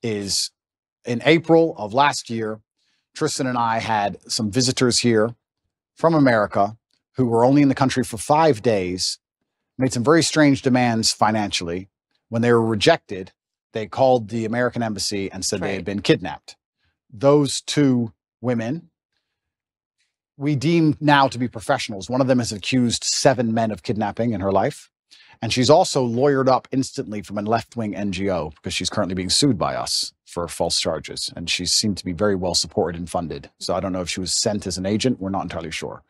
is in April of last year, Tristan and I had some visitors here from America who were only in the country for five days, made some very strange demands financially. When they were rejected, they called the American embassy and said right. they had been kidnapped. Those two women we deem now to be professionals. One of them has accused seven men of kidnapping in her life. And she's also lawyered up instantly from a left-wing N G O because she's currently being sued by us for false charges. And she seemed to be very well supported and funded. So I don't know if she was sent as an agent. We're not entirely sure.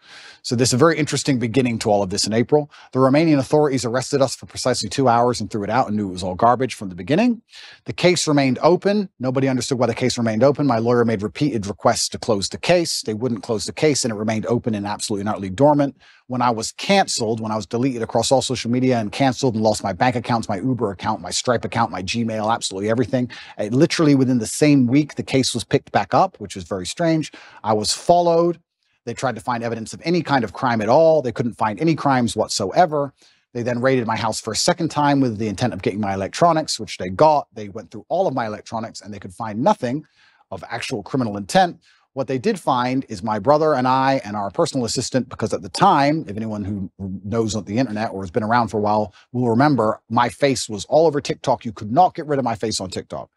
So there's a very interesting beginning to all of this in April. The Romanian authorities arrested us for precisely two hours and threw it out and knew it was all garbage from the beginning. The case remained open. Nobody understood why the case remained open. My lawyer made repeated requests to close the case. They wouldn't close the case, and it remained open and absolutely and utterly dormant. When I was canceled, when I was deleted across all social media and canceled and lost my bank accounts, my Uber account, my Stripe account, my Gmail, absolutely everything, it literally within the same week, the case was picked back up, which was very strange. I was followed. They tried to find evidence of any kind of crime at all. They couldn't find any crimes whatsoever. They then raided my house for a second time with the intent of getting my electronics, which they got. They went through all of my electronics and they could find nothing of actual criminal intent. What they did find is my brother and I and our personal assistant, because at the time, if anyone who knows the internet or has been around for a while will remember, my face was all over TikTok. You could not get rid of my face on TikTok.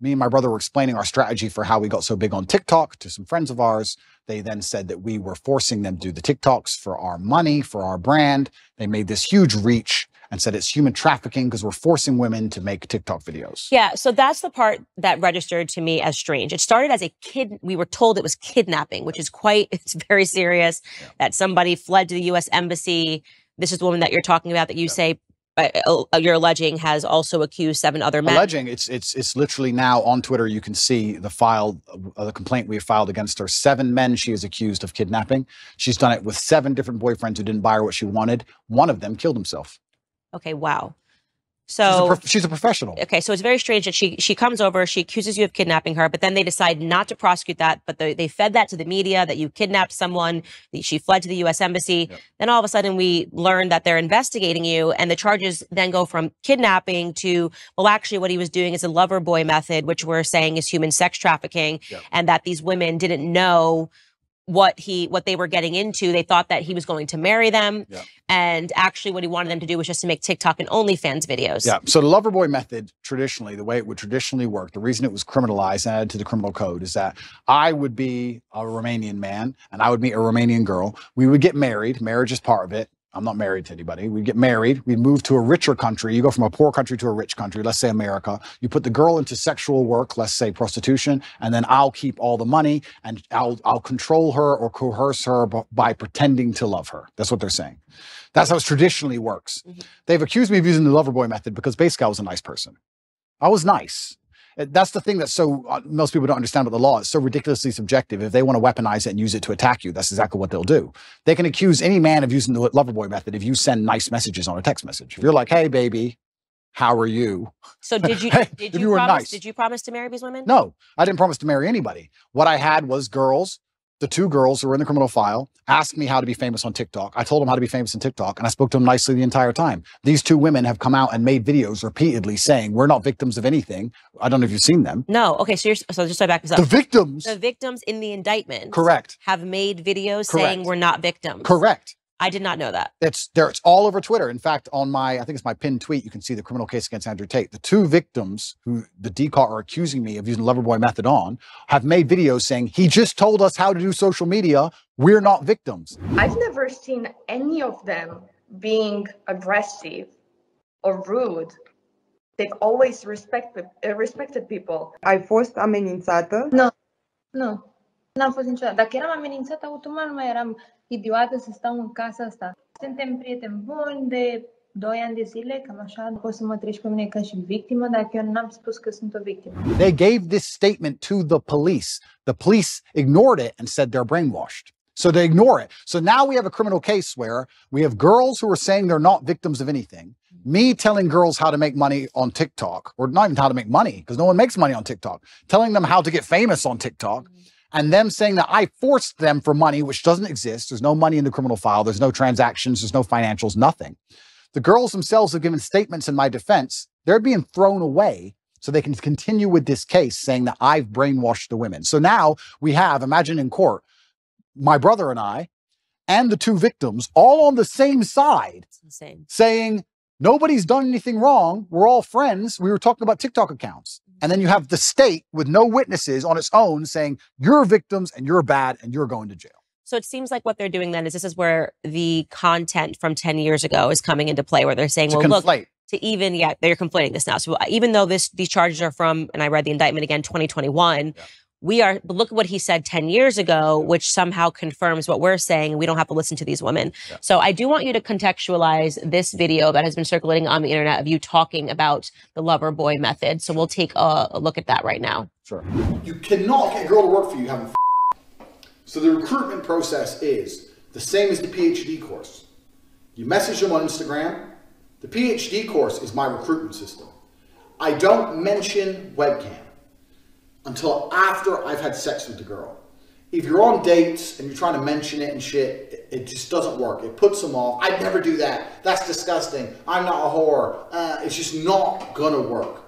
Me and my brother were explaining our strategy for how we got so big on TikTok to some friends of ours. They then said that we were forcing them to do the TikToks for our money, for our brand. They made this huge reach and said it's human trafficking because we're forcing women to make TikTok videos. Yeah, so that's the part that registered to me as strange. It started as a kid. We were told it was kidnapping, which is quite, it's very serious, yeah. that somebody fled to the U S embassy. This is the woman that you're talking about that you yeah. say, Uh, you're alleging has also accused seven other men. Alleging, it's it's it's literally now on Twitter. You can see the file, uh, the complaint we have filed against her. Seven men she is accused of kidnapping. She's done it with seven different boyfriends who didn't buy her what she wanted. One of them killed himself. Okay, wow. So she's a, she's a professional. Okay, so it's very strange that she she comes over, she accuses you of kidnapping her, but then they decide not to prosecute that. But the, they fed that to the media that you kidnapped someone. That she fled to the U S embassy. Yep. Then all of a sudden we learn that they're investigating you, and the charges then go from kidnapping to, well, actually what he was doing is a lover boy method, which we're saying is human sex trafficking, yep. and that these women didn't know what he what they were getting into. They thought that he was going to marry them. Yeah. And actually what he wanted them to do was just to make TikTok and OnlyFans videos. Yeah. So the Loverboy method, traditionally, the way it would traditionally work, the reason it was criminalized and added to the criminal code is that I would be a Romanian man and I would meet a Romanian girl. We would get married. Marriage is part of it. I'm not married to anybody. We'd get married. We'd move to a richer country. You go from a poor country to a rich country, let's say America. You put the girl into sexual work, let's say prostitution, and then I'll keep all the money and I'll, I'll control her or coerce her by pretending to love her. That's what they're saying. That's how it traditionally works. Mm-hmm. They've accused me of using the Loverboy method because basically I was a nice person. I was nice. That's the thing that's so, uh, most people don't understand about the law. It's so ridiculously subjective. If they want to weaponize it and use it to attack you, that's exactly what they'll do. They can accuse any man of using the Loverboy method if you send nice messages on a text message. If you're like, hey, baby, how are you? So did you, hey, did, you, you promise, nice. did you promise to marry these women? No, I didn't promise to marry anybody. What I had was girls, the two girls who were in the criminal file, asked me how to be famous on TikTok. I told them how to be famous on TikTok, and I spoke to them nicely the entire time. These two women have come out and made videos repeatedly saying, we're not victims of anything. I don't know if you've seen them. No. Okay, so, you're, so just to back this up. The victims. The victims in the indictment. Correct. Have made videos Correct. saying we're not victims. Correct. I did not know that. It's there. It's all over Twitter. In fact, on my, I think it's my pinned tweet, you can see the criminal case against Andrew Tate. The two victims who the D C A R are accusing me of using the Loverboy method on have made videos saying, he just told us how to do social media. We're not victims. I've never seen any of them being aggressive or rude. They've always respected, uh, respected people. I forced amenințată. No, no. N-am fost niciodată. Dacă eram amenințată, automat nu mai eram idiotă să stau în casa asta. Suntem prieteni buni de doi ani de zile, cam așa. Nu poți să mă treci pe mine ca și victimă, dacă eu n-am spus că sunt o victimă. They gave this statement to the police. The police ignored it and said they're brainwashed. So they ignore it. So now we have a criminal case where we have girls who are saying they're not victims of anything. Me telling girls how to make money on TikTok, or not even how to make money, because no one makes money on TikTok. Telling them how to get famous on TikTok. Mm-hmm. And them saying that I forced them for money, which doesn't exist. There's no money in the criminal file. There's no transactions. There's no financials, nothing. The girls themselves have given statements in my defense. They're being thrown away so they can continue with this case saying that I've brainwashed the women. So now we have, imagine in court, my brother and I and the two victims all on the same side saying nobody's done anything wrong. We're all friends. We were talking about TikTok accounts. And then you have the state with no witnesses on its own saying, you're victims and you're bad and you're going to jail. So it seems like what they're doing then is this is where the content from ten years ago is coming into play, where they're saying, to well, conflate. look, to even, yeah, they're conflating this now. So even though this these charges are from, and I read the indictment again, twenty twenty-one, yeah. we are, but look at what he said ten years ago, yeah. which somehow confirms what we're saying. We don't have to listen to these women. Yeah. So I do want you to contextualize this video that has been circulating on the internet of you talking about the Loverboy method. So we'll take a, a look at that right now. Sure. You cannot get a girl to work for you having f***. So the recruitment process is the same as the PhD course. You message them on Instagram. The PhD course is my recruitment system. I don't mention webcam until after I've had sex with the girl. If you're on dates and you're trying to mention it and shit, it, it just doesn't work. It puts them off. I'd never do that. That's disgusting. I'm not a whore. Uh, it's just not gonna work.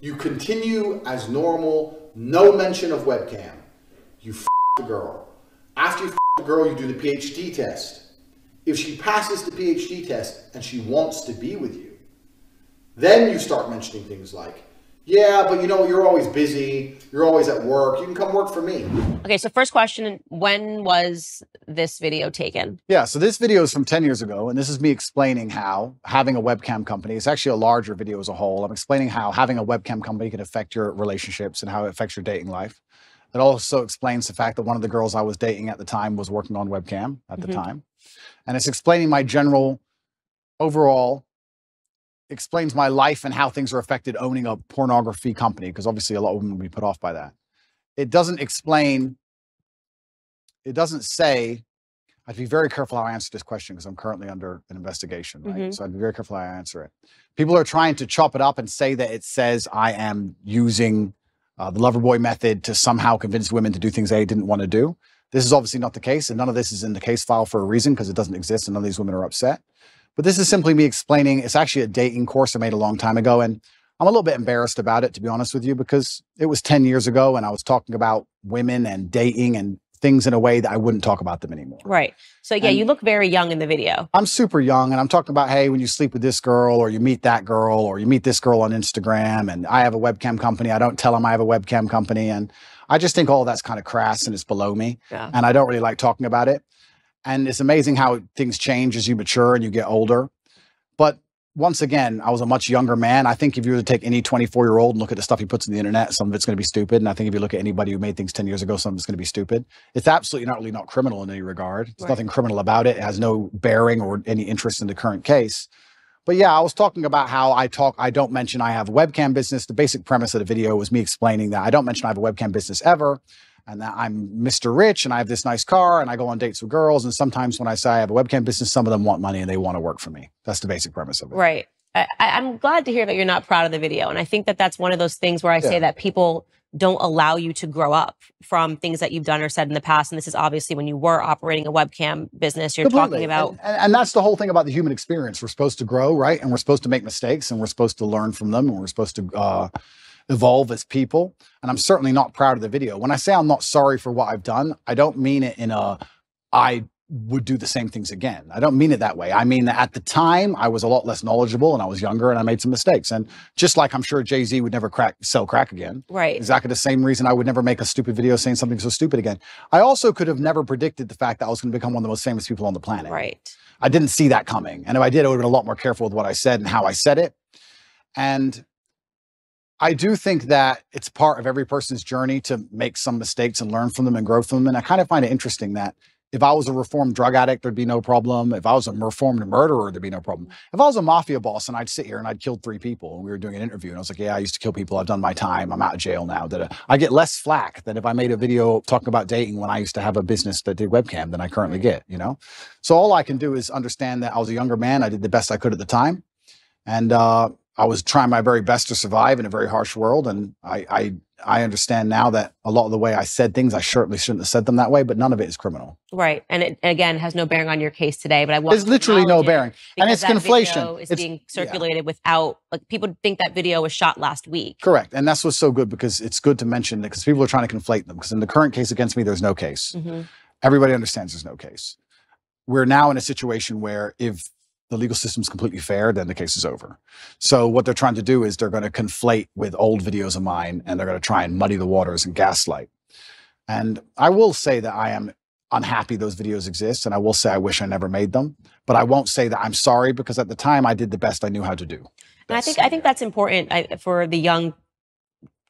You continue as normal, no mention of webcam. You f*** the girl. After you f*** the girl, you do the PhD test. If she passes the PhD test and she wants to be with you, then you start mentioning things like, yeah, but you know, you're always busy. You're always at work. You can come work for me. Okay, so first question, when was this video taken? Yeah, so this video is from ten years ago, and this is me explaining how having a webcam company, it's actually a larger video as a whole. I'm explaining how having a webcam company can affect your relationships and how it affects your dating life. It also explains the fact that one of the girls I was dating at the time was working on webcam at the mm-hmm. time. And it's explaining my general overall explains my life and how things are affected owning a pornography company, because obviously a lot of women will be put off by that. It doesn't explain, it doesn't say, I'd be very careful how I answer this question because I'm currently under an investigation, right? Mm-hmm. So I'd be very careful how I answer it. People are trying to chop it up and say that it says I am using uh, the Loverboy method to somehow convince women to do things they didn't want to do. This is obviously not the case, and none of this is in the case file for a reason, because it doesn't exist and none of these women are upset. But this is simply me explaining, it's actually a dating course I made a long time ago, and I'm a little bit embarrassed about it, to be honest with you, because it was ten years ago and I was talking about women and dating and things in a way that I wouldn't talk about them anymore. Right. So yeah, and you look very young in the video. I'm super young. And I'm talking about, hey, when you sleep with this girl or you meet that girl or you meet this girl on Instagram, and I have a webcam company. I don't tell them I have a webcam company. And I just think all that's kind of crass and it's below me. Yeah. And I don't really like talking about it. And it's amazing how things change as you mature and you get older. But once again, I was a much younger man. I think if you were to take any twenty-four-year-old and look at the stuff he puts on the internet, some of it's going to be stupid. And I think if you look at anybody who made things ten years ago, some of it's going to be stupid. It's absolutely not really not criminal in any regard. There's right. nothing criminal about it. It has no bearing or any interest in the current case. But yeah, I was talking about how I talk. I don't mention I have a webcam business. The basic premise of the video was me explaining that I don't mention I have a webcam business ever, and that I'm Mister Rich and I have this nice car and I go on dates with girls. And sometimes when I say I have a webcam business, some of them want money and they want to work for me. That's the basic premise of it. Right. I, I'm glad to hear that you're not proud of the video. And I think that that's one of those things where I yeah. say that people don't allow you to grow up from things that you've done or said in the past. And this is obviously when you were operating a webcam business you're Completely. talking about. And, and that's the whole thing about the human experience. We're supposed to grow, right? And we're supposed to make mistakes and we're supposed to learn from them and we're supposed to... Uh, evolve as people. And I'm certainly not proud of the video. When I say I'm not sorry for what I've done, I don't mean it in a, I would do the same things again. I don't mean it that way. I mean that at the time I was a lot less knowledgeable and I was younger and I made some mistakes. And just like I'm sure Jay-Z would never crack, sell crack again. Right. Exactly the same reason I would never make a stupid video saying something so stupid again. I also could have never predicted the fact that I was going to become one of the most famous people on the planet. Right. I didn't see that coming. And if I did, I would have been a lot more careful with what I said and how I said it. And I do think that it's part of every person's journey to make some mistakes and learn from them and grow from them. And I kind of find it interesting that if I was a reformed drug addict, there'd be no problem. If I was a reformed murderer, there'd be no problem. If I was a mafia boss and I'd sit here and I'd killed three people and we were doing an interview and I was like, yeah, I used to kill people. I've done my time. I'm out of jail now. I get less flack than if I made a video talking about dating when I used to have a business that did webcam than I currently get, you know? So all I can do is understand that I was a younger man. I did the best I could at the time. And, uh, I was trying my very best to survive in a very harsh world. And I, I I understand now that a lot of the way I said things, I certainly shouldn't have said them that way, but none of it is criminal. Right. And it, again, has no bearing on your case today, but I want There's literally no bearing. And it's conflation. It's being circulated yeah. without, like, people think that video was shot last week. Correct. And that's what's so good, because it's good to mention that, because people are trying to conflate them. Because in the current case against me, there's no case. Mm-hmm. Everybody understands there's no case. We're now in a situation where if the legal system's completely fair, then the case is over. So what they're trying to do is they're going to conflate with old videos of mine, and they're going to try and muddy the waters and gaslight. And I will say that I am unhappy those videos exist, and I will say I wish I never made them, but I won't say that I'm sorry, because at the time I did the best I knew how to do. That's, and I think I think that's important I, for the young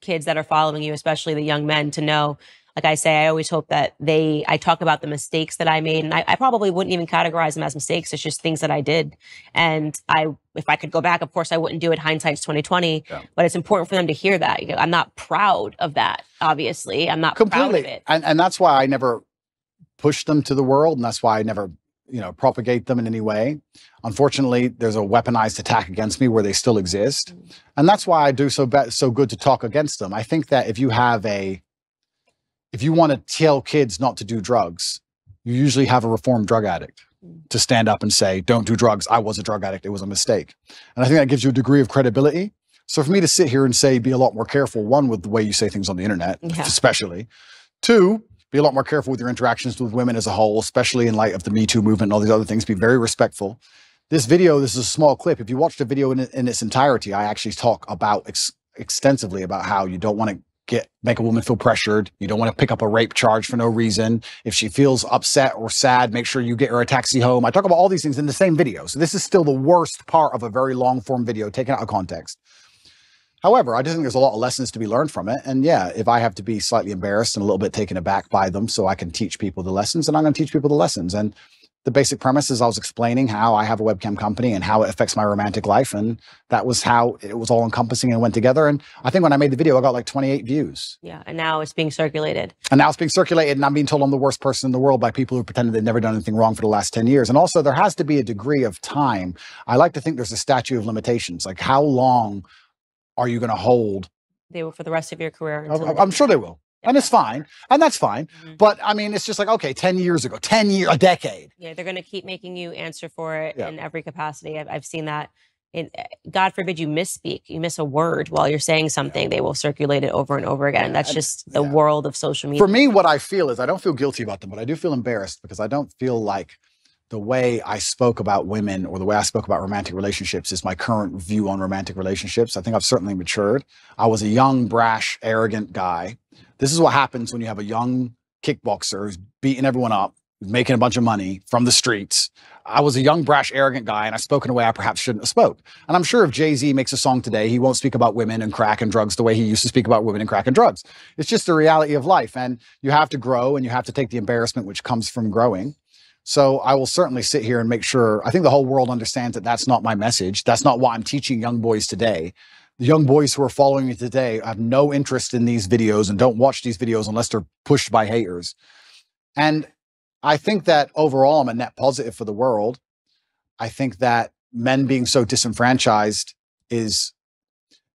kids that are following you, especially the young men, to know. Like I say, I always hope that they, I talk about the mistakes that I made, and I, I probably wouldn't even categorize them as mistakes. It's just things that I did. And I, if I could go back, of course, I wouldn't do it. Hindsight's twenty twenty, yeah. But it's important for them to hear that. You know, I'm not proud of that, obviously. I'm not Completely. proud of it. And, and that's why I never push them to the world. And that's why I never, you know, propagate them in any way. Unfortunately, there's a weaponized attack against me where they still exist. Mm. And that's why I do so, be so good to talk against them. I think that if you have a, if you want to tell kids not to do drugs, you usually have a reformed drug addict to stand up and say, don't do drugs. I was a drug addict. It was a mistake. And I think that gives you a degree of credibility. So for me to sit here and say, be a lot more careful, one, with the way you say things on the internet, yeah. especially. Two, be a lot more careful with your interactions with women as a whole, especially in light of the Me Too movement and all these other things. Be very respectful. This video, this is a small clip. If you watch the video in, in its entirety, I actually talk about ex extensively about how you don't want to Get, make a woman feel pressured. You don't want to pick up a rape charge for no reason. If she feels upset or sad, make sure you get her a taxi home. I talk about all these things in the same video. So this is still the worst part of a very long form video taken out of context. However, I just think there's a lot of lessons to be learned from it. And yeah, if I have to be slightly embarrassed and a little bit taken aback by them so I can teach people the lessons, and I'm going to teach people the lessons. And the basic premise is I was explaining how I have a webcam company and how it affects my romantic life. And that was how it was all encompassing and went together. And I think when I made the video, I got like twenty-eight views. Yeah. And now it's being circulated. And now it's being circulated. And I'm being told I'm the worst person in the world by people who pretended they've never done anything wrong for the last ten years. And also there has to be a degree of time. I like to think there's a statute of limitations. Like, how long are you going to hold? They will for the rest of your career. I, I'm sure they will. And it's fine. And that's fine. Mm-hmm. But I mean, it's just like, okay, ten years ago, ten years, a decade. Yeah, they're going to keep making you answer for it yeah. in every capacity. I've, I've seen that And God forbid you misspeak, you miss a word while you're saying something, they will circulate it over and over again. That's just the yeah. world of social media. For me, what I feel is I don't feel guilty about them, but I do feel embarrassed because I don't feel like the way I spoke about women or the way I spoke about romantic relationships is my current view on romantic relationships. I think I've certainly matured. I was a young, brash, arrogant guy. This is what happens when you have a young kickboxer who's beating everyone up, making a bunch of money from the streets. I was a young, brash, arrogant guy, and I spoke in a way I perhaps shouldn't have spoke. And I'm sure if Jay-Z makes a song today, he won't speak about women and crack and drugs the way he used to speak about women and crack and drugs. It's just the reality of life. And you have to grow, and you have to take the embarrassment which comes from growing. So I will certainly sit here and make sure, I think the whole world understands that that's not my message. That's not what I'm teaching young boys today. The young boys who are following me today have no interest in these videos and don't watch these videos unless they're pushed by haters. And I think that overall, I'm a net positive for the world. I think that men being so disenfranchised is,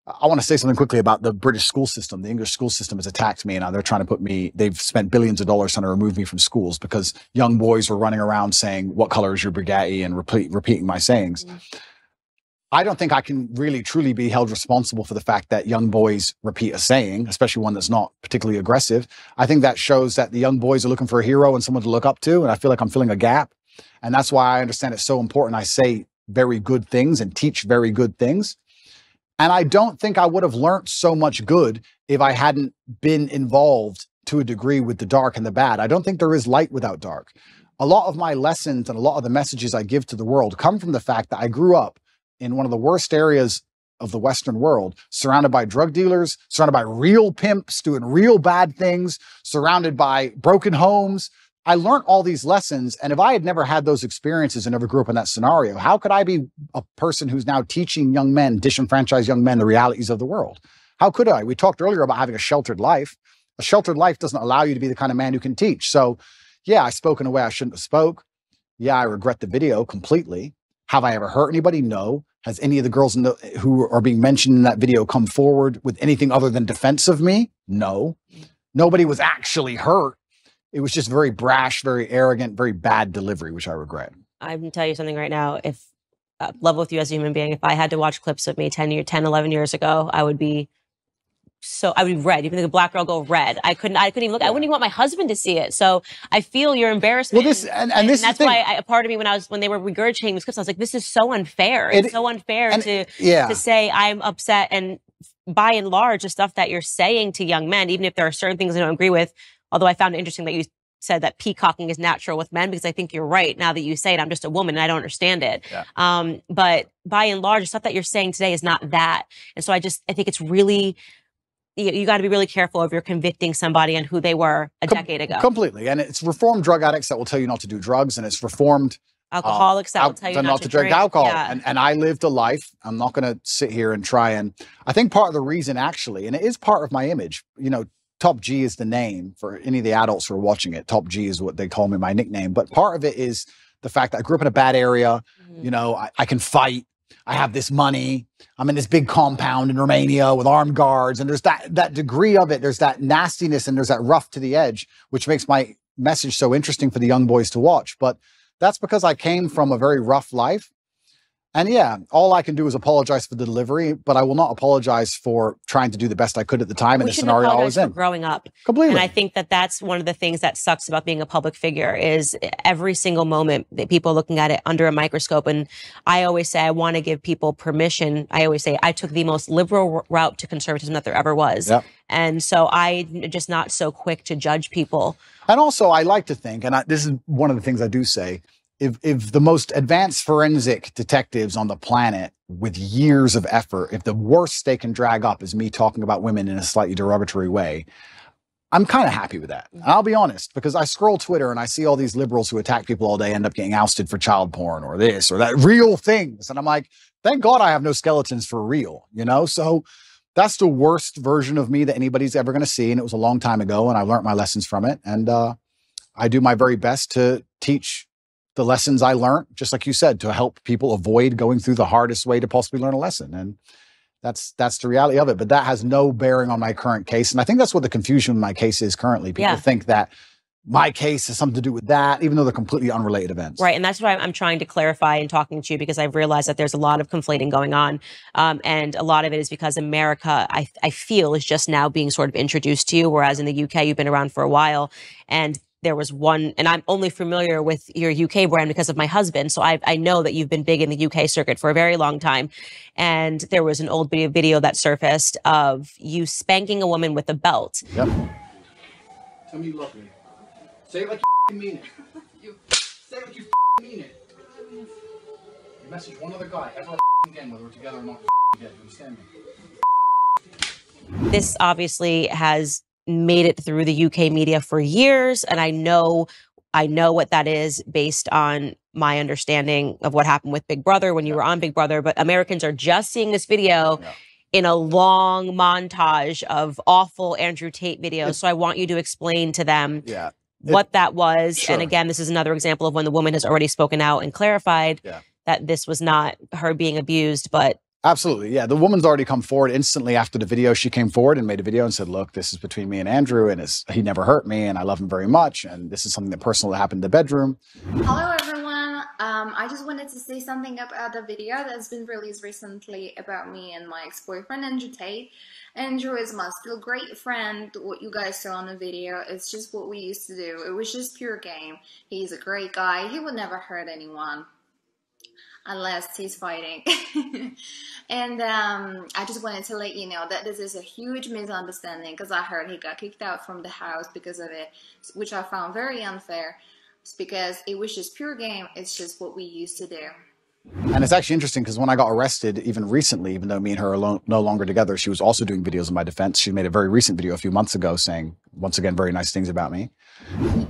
I want to say something quickly about the British school system. The English school system has attacked me, and they're trying to put me, they've spent billions of dollars trying to remove me from schools because young boys were running around saying, what color is your Bugatti? And repeat, repeating my sayings. Mm-hmm. I don't think I can really truly be held responsible for the fact that young boys repeat a saying, especially one that's not particularly aggressive. I think that shows that the young boys are looking for a hero and someone to look up to. And I feel like I'm filling a gap. And that's why I understand it's so important. I say very good things and teach very good things. And I don't think I would have learned so much good if I hadn't been involved to a degree with the dark and the bad. I don't think there is light without dark. A lot of my lessons and a lot of the messages I give to the world come from the fact that I grew up in one of the worst areas of the Western world, surrounded by drug dealers, surrounded by real pimps doing real bad things, surrounded by broken homes. I learned all these lessons. And if I had never had those experiences and never grew up in that scenario, how could I be a person who's now teaching young men, disenfranchised young men, the realities of the world? How could I? We talked earlier about having a sheltered life. A sheltered life doesn't allow you to be the kind of man who can teach. So yeah, I spoke in a way I shouldn't have spoke. Yeah, I regret the video completely. Have I ever hurt anybody? No. Has any of the girls in the, who are being mentioned in that video come forward with anything other than defense of me? No. Nobody was actually hurt. It was just very brash, very arrogant, very bad delivery, which I regret. I'm going to tell you something right now. If uh, level with you as a human being, if I had to watch clips of me ten, year, ten, eleven years ago, I would be so, I would be red. Even like a black girl go red. I couldn't, I couldn't even look. I wouldn't even want my husband to see it. So I feel your embarrassment. Well, this, and, and, and this that's why I, a part of me when I was, when they were regurgitating these clips, I was like, this is so unfair. It's it, so unfair and, to, yeah. to say I'm upset. And by and large, the stuff that you're saying to young men, even if there are certain things I don't agree with, although I found it interesting that you said that peacocking is natural with men, because I think you're right now that you say it. I'm just a woman and I don't understand it. Yeah. Um, but by and large, the stuff that you're saying today is not that. And so I just, I think it's really, you, you got to be really careful if you're convicting somebody on who they were a Com decade ago. Completely. And it's reformed drug addicts that will tell you not to do drugs. And it's reformed alcoholics uh, that will tell you not, not to drink, drink alcohol. Yeah. And, and I lived a life. I'm not going to sit here and try. And I think part of the reason actually, and it is part of my image, you know, Top G is the name for any of the adults who are watching it. Top G is what they call me, my nickname. But part of it is the fact that I grew up in a bad area. Mm-hmm. You know, I, I can fight. I have this money. I'm in this big compound in Romania with armed guards. And there's that, that degree of it. There's that nastiness and there's that rough to the edge, which makes my message so interesting for the young boys to watch. But that's because I came from a very rough life. And yeah, all I can do is apologize for the delivery, but I will not apologize for trying to do the best I could at the time in the scenario I was in. Growing up, completely. And I think that that's one of the things that sucks about being a public figure is every single moment that people are looking at it under a microscope. And I always say I want to give people permission. I always say I took the most liberal route to conservatism that there ever was. Yep. And so I'm just not so quick to judge people. And also, I like to think, and I, this is one of the things I do say. If, if the most advanced forensic detectives on the planet with years of effort, if the worst they can drag up is me talking about women in a slightly derogatory way, I'm kind of happy with that. And I'll be honest, because I scroll Twitter and I see all these liberals who attack people all day end up getting ousted for child porn or this or that, real things. And I'm like, thank God I have no skeletons for real, you know? So that's the worst version of me that anybody's ever going to see. And it was a long time ago and I learned my lessons from it. And uh, I do my very best to teach the lessons I learned, just like you said, to help people avoid going through the hardest way to possibly learn a lesson. And that's that's the reality of it. But that has no bearing on my current case. And I think that's what the confusion in my case is currently. People yeah. think that my case has something to do with that, even though they're completely unrelated events. Right, and that's why I'm trying to clarify and talking to you, because I've realized that there's a lot of conflating going on. Um, and a lot of it is because America, I, I feel, is just now being sort of introduced to you, whereas in the U K, you've been around for a while. And there was one, and I'm only familiar with your U K brand because of my husband. So I, I know that you've been big in the U K circuit for a very long time. And there was an old video, video that surfaced of you spanking a woman with a belt. Yep. Tell me you love me. Say it like you mean it. You say it like you mean it. You message one other guy ever again, whether we're together or not again. You understand me? This obviously has made it through the U K media for years, and I know, I know what that is based on my understanding of what happened with Big Brother when you were on Big Brother. But Americans are just seeing this video. Yeah. In a long montage of awful Andrew Tate videos. It's, so I want you to explain to them yeah, it, what that was. Sure. And again, this is another example of when the woman has already spoken out and clarified yeah. that this was not her being abused, but... Absolutely, yeah. The woman's already come forward instantly after the video. She came forward and made a video and said, look, this is between me and Andrew, and it's, he never hurt me, and I love him very much, and this is something that personal that happened in the bedroom. Hello, everyone. Um, I just wanted to say something about the video that's been released recently about me and my ex-boyfriend, Andrew Tate. Andrew is my still great friend. What you guys saw on the video, it's just what we used to do. It was just pure game. He's a great guy. He would never hurt anyone. Unless he's fighting. And um, I just wanted to let you know that this is a huge misunderstanding, because I heard he got kicked out from the house because of it, which I found very unfair. Because it was just pure game. It's just what we used to do. And it's actually interesting, because when I got arrested, even recently, even though me and her are no longer together, she was also doing videos in my defense. She made a very recent video a few months ago saying, once again, very nice things about me.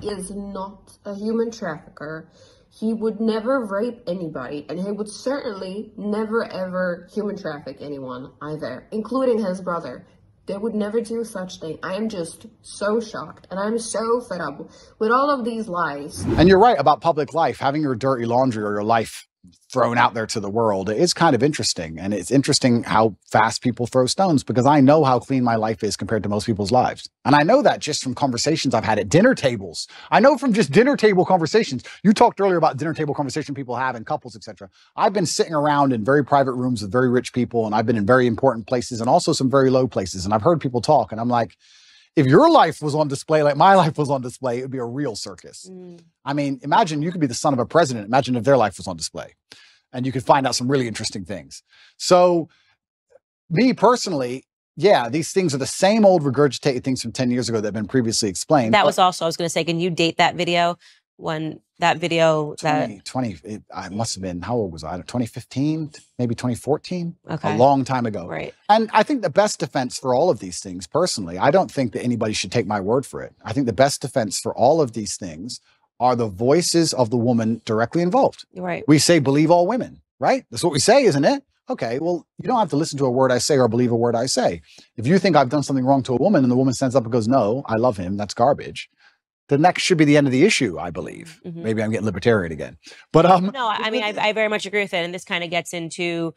He is not a human trafficker. He would never rape anybody, and he would certainly never, ever human traffic anyone either, including his brother. They would never do such thing. I am just so shocked, and I'm so fed up with all of these lies. And you're right about public life, having your dirty laundry or your life thrown out there to the world. It is kind of interesting, and it's interesting how fast people throw stones, because I know how clean my life is compared to most people's lives. And I know that just from conversations I've had at dinner tables. I know from just dinner table conversations. You talked earlier about dinner table conversation people have in couples, et cetera. I've been sitting around in very private rooms with very rich people, and I've been in very important places and also some very low places. And I've heard people talk, and I'm like, if your life was on display like my life was on display, it would be a real circus. Mm. I mean, imagine you could be the son of a president. Imagine if their life was on display, and you could find out some really interesting things. So me personally, yeah, these things are the same old regurgitated things from ten years ago that have been previously explained. That was also, I was going to say, can you date that video? When that video that twenty, it, I must have been, how old was I? twenty fifteen, maybe twenty fourteen, okay. A long time ago. Right. And I think the best defense for all of these things, personally, I don't think that anybody should take my word for it. I think the best defense for all of these things are the voices of the woman directly involved. Right. We say, believe all women, right? That's what we say, isn't it? Okay, well, you don't have to listen to a word I say or believe a word I say. If you think I've done something wrong to a woman and the woman stands up and goes, no, I love him, that's garbage. The next should be the end of the issue, I believe. Mm-hmm. Maybe I'm getting libertarian again. But um, no, I mean, I, I very much agree with it. And this kind of gets into,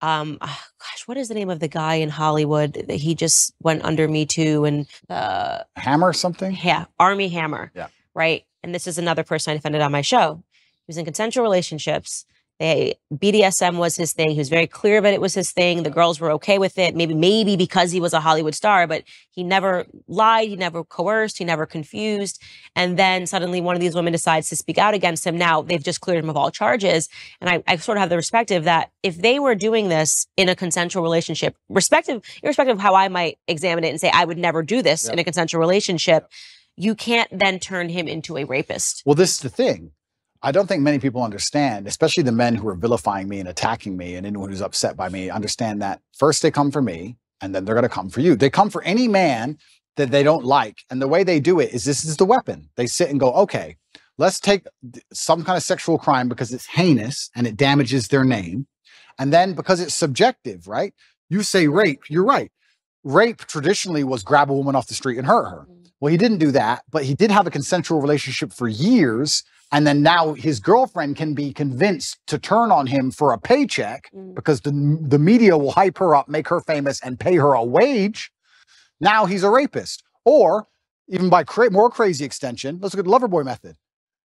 um, oh, gosh, what is the name of the guy in Hollywood that he just went under Me Too and uh, Hammer something? Yeah, Army Hammer. Yeah. Right. And this is another person I defended on my show. He was in consensual relationships. They, B D S M was his thing. He was very clear that it was his thing. The girls were okay with it. Maybe, maybe because he was a Hollywood star, but he never lied. He never coerced. He never confused. And then suddenly one of these women decides to speak out against him. Now they've just cleared him of all charges. And I, I sort of have the perspective that if they were doing this in a consensual relationship, respective, irrespective of how I might examine it and say, I would never do this yeah. in a consensual relationship, yeah. you can't then turn him into a rapist. Well, this is the thing. I don't think many people understand, especially the men who are vilifying me and attacking me and anyone who's upset by me, understand that first they come for me and then they're going to come for you. They come for any man that they don't like. And the way they do it is this is the weapon. They sit and go, okay, let's take some kind of sexual crime because it's heinous and it damages their name. And then because it's subjective, right? You say rape, you're right. Rape traditionally was grab a woman off the street and hurt her. Well, he didn't do that, but he did have a consensual relationship for years. And then now his girlfriend can be convinced to turn on him for a paycheck mm. because the, the media will hype her up, make her famous, and pay her a wage. Now he's a rapist. Or even by cra- more crazy extension, let's look at the Loverboy method.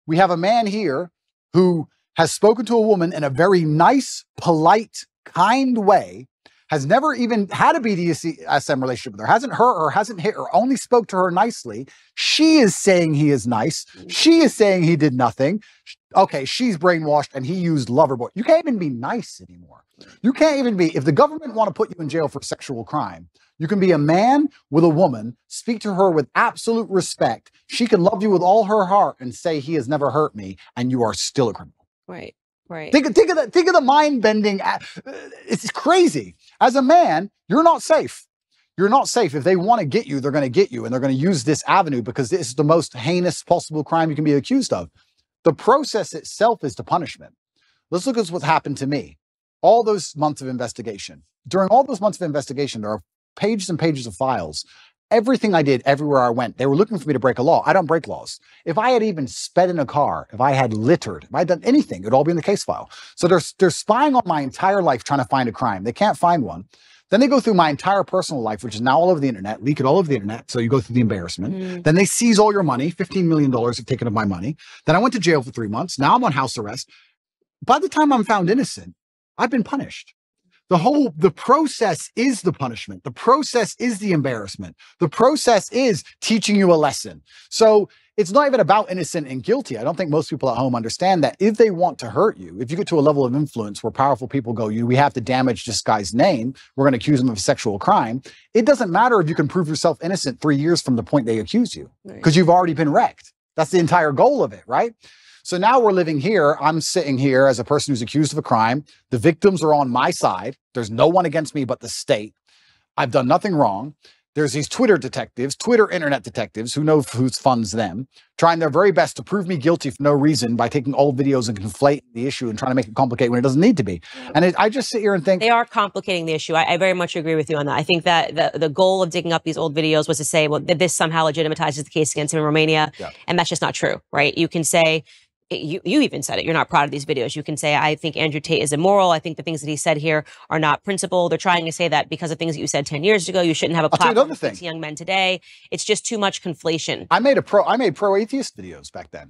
We have a man here who has spoken to a woman in a very nice, polite, kind way, has never even had a B D S M relationship with her, hasn't hurt her, hasn't hit her, only spoke to her nicely. She is saying he is nice. She is saying he did nothing. Okay, she's brainwashed and he used Loverboy. You can't even be nice anymore. You can't even be, if the government want to put you in jail for sexual crime, you can be a man with a woman, speak to her with absolute respect. She can love you with all her heart and say, he has never hurt me, and you are still a criminal. Right, right. Think, think of the, think of the mind-bending. It's crazy. As a man, you're not safe. You're not safe. If they want to get you, they're going to get you, and they're going to use this avenue because this is the most heinous possible crime you can be accused of. The process itself is the punishment. Let's look at what's happened to me. All those months of investigation. During all those months of investigation, there are pages and pages of files. Everything I did, everywhere I went, they were looking for me to break a law. I don't break laws. If I had even sped in a car, if I had littered, if I had done anything, it would all be in the case file. So they're, they're spying on my entire life trying to find a crime. They can't find one. Then they go through my entire personal life, which is now all over the internet, leak it all over the internet. So you go through the embarrassment. Mm. Then they seize all your money. fifteen million dollars have taken of my money. Then I went to jail for three months. Now I'm on house arrest. By the time I'm found innocent, I've been punished. The whole, the process is the punishment. The process is the embarrassment. The process is teaching you a lesson. So it's not even about innocent and guilty. I don't think most people at home understand that if they want to hurt you, if you get to a level of influence where powerful people go, you, we have to damage this guy's name. We're going to accuse him of sexual crime. It doesn't matter if you can prove yourself innocent three years from the point they accuse you, because you've already been wrecked. That's the entire goal of it, right? So now we're living here. I'm sitting here as a person who's accused of a crime. The victims are on my side. There's no one against me but the state. I've done nothing wrong. There's these Twitter detectives, Twitter internet detectives, who know who funds them, trying their very best to prove me guilty for no reason by taking old videos and conflating the issue and trying to make it complicated when it doesn't need to be. And it, I just sit here and think— They are complicating the issue. I, I very much agree with you on that. I think that the, the goal of digging up these old videos was to say, well, that this somehow legitimizes the case against him in Romania. Yeah. And that's just not true, right? You can say— You, you even said it. You're not proud of these videos. You can say, I think Andrew Tate is immoral. I think the things that he said here are not principled. They're trying to say that because of things that you said ten years ago, you shouldn't have a platform for young men today. It's just too much conflation. I made a pro, I made pro-atheist videos back then,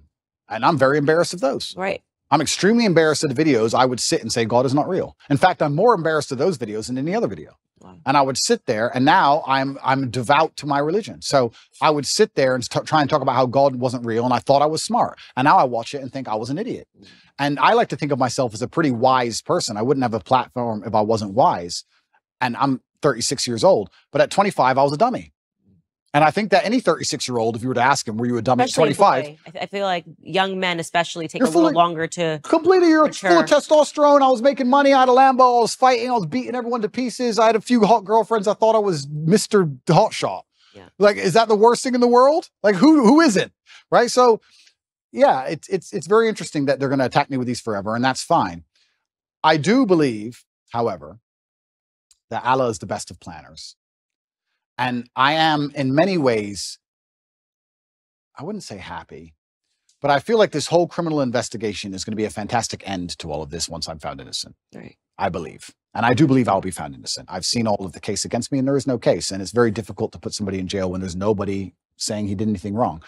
and I'm very embarrassed of those. Right. I'm extremely embarrassed of the videos. I would sit and say, God is not real. In fact, I'm more embarrassed of those videos than any other video. Wow. And I would sit there, and now I'm I'm devout to my religion. So I would sit there and t- try and talk about how God wasn't real, and I thought I was smart. And now I watch it and think I was an idiot. And I like to think of myself as a pretty wise person. I wouldn't have a platform if I wasn't wise. And I'm thirty-six years old, but at twenty-five, I was a dummy. And I think that any thirty-six-year-old, if you were to ask him, were you a dummy at twenty-five? I, I feel like young men especially take you're a little of, longer to Completely, you're mature. Full of testosterone. I was making money. I had a Lambo. I was fighting. I was beating everyone to pieces. I had a few hot girlfriends. I thought I was Mister Hotshot. Yeah. Like, is that the worst thing in the world? Like, who who is it? Right? So, yeah, it's it's it's very interesting that they're going to attack me with these forever, and that's fine. I do believe, however, that Allah is the best of planners. And I am, in many ways, I wouldn't say happy, but I feel like this whole criminal investigation is going to be a fantastic end to all of this once I'm found innocent, right. I believe. And I do believe I'll be found innocent. I've seen all of the case against me, and there is no case. And it's very difficult to put somebody in jail when there's nobody saying he did anything wrong.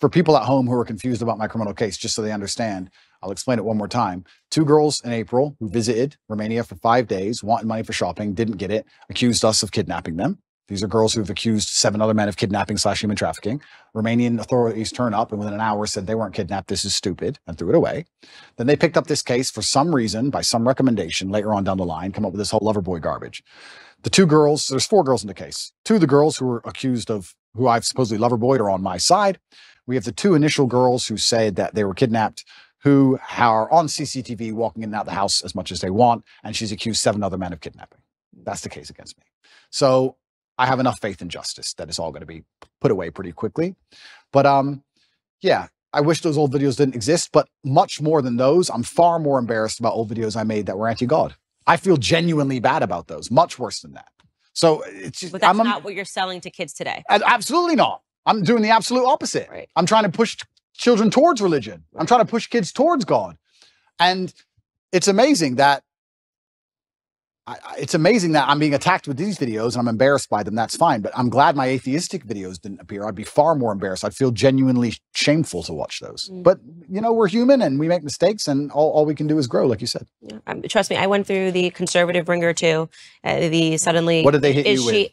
For people at home who are confused about my criminal case, just so they understand, I'll explain it one more time. Two girls in April who visited Romania for five days, wanted money for shopping, didn't get it, accused us of kidnapping them. These are girls who have accused seven other men of kidnapping slash human trafficking. Romanian authorities turn up and within an hour said they weren't kidnapped, this is stupid, and threw it away. Then they picked up this case for some reason, by some recommendation, later on down the line, come up with this whole Loverboy garbage. The two girls, there's four girls in the case. Two of the girls who were accused of, who I've supposedly Loverboyed, are on my side. We have the two initial girls who said that they were kidnapped, who are on C C T V walking in and out of the house as much as they want, and she's accused seven other men of kidnapping. That's the case against me. So I have enough faith in justice that it's all going to be put away pretty quickly. But um, yeah, I wish those old videos didn't exist, but much more than those, I'm far more embarrassed about old videos I made that were anti-God. I feel genuinely bad about those, much worse than that. So it's just, but that's I'm, not what you're selling to kids today. Absolutely not. I'm doing the absolute opposite. Right. I'm trying to push children towards religion. Right. I'm trying to push kids towards God. And it's amazing that I, it's amazing that I'm being attacked with these videos and I'm embarrassed by them. That's fine. But I'm glad my atheistic videos didn't appear. I'd be far more embarrassed. I'd feel genuinely shameful to watch those. Mm-hmm. But, you know, we're human and we make mistakes, and all, all we can do is grow, like you said. Yeah. Um, trust me, I went through the conservative ringer, too. Uh, the suddenly. What did they hit you with?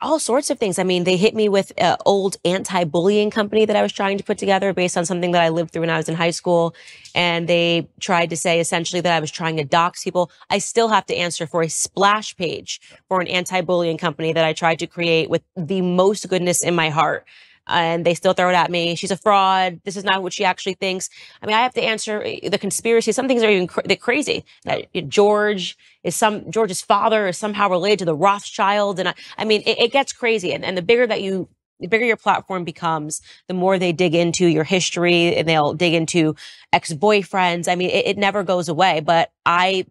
All sorts of things. I mean, they hit me with an uh, old anti-bullying company that I was trying to put together based on something that I lived through when I was in high school. And they tried to say essentially that I was trying to dox people. I still have to answer for a splash page for an anti-bullying company that I tried to create with the most goodness in my heart. And they still throw it at me. She's a fraud. This is not what she actually thinks. I mean, I have to answer the conspiracy. Some things are even cr- they're crazy. That George is some George's father is somehow related to the Rothschild, and I, I mean, it, it gets crazy. And, and the bigger that you, the bigger your platform becomes, the more they dig into your history, and they'll dig into ex-boyfriends. I mean, it, it never goes away. But I.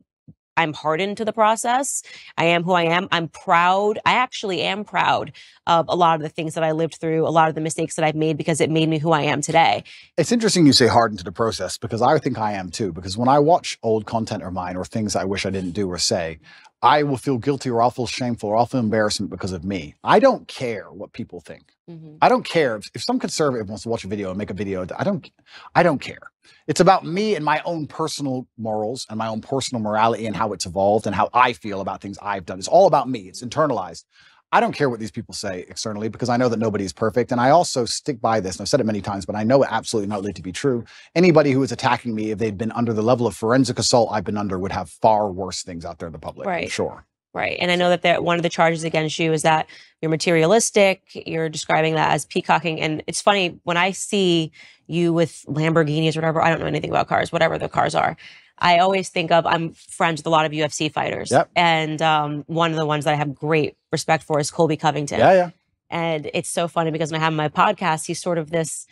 I'm hardened to the process. I am who I am. I'm proud. I actually am proud of a lot of the things that I lived through, a lot of the mistakes that I've made, because it made me who I am today. It's interesting you say hardened to the process, because I think I am too. Because when I watch old content of mine or things I wish I didn't do or say, I will feel guilty or I'll feel shameful or I'll feel embarrassment because of me. I don't care what people think. Mm-hmm. I don't care if, if some conservative wants to watch a video and make a video. I don't, I don't care. It's about me and my own personal morals and my own personal morality and how it's evolved and how I feel about things I've done. It's all about me. It's internalized. I don't care what these people say externally, because I know that nobody is perfect. And I also stick by this, and I've said it many times, but I know it absolutely not really to be true. Anybody who is attacking me, if they'd been under the level of forensic assault I've been under, would have far worse things out there in the public, right. I'm sure. Right. And I know that one of the charges against you is that you're materialistic. You're describing that as peacocking. And it's funny, when I see you with Lamborghinis or whatever, I don't know anything about cars, whatever the cars are, I always think of, I'm friends with a lot of U F C fighters. Yep. And um, one of the ones that I have great respect for is Colby Covington. Yeah, yeah. And it's so funny because when I have my podcast, he's sort of this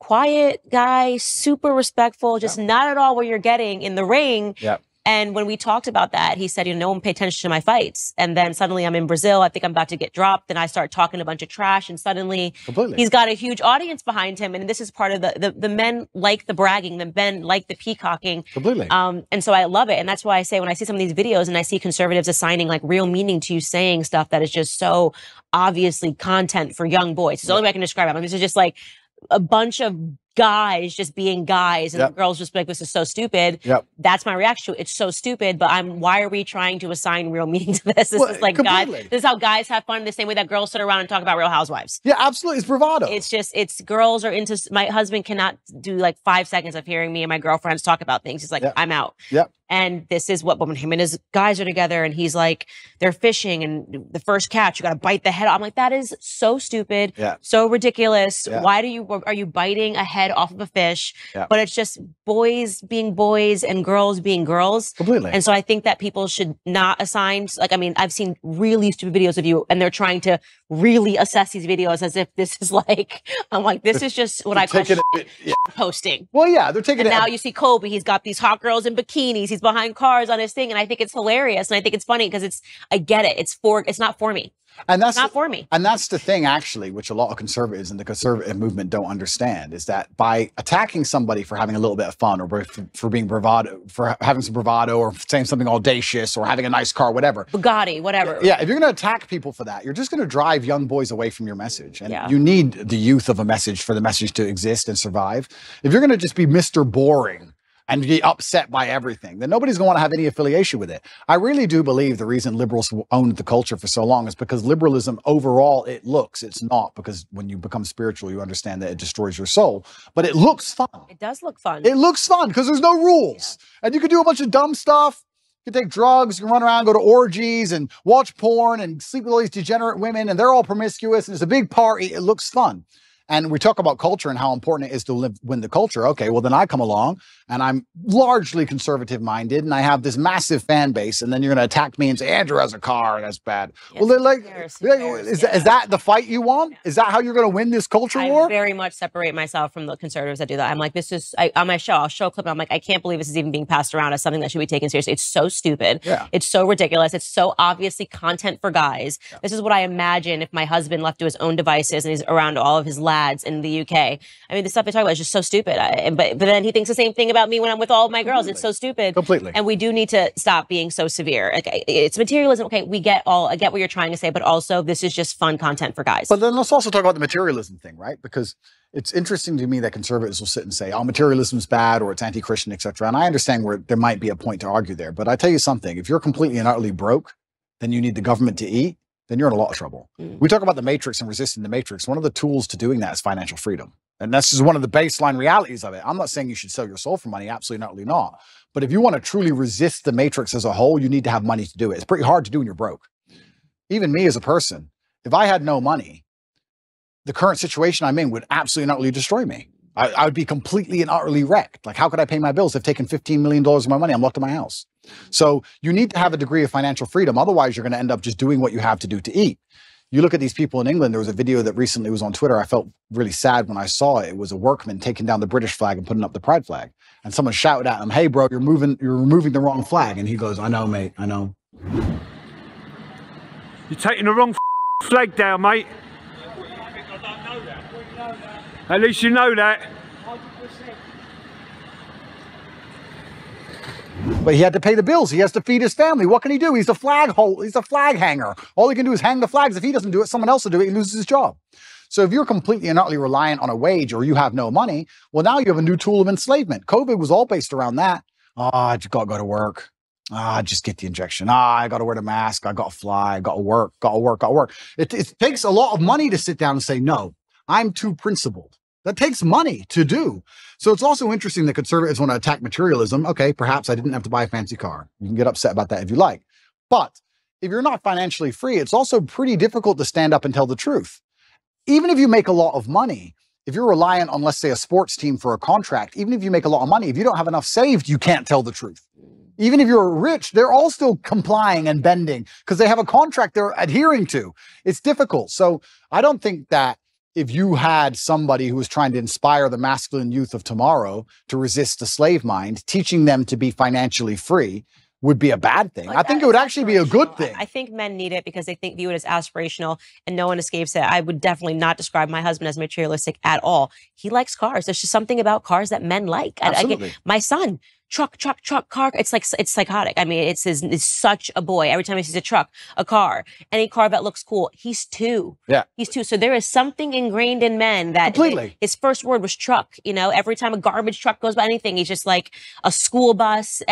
quiet guy, super respectful, just yep. not at all what you're getting in the ring. Yep. And when we talked about that, he said, you know, no one pay attention to my fights. And then suddenly I'm in Brazil. I think I'm about to get dropped. And I start talking a bunch of trash. And suddenly Completely. He's got a huge audience behind him. And this is part of the, the, the men like the bragging. The men like the peacocking. Completely. Um, and so I love it. And that's why I say, when I see some of these videos and I see conservatives assigning like real meaning to you saying stuff that is just so obviously content for young boys. It's the only way I can describe it. I mean, this is just like a bunch of guys just being guys, and yep. the girls just be like, this is so stupid. Yep. That's my reaction. It's so stupid, but I'm, why are we trying to assign real meaning to this? This well, is like, guys, this is how guys have fun the same way that girls sit around and talk about Real Housewives. Yeah, absolutely. It's bravado. It's just, it's girls are into, my husband cannot do like five seconds of hearing me and my girlfriends talk about things. He's like, yep. I'm out. Yep. And this is what him and his guys are together. And he's like, they're fishing. And the first catch, you got to bite the head off. I'm like, that is so stupid. Yeah. So ridiculous. Yeah. Why do you, are you biting a head off of a fish? Yeah. But it's just boys being boys and girls being girls. Completely. And so I think that people should not assign, like, I mean, I've seen really stupid videos of you, and they're trying to really assess these videos as if this is like, I'm like, this is just what I call sh- it, yeah. sh- posting. Well, yeah, they're taking and it. Now you see Kobe, he's got these hot girls in bikinis. He's behind cars on his thing, and I think it's hilarious, and I think it's funny because it's, I get it, it's for, it's not for me. And that's not the, for me. And that's the thing, actually, which a lot of conservatives and the conservative movement don't understand, is that by attacking somebody for having a little bit of fun, or for, for being bravado, for having some bravado, or saying something audacious, or having a nice car, whatever, Bugatti, whatever. Yeah, if you're going to attack people for that, you're just going to drive young boys away from your message. And yeah. you need the youth of a message for the message to exist and survive. If you're going to just be Mister Boring and be upset by everything, then nobody's going to want to have any affiliation with it. I really do believe the reason liberals owned the culture for so long is because liberalism, overall, it looks, it's not, because when you become spiritual, you understand that it destroys your soul, but it looks fun. It does look fun. It looks fun because there's no rules. Yeah. And you can do a bunch of dumb stuff. You can take drugs, you can run around, go to orgies and watch porn and sleep with all these degenerate women, and they're all promiscuous, and it's a big party. It looks fun. And we talk about culture and how important it is to live, win the culture. Okay, well, then I come along and I'm largely conservative-minded and I have this massive fan base, and then you're going to attack me and say, Andrew has a car, that's bad. Yes, well, they're like, is, yeah. is that the fight you want? Yeah. Is that how you're going to win this culture I war? I very much separate myself from the conservatives that do that. I'm like, this is, I, on my show, I'll show a clip and I'm like, I can't believe this is even being passed around as something that should be taken seriously. It's so stupid. Yeah. It's so ridiculous. It's so obviously content for guys. Yeah. This is what I imagine if my husband left to his own devices and he's around all of his labs lads in the U K. I mean, the stuff they talk about is just so stupid. I, but but then he thinks the same thing about me when I'm with all of my girls. Completely. It's so stupid. Completely. And we do need to stop being so severe. Okay, it's materialism. Okay, we get all. I get what you're trying to say, but also this is just fun content for guys. But then let's also talk about the materialism thing, right? Because it's interesting to me that conservatives will sit and say, oh, materialism is bad or it's anti-Christian, et cetera. And I understand where there might be a point to argue there. But I tell you something, if you're completely and utterly broke, then you need the government to eat, then you're in a lot of trouble. Mm. We talk about the matrix and resisting the matrix. One of the tools to doing that is financial freedom. And that's just one of the baseline realities of it. I'm not saying you should sell your soul for money. Absolutely not, really not. But if you want to truly resist the matrix as a whole, you need to have money to do it. It's pretty hard to do when you're broke. Even me as a person, if I had no money, the current situation I'm in would absolutely and utterly destroy me. I, I would be completely and utterly wrecked. Like, how could I pay my bills? They've taken fifteen million dollars of my money. I'm locked in my house. So you need to have a degree of financial freedom. Otherwise, you're going to end up just doing what you have to do to eat. You look at these people in England. There was a video that recently was on Twitter. I felt really sad when I saw it. It was a workman taking down the British flag and putting up the pride flag. And someone shouted at him, hey, bro, you're moving, you're removing the wrong flag. And he goes, I know, mate, I know. You're taking the wrong flag down, mate. At least you know that. But he had to pay the bills. He has to feed his family. What can he do? He's the flag hole. He's the flag hanger. All he can do is hang the flags. If he doesn't do it, someone else will do it. He loses his job. So if you're completely and utterly reliant on a wage or you have no money, well, now you have a new tool of enslavement. COVID was all based around that. Ah, oh, I just got to go to work. Ah, oh, just get the injection. Ah, oh, I got to wear the mask. I got to fly. I got to work. Got to work. Got to work. It, it takes a lot of money to sit down and say no. I'm too principled. That takes money to do. So it's also interesting that conservatives want to attack materialism. Okay, perhaps I didn't have to buy a fancy car. You can get upset about that if you like. But if you're not financially free, it's also pretty difficult to stand up and tell the truth. Even if you make a lot of money, if you're reliant on, let's say, a sports team for a contract, even if you make a lot of money, if you don't have enough saved, you can't tell the truth. Even if you're rich, they're all still complying and bending because they have a contract they're adhering to. It's difficult. So I don't think that if you had somebody who was trying to inspire the masculine youth of tomorrow to resist the slave mind, teaching them to be financially free would be a bad thing. Like I think it would actually be a good thing. I think men need it because they think view it as aspirational and no one escapes it. I would definitely not describe my husband as materialistic at all. He likes cars. There's just something about cars that men like. Absolutely. I, I get, my son, truck, truck, truck, car. It's like, it's psychotic. I mean, it's, his, it's such a boy. Every time he sees a truck, a car, any car that looks cool, he's two. Yeah. He's two. So there is something ingrained in men that completely. His first word was truck. You know, every time a garbage truck goes by anything, he's just like a school bus.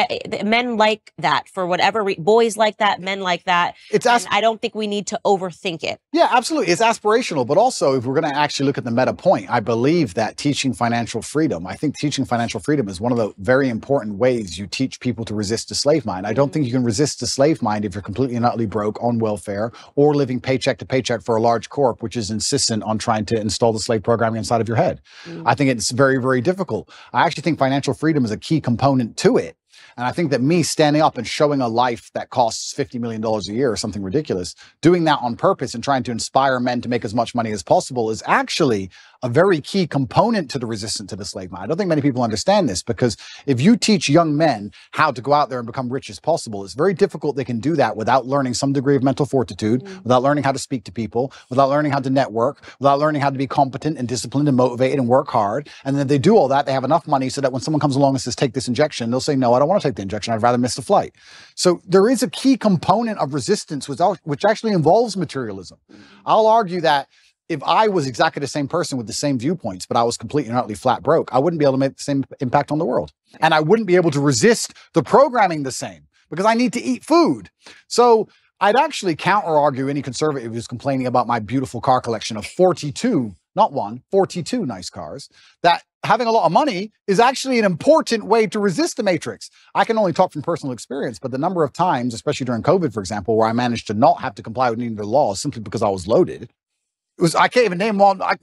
Men like that for whatever reason. Boys like that. Men like that. It's and I don't think we need to overthink it. Yeah, absolutely. It's aspirational. But also, if we're going to actually look at the meta point, I believe that teaching financial freedom, I think teaching financial freedom is one of the very important ways you teach people to resist the slave mind. I don't think you can resist the slave mind if you're completely and utterly broke on welfare or living paycheck to paycheck for a large corp, which is insistent on trying to install the slave programming inside of your head. Mm. I think it's very, very difficult. I actually think financial freedom is a key component to it. And I think that me standing up and showing a life that costs fifty million dollars a year or something ridiculous, doing that on purpose and trying to inspire men to make as much money as possible is actually a very key component to the resistance to the slave mind. I don't think many people understand this because if you teach young men how to go out there and become rich as possible, it's very difficult they can do that without learning some degree of mental fortitude, mm-hmm. without learning how to speak to people, without learning how to network, without learning how to be competent and disciplined and motivated and work hard. And then if they do all that, they have enough money so that when someone comes along and says, take this injection, they'll say, no, I don't want to take the injection. I'd rather miss the flight. So there is a key component of resistance which actually involves materialism. I'll argue that if I was exactly the same person with the same viewpoints, but I was completely and utterly flat broke, I wouldn't be able to make the same impact on the world. And I wouldn't be able to resist the programming the same because I need to eat food. So I'd actually counter argue any conservative who's complaining about my beautiful car collection of forty-two, not one, forty-two nice cars, that having a lot of money is actually an important way to resist the matrix. I can only talk from personal experience, but the number of times, especially during COVID, for example, where I managed to not have to comply with any of the laws simply because I was loaded, it was, I can't even name one, I,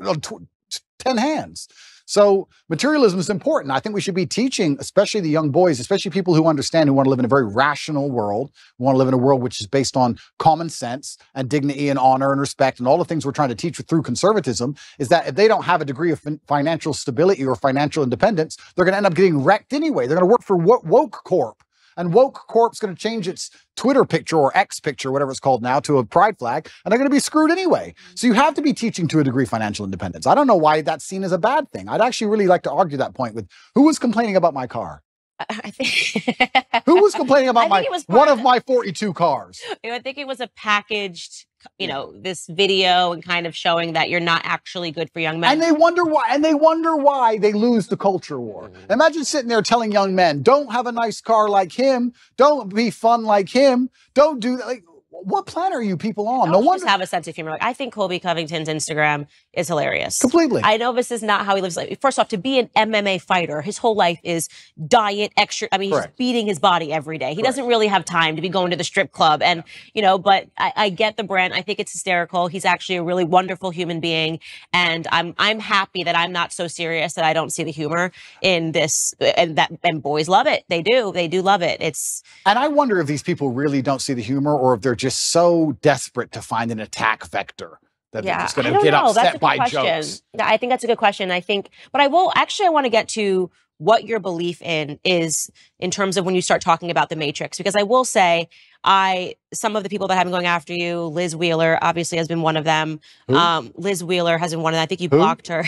ten hands. So materialism is important. I think we should be teaching, especially the young boys, especially people who understand, who want to live in a very rational world, who want to live in a world which is based on common sense and dignity and honor and respect and all the things we're trying to teach through conservatism, is that if they don't have a degree of fin financial stability or financial independence, they're going to end up getting wrecked anyway. They're going to work for woke corp. and woke corp's going to change its Twitter picture or X picture, whatever it's called now, to a pride flag, and they're going to be screwed anyway. So you have to be teaching to a degree financial independence. I don't know why that's seen as a bad thing. I'd actually really like to argue that point with who was complaining about my car. I think who was complaining about my one of, of my forty-two cars? I think it was a packaged, you know, this video and kind of showing that you're not actually good for young men. And they wonder why. And they wonder why they lose the culture war. Imagine sitting there telling young men, "Don't have a nice car like him. Don't be fun like him. Don't do that." Like, what planet are you people on? No wonder. Just have a sense of humor. Like, I think Colby Covington's Instagram is hilarious. Completely. I know this is not how he lives life. First off, to be an M M A fighter, his whole life is diet, extra. I mean, he's Correct. beating his body every day. He Correct. doesn't really have time to be going to the strip club. And, you know, but I, I get the brand. I think it's hysterical. He's actually a really wonderful human being. And I'm I'm happy that I'm not so serious that I don't see the humor in this. And that and boys love it. They do. They do love it. It's. And I wonder if these people really don't see the humor, or if they're just so desperate to find an attack vector that yeah, they're just going to get know. upset by question. jokes. I think that's a good question. I think, but I will actually, I want to get to what your belief in is in terms of when you start talking about the Matrix, because I will say I, some of the people that have been going after you, Liz Wheeler obviously has been one of them. Um, Liz Wheeler has been one of them. I think you Who? blocked her.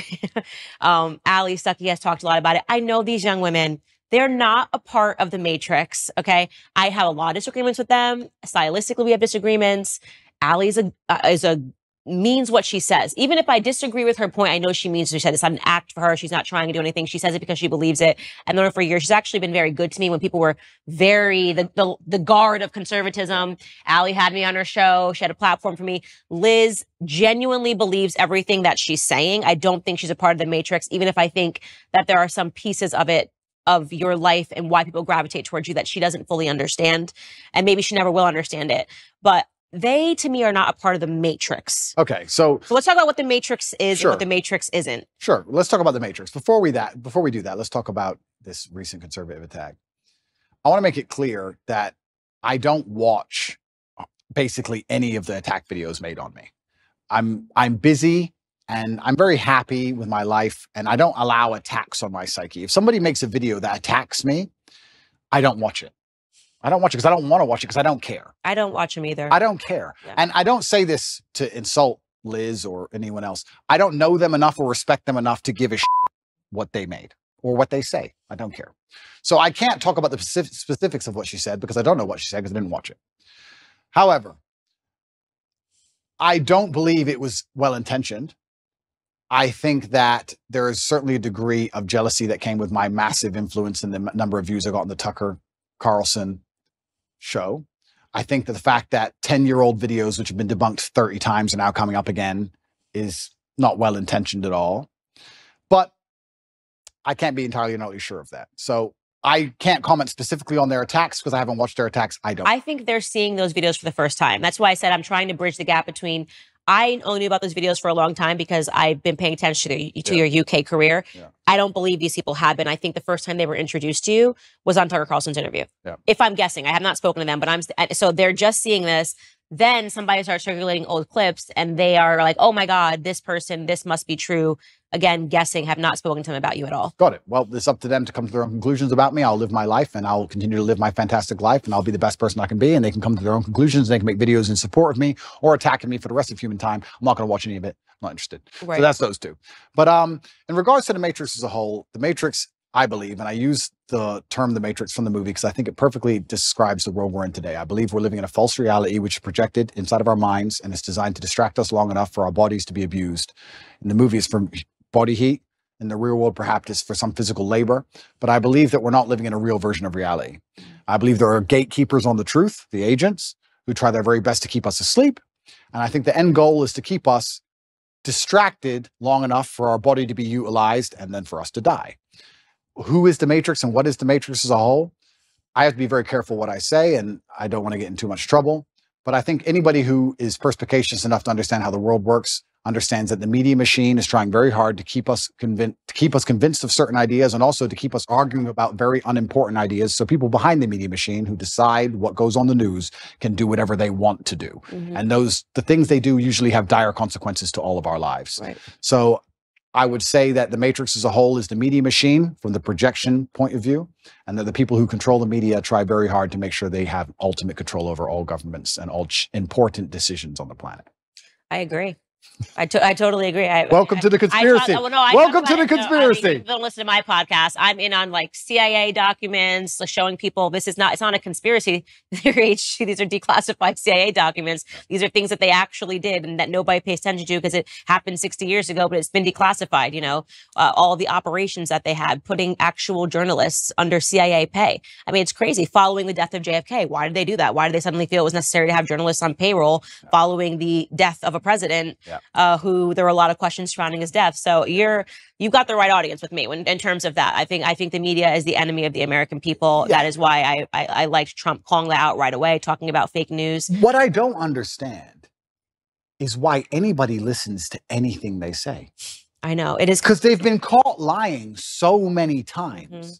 um, Ali Stuckey has talked a lot about it. I know these young women, they're not a part of the Matrix, okay? I have a lot of disagreements with them. Stylistically, we have disagreements. Allie's a, uh, is a, means what she says. Even if I disagree with her point, I know she means what she said. It's not an act for her. She's not trying to do anything. She says it because she believes it. I've known her for years. She's actually been very good to me when people were very, the, the, the guard of conservatism. Ali had me on her show. She had a platform for me. Liz genuinely believes everything that she's saying. I don't think she's a part of the Matrix, even if I think that there are some pieces of it of your life and why people gravitate towards you that she doesn't fully understand. And maybe she never will understand it. But they, to me, are not a part of the Matrix. Okay, so... So let's talk about what the Matrix is sure. and what the Matrix isn't. Sure, let's talk about the Matrix. Before we that, before we do that, let's talk about this recent conservative attack. I want to make it clear that I don't watch basically any of the attack videos made on me. I'm, I'm busy. And I'm very happy with my life, and I don't allow attacks on my psyche. If somebody makes a video that attacks me, I don't watch it. I don't watch it because I don't want to watch it because I don't care. I don't watch them either. I don't care. Yeah. And I don't say this to insult Liz or anyone else. I don't know them enough or respect them enough to give a shit what they made or what they say. I don't care. So I can't talk about the specifics of what she said because I don't know what she said because I didn't watch it. However, I don't believe it was well-intentioned. I think that there is certainly a degree of jealousy that came with my massive influence in the number of views I got on the Tucker Carlson show. I think that the fact that ten-year-old videos, which have been debunked thirty times, are now coming up again is not well-intentioned at all. But I can't be entirely and utterly sure of that. So I can't comment specifically on their attacks because I haven't watched their attacks. I don't. I think they're seeing those videos for the first time. That's why I said I'm trying to bridge the gap between... I only knew about those videos for a long time because I've been paying attention to, the, to yeah. your U K career. Yeah. I don't believe these people have been. I think the first time they were introduced to you was on Tucker Carlson's interview. Yeah. If I'm guessing, I have not spoken to them, but I'm so they're just seeing this. Then somebody starts circulating old clips and they are like, oh my God, this person, this must be true. Again, guessing, have not spoken to them about you at all. Got it. Well, it's up to them to come to their own conclusions about me. I'll live my life and I'll continue to live my fantastic life and I'll be the best person I can be. And they can come to their own conclusions. And they can make videos in support of me or attacking me for the rest of human time. I'm not going to watch any of it. I'm not interested. Right. So that's those two. But um, in regards to the Matrix as a whole, the Matrix, I believe, and I use the term the Matrix from the movie because I think it perfectly describes the world we're in today. I believe we're living in a false reality which is projected inside of our minds and is designed to distract us long enough for our bodies to be abused. In the movie, it's for body heat. In the real world, perhaps it's for some physical labor. But I believe that we're not living in a real version of reality. I believe there are gatekeepers on the truth, the agents, who try their very best to keep us asleep. And I think the end goal is to keep us distracted long enough for our body to be utilized and then for us to die. Who is the Matrix and what is the Matrix as a whole? I have to be very careful what I say, and I don't want to get in too much trouble. But I think anybody who is perspicacious enough to understand how the world works understands that the media machine is trying very hard to keep us convinced, to keep us convinced of certain ideas, and also to keep us arguing about very unimportant ideas. So people behind the media machine who decide what goes on the news can do whatever they want to do, mm-hmm. and those the things they do usually have dire consequences to all of our lives. Right. So I would say that the matrix as a whole is the media machine from the projection point of view, and that the people who control the media try very hard to make sure they have ultimate control over all governments and all ch- important decisions on the planet. I agree. I, to- I totally agree. I, Welcome I, to the conspiracy. I, I, well, no, I Welcome to the it. conspiracy. No, I mean, they'll listen to my podcast. I'm in on like C I A documents, like, showing people this is not, it's not a conspiracy theory. These are declassified C I A documents. These are things that they actually did and that nobody pays attention to because it happened sixty years ago, but it's been declassified, you know, uh, all the operations that they had, putting actual journalists under C I A pay. I mean, it's crazy. Following the death of J F K, why did they do that? Why did they suddenly feel it was necessary to have journalists on payroll following the death of a president? Yeah. Uh, who there were a lot of questions surrounding his death. So you're you've got the right audience with me when, in terms of that. I think I think the media is the enemy of the American people. Yeah. That is why I, I I liked Trump calling that out right away, talking about fake news. What I don't understand is why anybody listens to anything they say. I know it is because they've been caught lying so many times. Mm-hmm.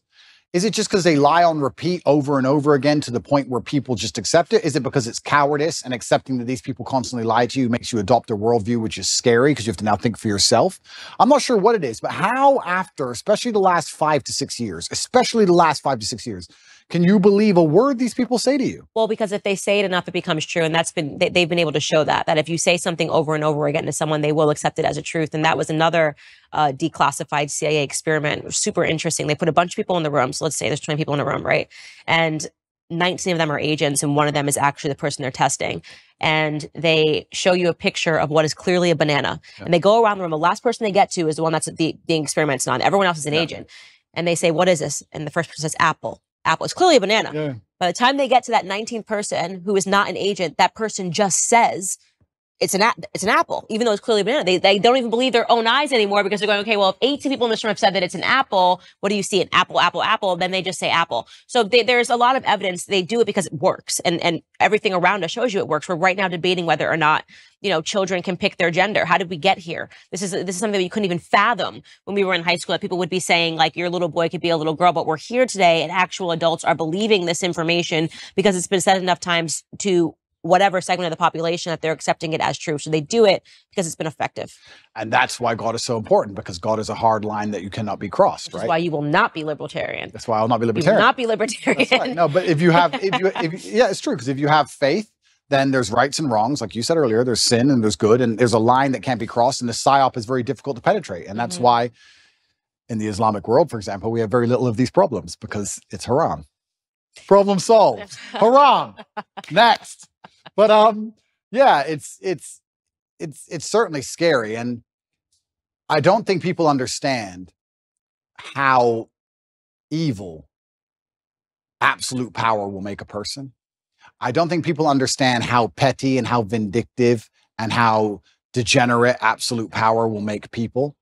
Is it just because they lie on repeat over and over again to the point where people just accept it? Is it because it's cowardice and accepting that these people constantly lie to you makes you adopt a worldview, which is scary because you have to now think for yourself? I'm not sure what it is, but how after, especially the last five to six years, especially the last five to six years, can you believe a word these people say to you? Well, because if they say it enough, it becomes true. And that's been, they, they've been able to show that, that if you say something over and over again to someone, they will accept it as a truth. And that was another uh, declassified C I A experiment. It was super interesting. They put a bunch of people in the room. So let's say there's twenty people in a room, right? And nineteen of them are agents and one of them is actually the person they're testing. And they show you a picture of what is clearly a banana. Yeah. And they go around the room. The last person they get to is the one that's the, the experiment's on. Everyone else is an yeah. agent. And they say, what is this? And the first person says, apple. Apple. It's clearly a banana. Yeah. By the time they get to that nineteenth person who is not an agent, that person just says it's an a- it's an apple, even though it's clearly a banana. They they don't even believe their own eyes anymore because they're going, okay, well, if eighteen people in this room have said that it's an apple, what do you see? An apple, apple, apple. Then they just say apple. So they, there's a lot of evidence. They do it because it works, and and everything around us shows you it works. We're right now debating whether or not, you know, children can pick their gender. How did we get here? This is this is something that we couldn't even fathom when we were in high school, that people would be saying, like, your little boy could be a little girl. But we're here today, and actual adults are believing this information because it's been said enough times to whatever segment of the population that they're accepting it as true. So they do it because it's been effective. And that's why God is so important, because God is a hard line that you cannot be crossed, Which right? That's why you will not be libertarian. That's why I'll not be libertarian. You will not be libertarian. That's right. No, but if you have, if you, if, yeah, it's true, because if you have faith, then there's rights and wrongs. Like you said earlier, there's sin and there's good, and there's a line that can't be crossed, and the psyop is very difficult to penetrate. And that's mm-hmm. why in the Islamic world, for example, we have very little of these problems because it's haram. Problem solved. Haram. Next. But um, yeah, it's it's it's it's certainly scary, and I don't think people understand how evil absolute power will make a person. I don't think people understand how petty and how vindictive and how degenerate absolute power will make people.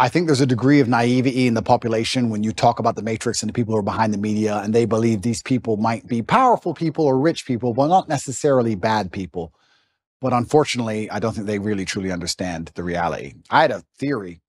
I think there's a degree of naivety in the population when you talk about the matrix and the people who are behind the media, and they believe these people might be powerful people or rich people, but not necessarily bad people. But unfortunately, I don't think they really truly understand the reality. I had a theory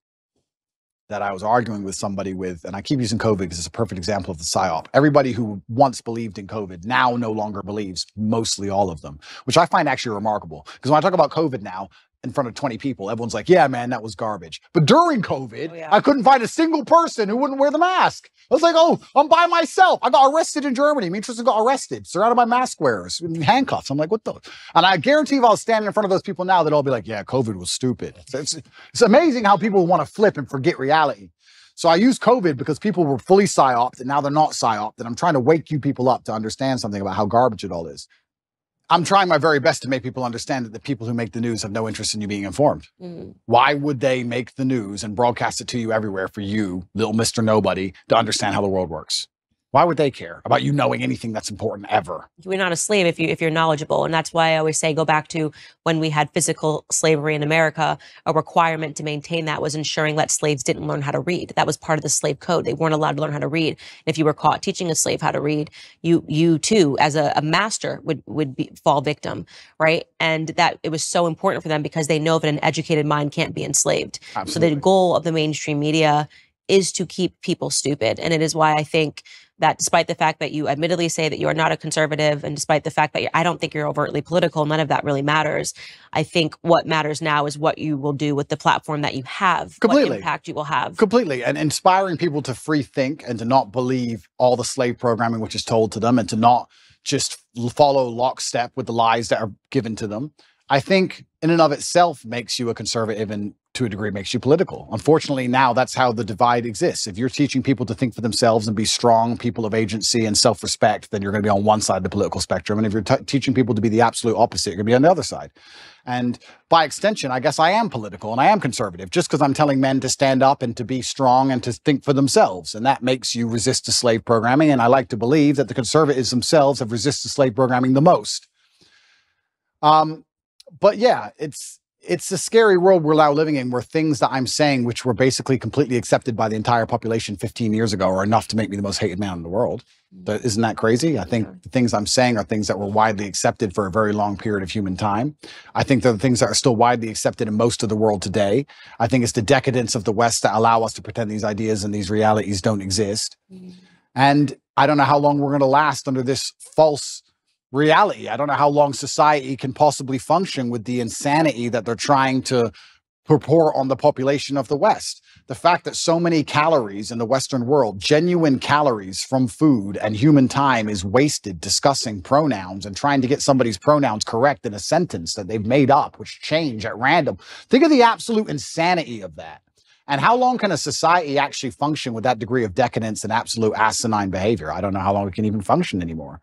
that I was arguing with somebody with, and I keep using COVID because it's a perfect example of the psyop. Everybody who once believed in COVID now no longer believes, mostly all of them, which I find actually remarkable. Because when I talk about COVID now, in front of twenty people, everyone's like, yeah, man, that was garbage. But during COVID, oh, yeah. I couldn't find a single person who wouldn't wear the mask. I was like, oh, I'm by myself. I got arrested in Germany. Me and Tristan got arrested, surrounded by mask wearers in handcuffs. I'm like, what the? And I guarantee if I was standing in front of those people now, they'd all be like, yeah, COVID was stupid. So it's, it's amazing how people want to flip and forget reality. So I use COVID because people were fully psyoped and now they're not psyoped. And I'm trying to wake you people up to understand something about how garbage it all is. I'm trying my very best to make people understand that the people who make the news have no interest in you being informed. Mm-hmm. Why would they make the news and broadcast it to you everywhere for you, little Mister Nobody, to understand how the world works? Why would they care about you knowing anything that's important ever? You're not a slave if, you, if you're knowledgeable. And that's why I always say, go back to when we had physical slavery in America, a requirement to maintain that was ensuring that slaves didn't learn how to read. That was part of the slave code. They weren't allowed to learn how to read. And if you were caught teaching a slave how to read, you you too, as a, a master, would, would be, fall victim, right? And that it was so important for them because they know that an educated mind can't be enslaved. Absolutely. So the goal of the mainstream media is to keep people stupid. And it is why I think that despite the fact that you admittedly say that you are not a conservative, and despite the fact that you're, I don't think you're overtly political, none of that really matters. I think what matters now is what you will do with the platform that you have, completely. What impact you will have. Completely, and inspiring people to free think and to not believe all the slave programming which is told to them and to not just follow lockstep with the lies that are given to them. I think in and of itself makes you a conservative and to a degree makes you political. Unfortunately, now that's how the divide exists. If you're teaching people to think for themselves and be strong people of agency and self-respect, then you're going to be on one side of the political spectrum. And if you're t- teaching people to be the absolute opposite, you're going to be on the other side. And by extension, I guess I am political and I am conservative just because I'm telling men to stand up and to be strong and to think for themselves. And that makes you resist to slave programming. And I like to believe that the conservatives themselves have resisted slave programming the most. Um, but yeah, it's, It's a scary world we're now living in, where things that I'm saying, which were basically completely accepted by the entire population fifteen years ago, are enough to make me the most hated man in the world. But isn't that crazy? I think yeah. the things I'm saying are things that were widely accepted for a very long period of human time. I think they're the things that are still widely accepted in most of the world today. I think it's the decadence of the West that allow us to pretend these ideas and these realities don't exist. Mm. And I don't know how long we're going to last under this false reality. I don't know how long society can possibly function with the insanity that they're trying to purport on the population of the West. The fact that so many calories in the Western world, genuine calories from food and human time, is wasted discussing pronouns and trying to get somebody's pronouns correct in a sentence that they've made up, which change at random. Think of the absolute insanity of that. And how long can a society actually function with that degree of decadence and absolute asinine behavior? I don't know how long it can even function anymore.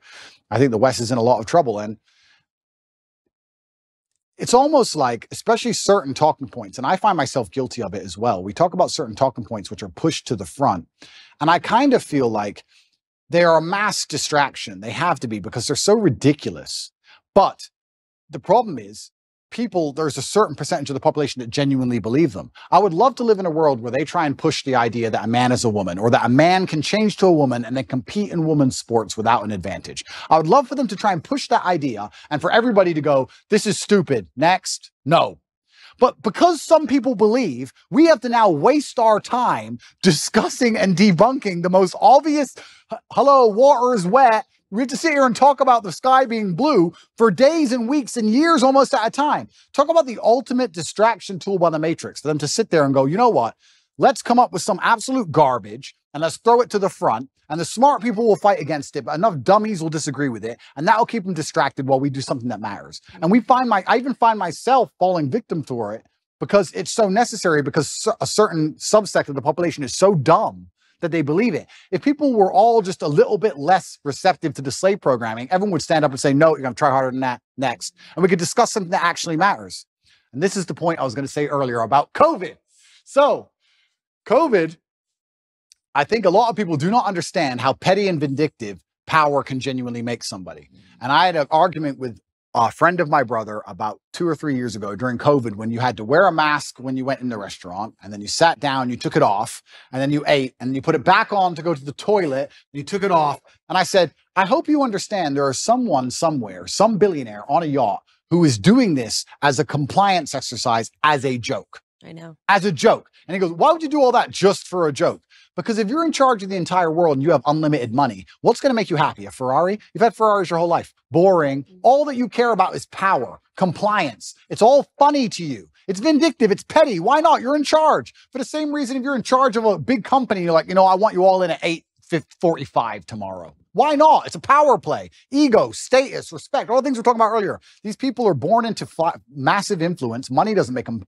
I think the West is in a lot of trouble, and it's almost like, especially certain talking points, and I find myself guilty of it as well. We talk about certain talking points which are pushed to the front, and I kind of feel like they are a mass distraction. They have to be, because they're so ridiculous. But the problem is, people, there's a certain percentage of the population that genuinely believe them. I would love to live in a world where they try and push the idea that a man is a woman, or that a man can change to a woman and then compete in women's sports without an advantage. I would love for them to try and push that idea and for everybody to go, this is stupid, next, no. But because some people believe, we have to now waste our time discussing and debunking the most obvious, hello, water's wet. We have to sit here and talk about the sky being blue for days and weeks and years almost at a time. Talk about the ultimate distraction tool by the Matrix, for them to sit there and go, you know what? Let's come up with some absolute garbage and let's throw it to the front, and the smart people will fight against it, but enough dummies will disagree with it, and that will keep them distracted while we do something that matters. And we find my, I even find myself falling victim to it, because it's so necessary, because a certain subsect of the population is so dumb that they believe it. If people were all just a little bit less receptive to the slave programming, everyone would stand up and say, no, you're going to try harder than that next. And we could discuss something that actually matters. And this is the point I was going to say earlier about COVID. So COVID, I think a lot of people do not understand how petty and vindictive power can genuinely make somebody. And I had an argument with a friend of my brother about two or three years ago during COVID, when you had to wear a mask when you went in the restaurant, and then you sat down, you took it off, and then you ate, and you put it back on to go to the toilet, and you took it off. And I said, I hope you understand there is someone somewhere, some billionaire on a yacht, who is doing this as a compliance exercise, as a joke. I know. As a joke. And he goes, why would you do all that just for a joke? Because if you're in charge of the entire world and you have unlimited money, what's going to make you happy? A Ferrari? You've had Ferraris your whole life. Boring. All that you care about is power, compliance. It's all funny to you. It's vindictive. It's petty. Why not? You're in charge. For the same reason, if you're in charge of a big company, you're like, you know, I want you all in at eight forty-five tomorrow. Why not? It's a power play. Ego, status, respect, all the things we're talking about earlier. These people are born into fly- massive influence. Money doesn't make them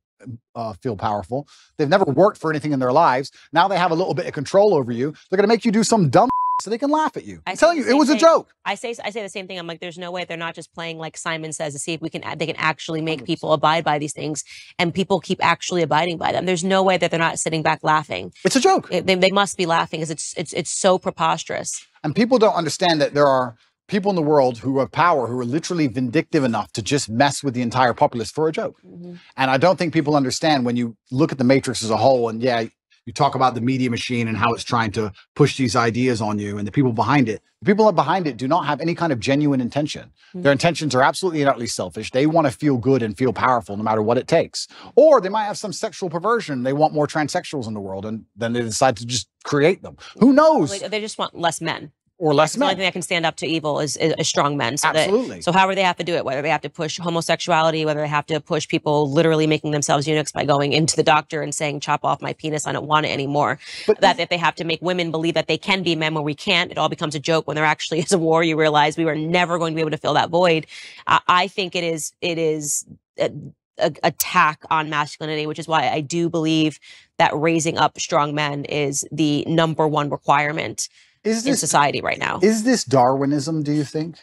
Uh, feel powerful. They've never worked for anything in their lives. Now they have a little bit of control over you. They're going to make you do some dumb so they can laugh at you. I'm telling you, it was a joke. I say I say the same thing. I'm like, there's no way they're not just playing like Simon Says to see if we can they can actually make people abide by these things, and people keep actually abiding by them. There's no way that they're not sitting back laughing. It's a joke. It, they, they must be laughing, because it's it's it's so preposterous. And people don't understand that there are people in the world who have power, who are literally vindictive enough to just mess with the entire populace for a joke. Mm-hmm. And I don't think people understand, when you look at the Matrix as a whole, and yeah, you talk about the media machine and how it's trying to push these ideas on you, and the people behind it, the people behind it do not have any kind of genuine intention. Mm-hmm. Their intentions are absolutely and utterly selfish. They want to feel good and feel powerful no matter what it takes. Or they might have some sexual perversion. They want more transsexuals in the world, and then they decide to just create them. Who knows? Like, they just want less men. Or less men. The only thing that can stand up to evil is, is, is strong men. So Absolutely. That, so however they have to do it, whether they have to push homosexuality, whether they have to push people literally making themselves eunuchs by going into the doctor and saying, chop off my penis, I don't want it anymore. But that, that they have to make women believe that they can be men when we can't. It all becomes a joke when there actually is a war. You realize we were never going to be able to fill that void. Uh, I think it is, it is uh, a, attack on masculinity, which is why I do believe that raising up strong men is the number one requirement Is this, in society right now. Is this Darwinism, do you think?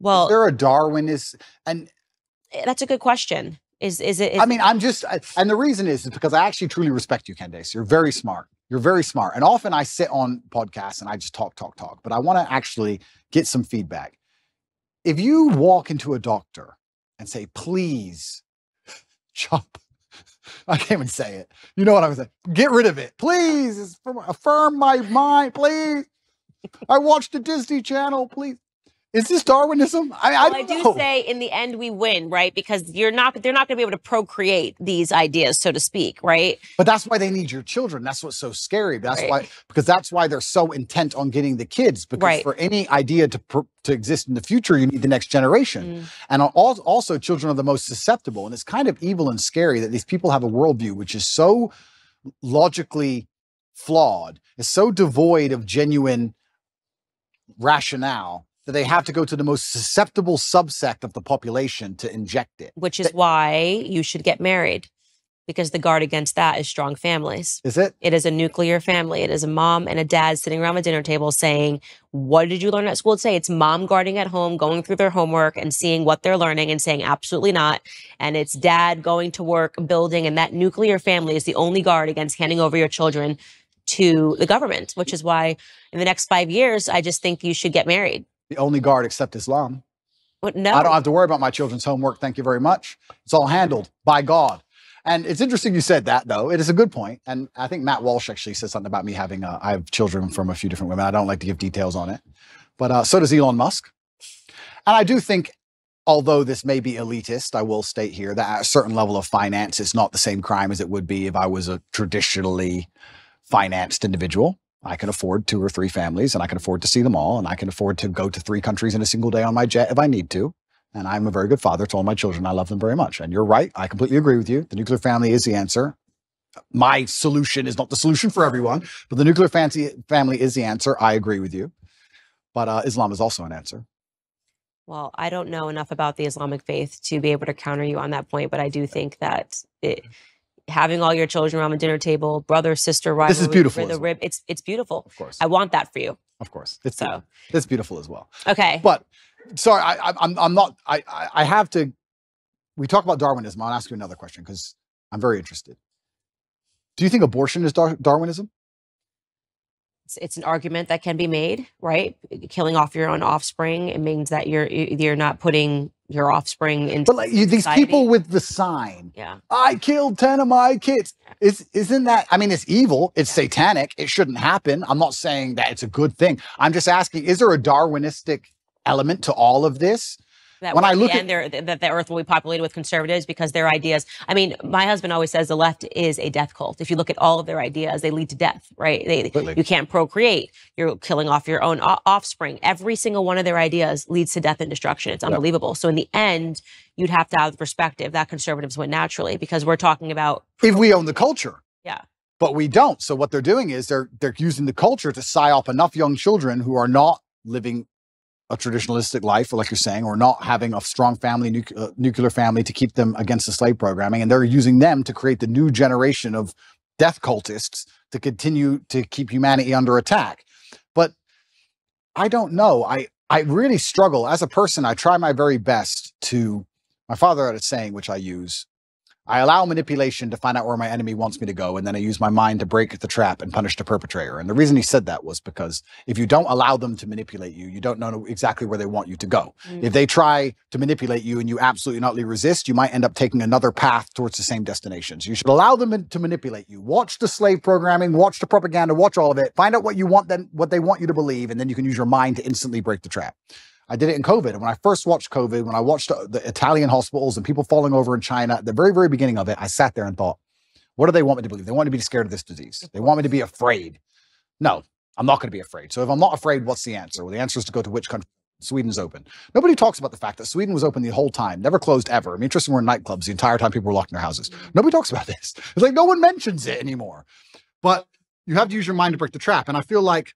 Well, is there a Darwinist? And that's a good question. Is is it? Is I mean, I'm just, I, and the reason is, is because I actually truly respect you, Candace. You're very smart. You're very smart. And often I sit on podcasts and I just talk, talk, talk. But I want to actually get some feedback. If you walk into a doctor and say, please, chop. I can't even say it. You know what I was saying? Get rid of it, please. Affirm my mind, please. I watched the Disney Channel, please. Is this Darwinism? I mean, I, well, I do know. Say in the end we win, right? Because you're not, they're not going to be able to procreate these ideas, so to speak, right? But that's why they need your children. That's what's so scary. That's right. why, because that's why they're so intent on getting the kids. Because right. for any idea to to exist in the future, you need the next generation. Mm. And also, children are the most susceptible. And it's kind of evil and scary that these people have a worldview which is so logically flawed. It's so devoid of genuine rationale. That they have to go to the most susceptible subsect of the population to inject it. Which is that, why you should get married, because the guard against that is strong families. Is it? It is a nuclear family. It is a mom and a dad sitting around the dinner table saying, what did you learn at school today? It's mom guarding at home, going through their homework and seeing what they're learning and saying, absolutely not. And it's dad going to work, building, and that nuclear family is the only guard against handing over your children to the government, which is why in the next five years, I just think you should get married. The only guard except Islam. What, no. I don't have to worry about my children's homework. Thank you very much. It's all handled by God. And it's interesting you said that, though. It is a good point. And I think Matt Walsh actually said something about me having, uh, I have children from a few different women. I don't like to give details on it. But uh, so does Elon Musk. And I do think, although this may be elitist, I will state here that at a certain level of finance, it's not the same crime as it would be if I was a traditionally financed individual. I can afford two or three families, and I can afford to see them all, and I can afford to go to three countries in a single day on my jet if I need to. And I'm a very good father to all my children. I love them very much. And you're right. I completely agree with you. The nuclear family is the answer. My solution is not the solution for everyone, but the nuclear fancy family is the answer. I agree with you. But uh, Islam is also an answer. Well, I don't know enough about the Islamic faith to be able to counter you on that point, but I do think that it... having all your children around the dinner table, brother, sister, rivalry, this is beautiful. The rib, it's it's beautiful. Of course, I want that for you. Of course, it's so beautiful. It's beautiful as well. Okay, but sorry, I, I'm I'm not. I I have to. We talk about Darwinism. I'll ask you another question because I'm very interested. Do you think abortion is dar Darwinism? It's, it's an argument that can be made, right? Killing off your own offspring, it means that you're you're not putting your offspring into but like you, these people with the sign, yeah, I killed ten of my kids. Yeah. Is isn't that? I mean, it's evil. It's yeah. satanic. It shouldn't happen. I'm not saying that it's a good thing. I'm just asking: is there a Darwinistic element to all of this? That when I look at that, the earth will be populated with conservatives because their ideas. I mean, my husband always says the left is a death cult. If you look at all of their ideas, they lead to death, right? They, Completely. You can't procreate. You're killing off your own offspring. Every single one of their ideas leads to death and destruction. It's unbelievable. Yep. So in the end, you'd have to have the perspective that conservatives win naturally because we're talking about if we own the culture. Yeah. But we don't. So what they're doing is they're they're using the culture to psyop enough young children who are not living a traditionalistic life, like you're saying, or not having a strong family, nu uh, nuclear family to keep them against the slave programming. And they're using them to create the new generation of death cultists to continue to keep humanity under attack. But I don't know. I, I really struggle. As a person, I try my very best to, my father had a saying, which I use, I allow manipulation to find out where my enemy wants me to go, and then I use my mind to break the trap and punish the perpetrator. And the reason he said that was because if you don't allow them to manipulate you, you don't know exactly where they want you to go. Mm. If they try to manipulate you and you absolutely not resist, you might end up taking another path towards the same destination. So you should allow them to manipulate you. Watch the slave programming, watch the propaganda, watch all of it. Find out what you want them, what they want you to believe, and then you can use your mind to instantly break the trap. I did it in COVID. And when I first watched COVID, when I watched the Italian hospitals and people falling over in China, at the very, very beginning of it, I sat there and thought, what do they want me to believe? They want me to be scared of this disease. They want me to be afraid. No, I'm not going to be afraid. So if I'm not afraid, what's the answer? Well, the answer is to go to which country? Sweden's open. Nobody talks about the fact that Sweden was open the whole time, never closed ever. I mean, Tristan were in nightclubs the entire time people were locked in their houses. Nobody talks about this. It's like no one mentions it anymore. But you have to use your mind to break the trap. And I feel like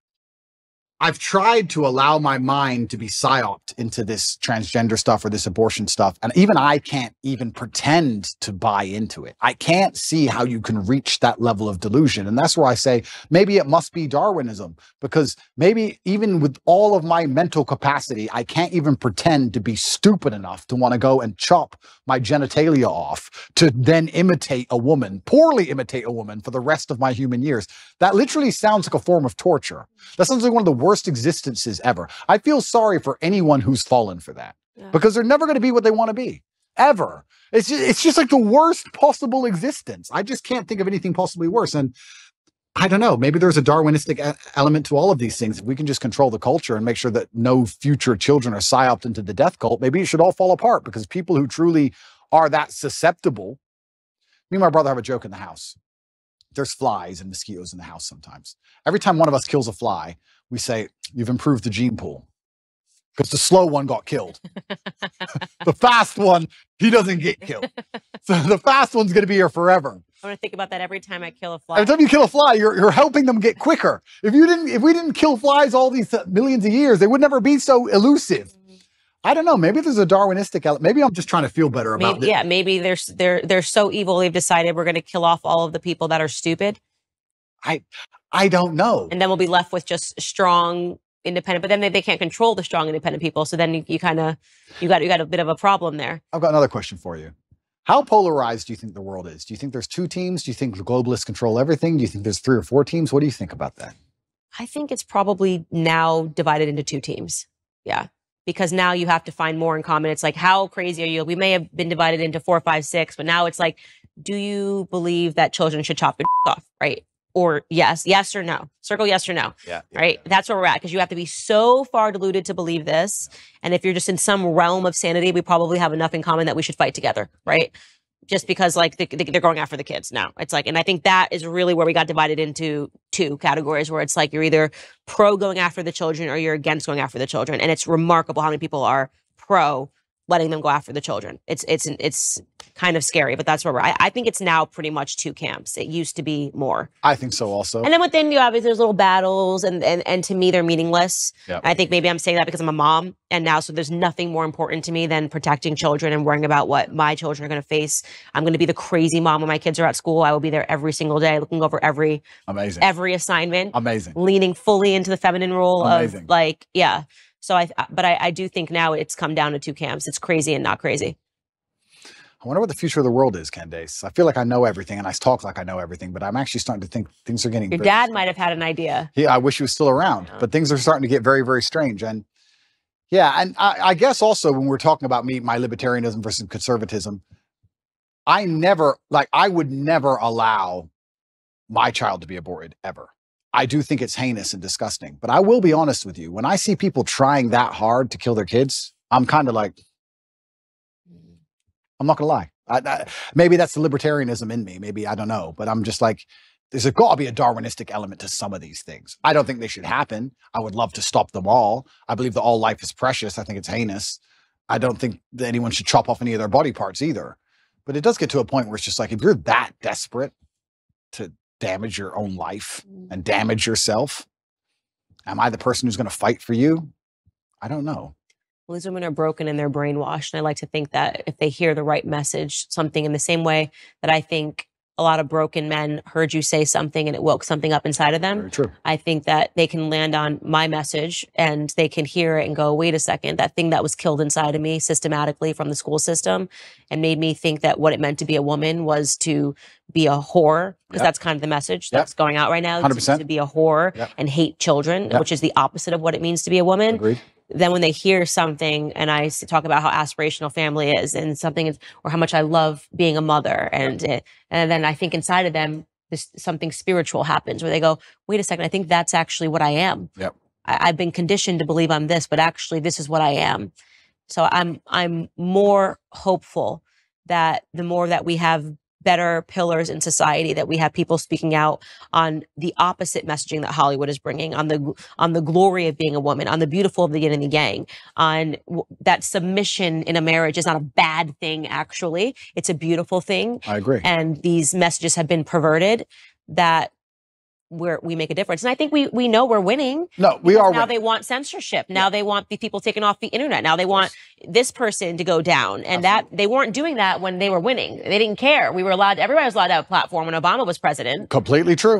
I've tried to allow my mind to be psyoped into this transgender stuff or this abortion stuff. And even I can't even pretend to buy into it. I can't see how you can reach that level of delusion. And that's where I say, maybe it must be Darwinism, because maybe even with all of my mental capacity, I can't even pretend to be stupid enough to want to go and chop my genitalia off to then imitate a woman, poorly imitate a woman for the rest of my human years. That literally sounds like a form of torture. That sounds like one of the worst existences ever. I feel sorry for anyone who's fallen for that, yeah, because they're never going to be what they want to be, ever. It's just, it's just like the worst possible existence. I just can't think of anything possibly worse. And I don't know, maybe there's a Darwinistic element to all of these things. If we can just control the culture and make sure that no future children are psyoped into the death cult, maybe it should all fall apart, because people who truly are that susceptible. Me and my brother have a joke in the house. There's flies and mosquitoes in the house sometimes. Every time one of us kills a fly, we say, you've improved the gene pool, because the slow one got killed. The fast one, he doesn't get killed. So the fast one's going to be here forever. I'm going to think about that every time I kill a fly. Every time you kill a fly, you're, you're helping them get quicker. If you didn't, if we didn't kill flies all these millions of years, they would never be so elusive. I don't know. Maybe there's a Darwinistic element. Maybe I'm just trying to feel better about it. Yeah, maybe they're, they're, they're so evil, they've decided we're going to kill off all of the people that are stupid. I, I don't know. And then we'll be left with just strong, independent, but then they, they can't control the strong, independent people. So then you, you kind of, you got, you got a bit of a problem there. I've got another question for you. How polarized do you think the world is? Do you think there's two teams? Do you think the globalists control everything? Do you think there's three or four teams? What do you think about that? I think it's probably now divided into two teams. Yeah. Because now you have to find more in common. It's like, how crazy are you? We may have been divided into four, five, six, but now it's like, do you believe that children should chop your off, right? Or yes, yes or no. Circle yes or no, yeah, yeah, right? Yeah. That's where we're at, because you have to be so far deluded to believe this. Yeah. And if you're just in some realm of sanity, we probably have enough in common that we should fight together, right? Just because like the, the, they're going after the kids now. It's like, and I think that is really where we got divided into two categories, where it's like you're either pro going after the children or you're against going after the children. And it's remarkable how many people are pro letting them go after the children. It's it's it's kind of scary, but that's where we're at. I think it's now pretty much two camps. It used to be more. I think so also. And then within you, obviously, there's little battles, and and, and to me, they're meaningless. Yep. I think maybe I'm saying that because I'm a mom, and now so there's nothing more important to me than protecting children and worrying about what my children are going to face. I'm going to be the crazy mom when my kids are at school. I will be there every single day, looking over every amazing every assignment, amazing, leaning fully into the feminine role amazing. Of like, yeah. So I, but I, I do think now it's come down to two camps. It's crazy and not crazy. I wonder what the future of the world is, Candace. I feel like I know everything, and I talk like I know everything, but I'm actually starting to think things are getting. Your dad strange. Might have had an idea. Yeah, I wish he was still around, yeah. But things are starting to get very, very strange. And yeah, and I, I guess also when we're talking about me, my libertarianism versus conservatism, I never, like, I would never allow my child to be aborted ever. I do think it's heinous and disgusting, but I will be honest with you. When I see people trying that hard to kill their kids, I'm kind of like, I'm not gonna lie. I, I, maybe that's the libertarianism in me. Maybe, I don't know, but I'm just like, there's gotta be a Darwinistic element to some of these things. I don't think they should happen. I would love to stop them all. I believe that all life is precious. I think it's heinous. I don't think that anyone should chop off any of their body parts either, but it does get to a point where it's just like, if you're that desperate to damage your own life and damage yourself. Am I the person who's going to fight for you? I don't know. Well, these women are broken and they're brainwashed. And I like to think that if they hear the right message, something in the same way that I think a lot of broken men heard you say something and it woke something up inside of them. Very true. I think that they can land on my message and they can hear it and go, wait a second, that thing that was killed inside of me systematically from the school system and made me think that what it meant to be a woman was to be a whore, because yep. that's kind of the message that's yep. going out right now. one hundred percent. To be a whore yep. and hate children, yep. which is the opposite of what it means to be a woman. Agreed. Then when they hear something and I talk about how aspirational family is and something is, or how much I love being a mother, and it, and then I think inside of them, this, something spiritual happens where they go, wait a second, I think that's actually what I am. Yep. I, I've been conditioned to believe I'm this, but actually this is what I am. So I'm, I'm more hopeful that the more that we have better pillars in society that we have people speaking out on the opposite messaging that Hollywood is bringing, on the on the glory of being a woman, on the beautiful of the yin and the yang, on w that submission in a marriage is not a bad thing, actually. It's a beautiful thing. I agree. And these messages have been perverted that where we make a difference. And I think we we know we're winning. No, we are now winning. They want censorship. Now yeah. They want the people taken off the internet. Now they want this person to go down. And Absolutely. That they weren't doing that when they were winning. They didn't care. We were allowed, everybody was allowed to have a platform when Obama was president. Completely true.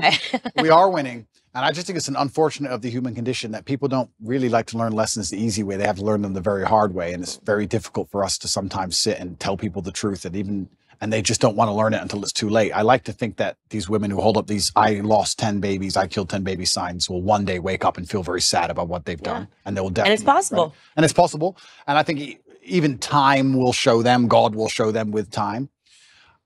We are winning. And I just think it's an unfortunate of the human condition that people don't really like to learn lessons the easy way. They have to learn them the very hard way. And it's very difficult for us to sometimes sit and tell people the truth, and even and they just don't want to learn it until it's too late. I like to think that these women who hold up these I lost ten babies, I killed ten baby signs will one day wake up and feel very sad about what they've done. Yeah. And they will definitely. And it's possible. Right? And it's possible. And I think even time will show them, God will show them with time.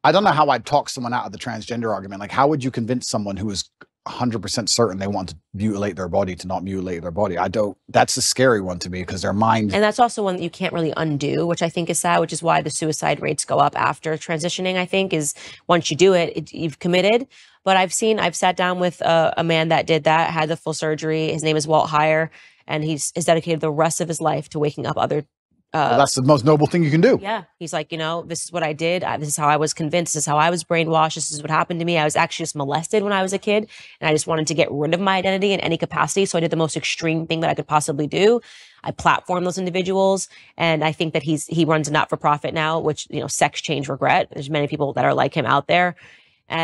I don't know how I'd talk someone out of the transgender argument. Like, how would you convince someone who is one hundred percent certain they want to mutilate their body to not mutilate their body? I don't, that's a scary one to me, because their mind. And that's also one that you can't really undo, which I think is sad, which is why the suicide rates go up after transitioning, I think, is once you do it, it you've committed. But I've seen, I've sat down with a, a man that did that, had the full surgery. His name is Walt Heyer, and he's, he's dedicated the rest of his life to waking up other Uh, well, that's the most noble thing you can do. Yeah. He's like, you know, this is what I did. I, this is how I was convinced. This is how I was brainwashed. This is what happened to me. I was actually just molested when I was a kid, and I just wanted to get rid of my identity in any capacity. So I did the most extreme thing that I could possibly do. I platform those individuals. And I think that he's he runs a not-for-profit now, which, you know, sex change regret. There's many people that are like him out there.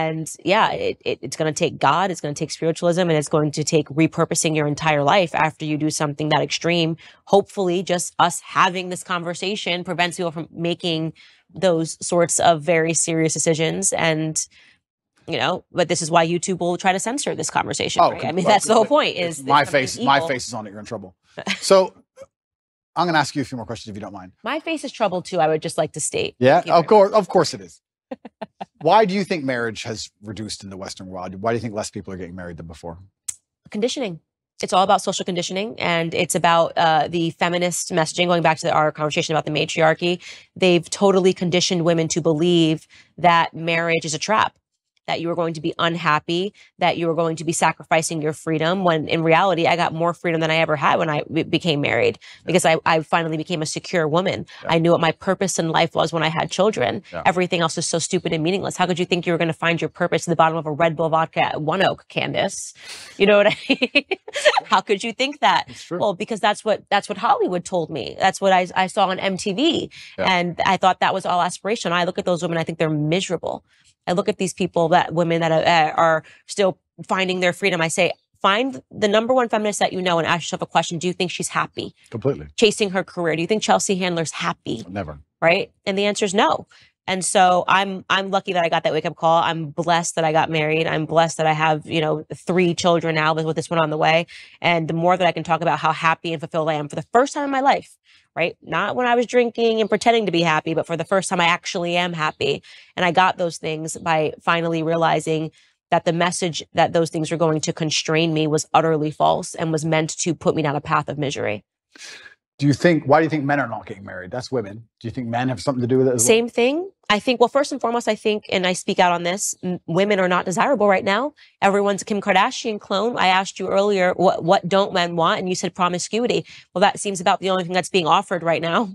And yeah, it, it, it's going to take God, it's going to take spiritualism, and it's going to take repurposing your entire life after you do something that extreme. Hopefully, just us having this conversation prevents people from making those sorts of very serious decisions. And, you know, but this is why YouTube will try to censor this conversation. Oh, right? I mean, well, that's the whole point. Is my face, my face is on it, you're in trouble. So I'm going to ask you a few more questions if you don't mind. My face is trouble too, I would just like to state. Yeah, of course, of course it is. Why do you think marriage has reduced in the Western world? Why do you think less people are getting married than before? Conditioning. It's all about social conditioning, and it's about uh, the feminist messaging. Going back to the, our conversation about the matriarchy, they've totally conditioned women to believe that marriage is a trap, that you are going to be unhappy, that you are going to be sacrificing your freedom, when in reality, I got more freedom than I ever had when I became married, because yeah. I, I finally became a secure woman. Yeah. I knew what my purpose in life was when I had children. Yeah. Everything else is so stupid and meaningless. How could you think you were going to find your purpose at the bottom of a Red Bull vodka at One Oak, Candace? You know what I mean? How could you think that? Well, because that's what that's what Hollywood told me. That's what I, I saw on M T V. Yeah. And I thought that was all aspirational. I look at those women, I think they're miserable. I look at these people, that women that are, are still finding their freedom. I say, find the number one feminist that you know and ask yourself a question. Do you think she's happy? Completely. Chasing her career. Do you think Chelsea Handler's happy? Never. Right? And the answer is no. And so I'm I'm lucky that I got that wake-up call. I'm blessed that I got married. I'm blessed that I have, you know, three children now with, with this one on the way. And the more that I can talk about how happy and fulfilled I am for the first time in my life, right? Not when I was drinking and pretending to be happy, but for the first time I actually am happy. And I got those things by finally realizing that the message that those things were going to constrain me was utterly false and was meant to put me down a path of misery. Do you think, why do you think men are not getting married? That's women. Do you think men have something to do with it as well? Same thing. I think, well, first and foremost, I think, and I speak out on this, m women are not desirable right now. Everyone's a Kim Kardashian clone. I asked you earlier, what, what don't men want? And you said promiscuity. Well, that seems about the only thing that's being offered right now.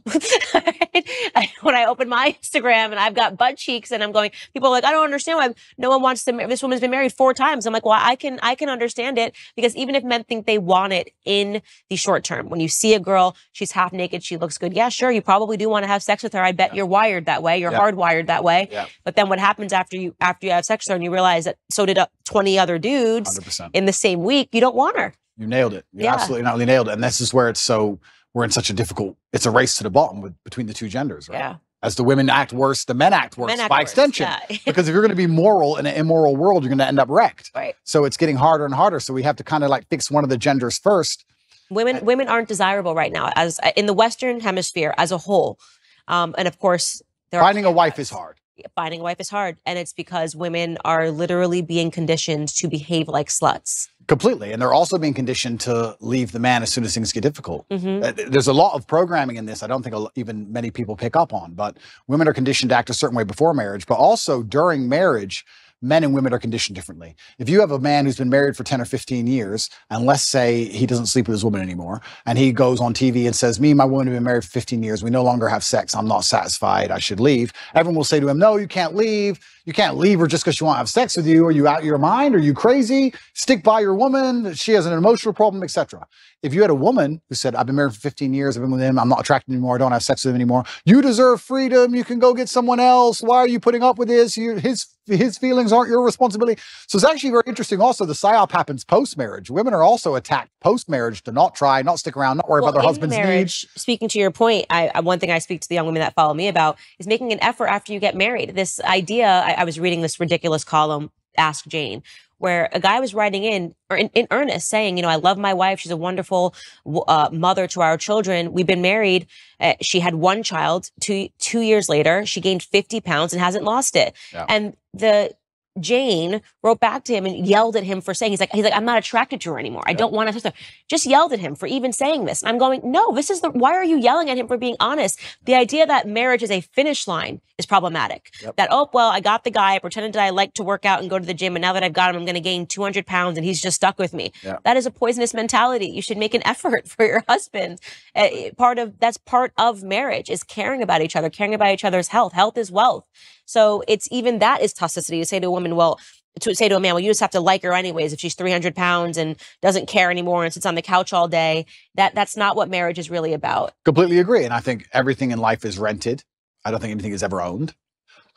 I, when I open my Instagram and I've got butt cheeks and I'm going, people are like, I don't understand why no one wants to, this woman's been married four times. I'm like, well, I can, I can understand it, because even if men think they want it in the short term, when you see a girl, she's half naked, she looks good. Yeah, sure. You probably do want to have sex with her. I bet yeah. you're wired that way. You're yeah. hardwired that way. Yeah. But then what happens after you, after you have sex with her and you realize that so did twenty other dudes one hundred percent. In the same week, you don't want her. You nailed it. You yeah. absolutely not only nailed it. And this is where it's so, we're in such a difficult, it's a race to the bottom with, between the two genders, right? Yeah. As the women act worse, the men act worse men act by worse. extension. Yeah. Because if you're going to be moral in an immoral world, you're going to end up wrecked. Right. So it's getting harder and harder. So we have to kind of like fix one of the genders first. Women and, women aren't desirable right now as in the Western hemisphere as a whole. Um, and of course, there finding are a wife is hard. Finding a wife is hard. And it's because women are literally being conditioned to behave like sluts. Completely. And they're also being conditioned to leave the man as soon as things get difficult. Mm-hmm. There's a lot of programming in this I don't think even many people pick up on, but women are conditioned to act a certain way before marriage, but also during marriage, men and women are conditioned differently. If you have a man who's been married for ten or fifteen years, and let's say he doesn't sleep with his woman anymore, and he goes on T V and says, me and my woman have been married for fifteen years, we no longer have sex, I'm not satisfied, I should leave. Everyone will say to him, no, you can't leave. You can't leave her just because she won't have sex with you. Are you out of your mind? Are you crazy? Stick by your woman. She has an emotional problem, et cetera. If you had a woman who said, I've been married for fifteen years, I've been with him, I'm not attracted anymore, I don't have sex with him anymore. You deserve freedom. You can go get someone else. Why are you putting up with this? You, his, his feelings aren't your responsibility. So it's actually very interesting. Also, the psyop happens post-marriage. Women are also attacked post-marriage to not try, not stick around, not worry well, about their husband's marriage, needs. Speaking to your point, I, one thing I speak to the young women that follow me about is making an effort after you get married. This idea... I was reading this ridiculous column, Ask Jane, where a guy was writing in, or in, in earnest saying, you know, I love my wife. She's a wonderful uh, mother to our children. We've been married. Uh, she had one child. Two, two years later, she gained fifty pounds and hasn't lost it. Yeah. And the Jane wrote back to him and yelled at him for saying, he's like, he's like, I'm not attracted to her anymore. I yeah. don't want to touch her. Just yelled at him for even saying this. And I'm going, no, this is the, why are you yelling at him for being honest? The idea that marriage is a finish line is problematic. Yep. That, oh, well, I got the guy, I pretended that I like to work out and go to the gym, and now that I've got him, I'm going to gain two hundred pounds and he's just stuck with me. Yep. That is a poisonous mentality. You should make an effort for your husband. Uh, part of, that's part of marriage, is caring about each other, caring about each other's health. Health is wealth. So it's even that is toxicity to say to a woman, well, to say to a man, well, you just have to like her anyways. If she's three hundred pounds and doesn't care anymore and sits on the couch all day, that that's not what marriage is really about. Completely agree. And I think everything in life is rented. I don't think anything is ever owned.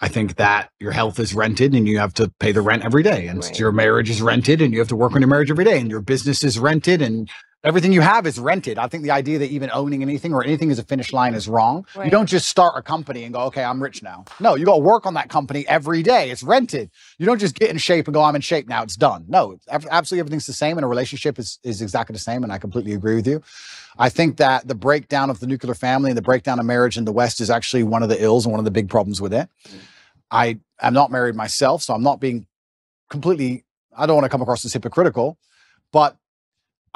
I think that your health is rented and you have to pay the rent every day. And right. your marriage is rented and you have to work on your marriage every day. And your business is rented and everything you have is rented. I think the idea that even owning anything or anything is a finish line is wrong. Right. You don't just start a company and go, okay, I'm rich now. No, you got to work on that company every day. It's rented. You don't just get in shape and go, I'm in shape now, it's done. No, absolutely everything's the same, and a relationship is, is exactly the same, and I completely agree with you. I think that the breakdown of the nuclear family and the breakdown of marriage in the West is actually one of the ills and one of the big problems with it. Mm. I am not married myself, so I'm not being completely, I don't want to come across as hypocritical, but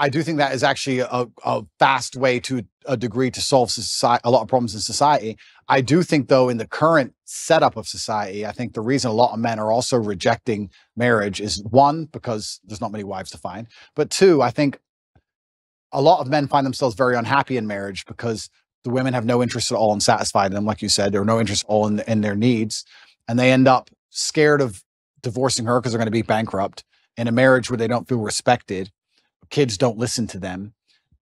I do think that is actually a, a fast way to a degree to solve society, a lot of problems in society. I do think, though, in the current setup of society, I think the reason a lot of men are also rejecting marriage is, one, because there's not many wives to find, but two, I think a lot of men find themselves very unhappy in marriage because the women have no interest at all in satisfying them, like you said, or no interest at all in, in their needs, and they end up scared of divorcing her because they're going to be bankrupt in a marriage where they don't feel respected. Kids don't listen to them,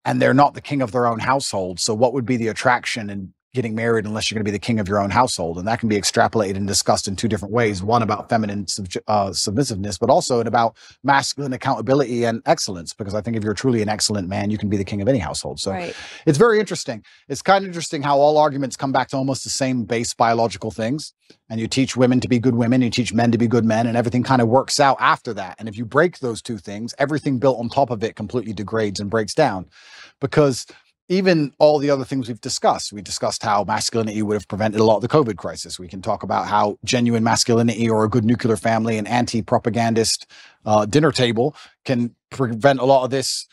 and they're not the king of their own household. So what would be the attraction in getting married unless you're going to be the king of your own household? And that can be extrapolated and discussed in two different ways. One about feminine uh, submissiveness, but also about masculine accountability and excellence. Because I think if you're truly an excellent man, you can be the king of any household. So right. It's very interesting. It's kind of interesting how all arguments come back to almost the same base biological things. And you teach women to be good women, you teach men to be good men, and everything kind of works out after that. And if you break those two things, everything built on top of it completely degrades and breaks down. Because even all the other things we've discussed, we discussed how masculinity would have prevented a lot of the COVID crisis. We can talk about how genuine masculinity or a good nuclear family and anti-propagandist uh, dinner table can prevent a lot of this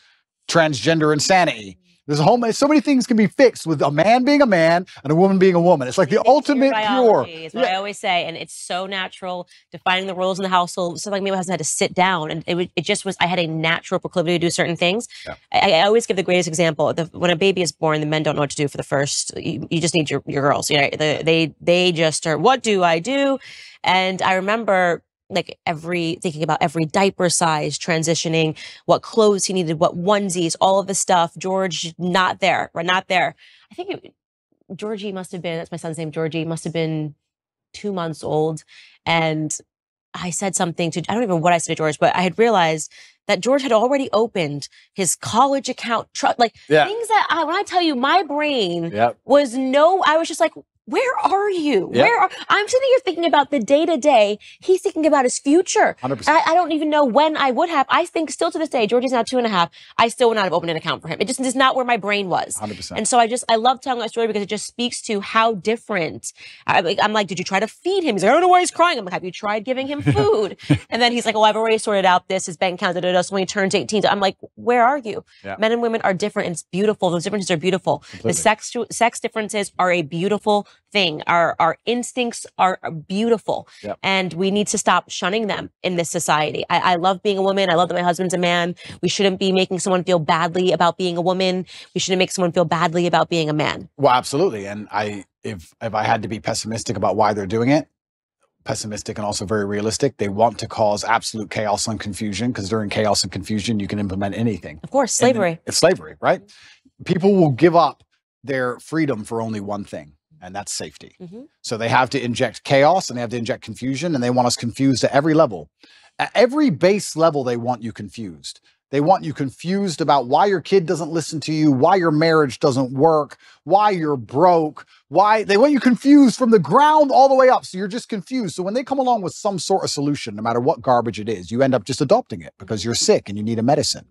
transgender insanity. There's a whole, so many things can be fixed with a man being a man and a woman being a woman. It's like the ultimate pure. Is what yeah. I always say, and it's so natural. Defining the roles in the household, something like me hasn't had to sit down, and it, it just was. I had a natural proclivity to do certain things. Yeah. I, I always give the greatest example: the, when a baby is born, the men don't know what to do for the first. You, you just need your your girls. You know, the, they they just are. What do I do? And I remember, like every thinking about every diaper size, transitioning, what clothes he needed, what onesies, all of the stuff. George, not there, right? Not there. I think it, Georgie must have been, that's my son's name, Georgie, must have been two months old. And I said something to, I don't even know what I said to George, but I had realized that George had already opened his college account, tr like yeah. things that I, when I tell you, my brain yep. was no, I was just like, Where are you? Yep. Where are, I'm sitting here thinking about the day to day. He's thinking about his future. one hundred percent. I, I don't even know when I would have. I think still to this day, George is now two and a half. I still would not have opened an account for him. It just is not where my brain was. one hundred percent. And so I just, I love telling that story because it just speaks to how different. I, I'm like, did you try to feed him? He's like, I don't know why he's crying. I'm like, have you tried giving him food? And then he's like, oh, I've already sorted out this, his bank account. Da, da, da. So when he turns eighteen, I'm like, where are you? Yeah. Men and women are different. And it's beautiful. Those differences are beautiful. Completely. The sex, sex differences are a beautiful thing. Our our instincts are beautiful, yep. And we need to stop shunning them in this society. I, I love being a woman. I love that my husband's a man. We shouldn't be making someone feel badly about being a woman. We shouldn't make someone feel badly about being a man. Well, absolutely. And I, if if I had to be pessimistic about why they're doing it, pessimistic and also very realistic, they want to cause absolute chaos and confusion, because during chaos and confusion, you can implement anything. Of course, slavery. Then, it's slavery, right? People will give up their freedom for only one thing, and that's safety. Mm-hmm. So they have to inject chaos and they have to inject confusion, and they want us confused at every level. At every base level, they want you confused. They want you confused about why your kid doesn't listen to you, why your marriage doesn't work, why you're broke, why they want you confused from the ground all the way up. So you're just confused. So when they come along with some sort of solution, no matter what garbage it is, you end up just adopting it because you're sick and you need a medicine.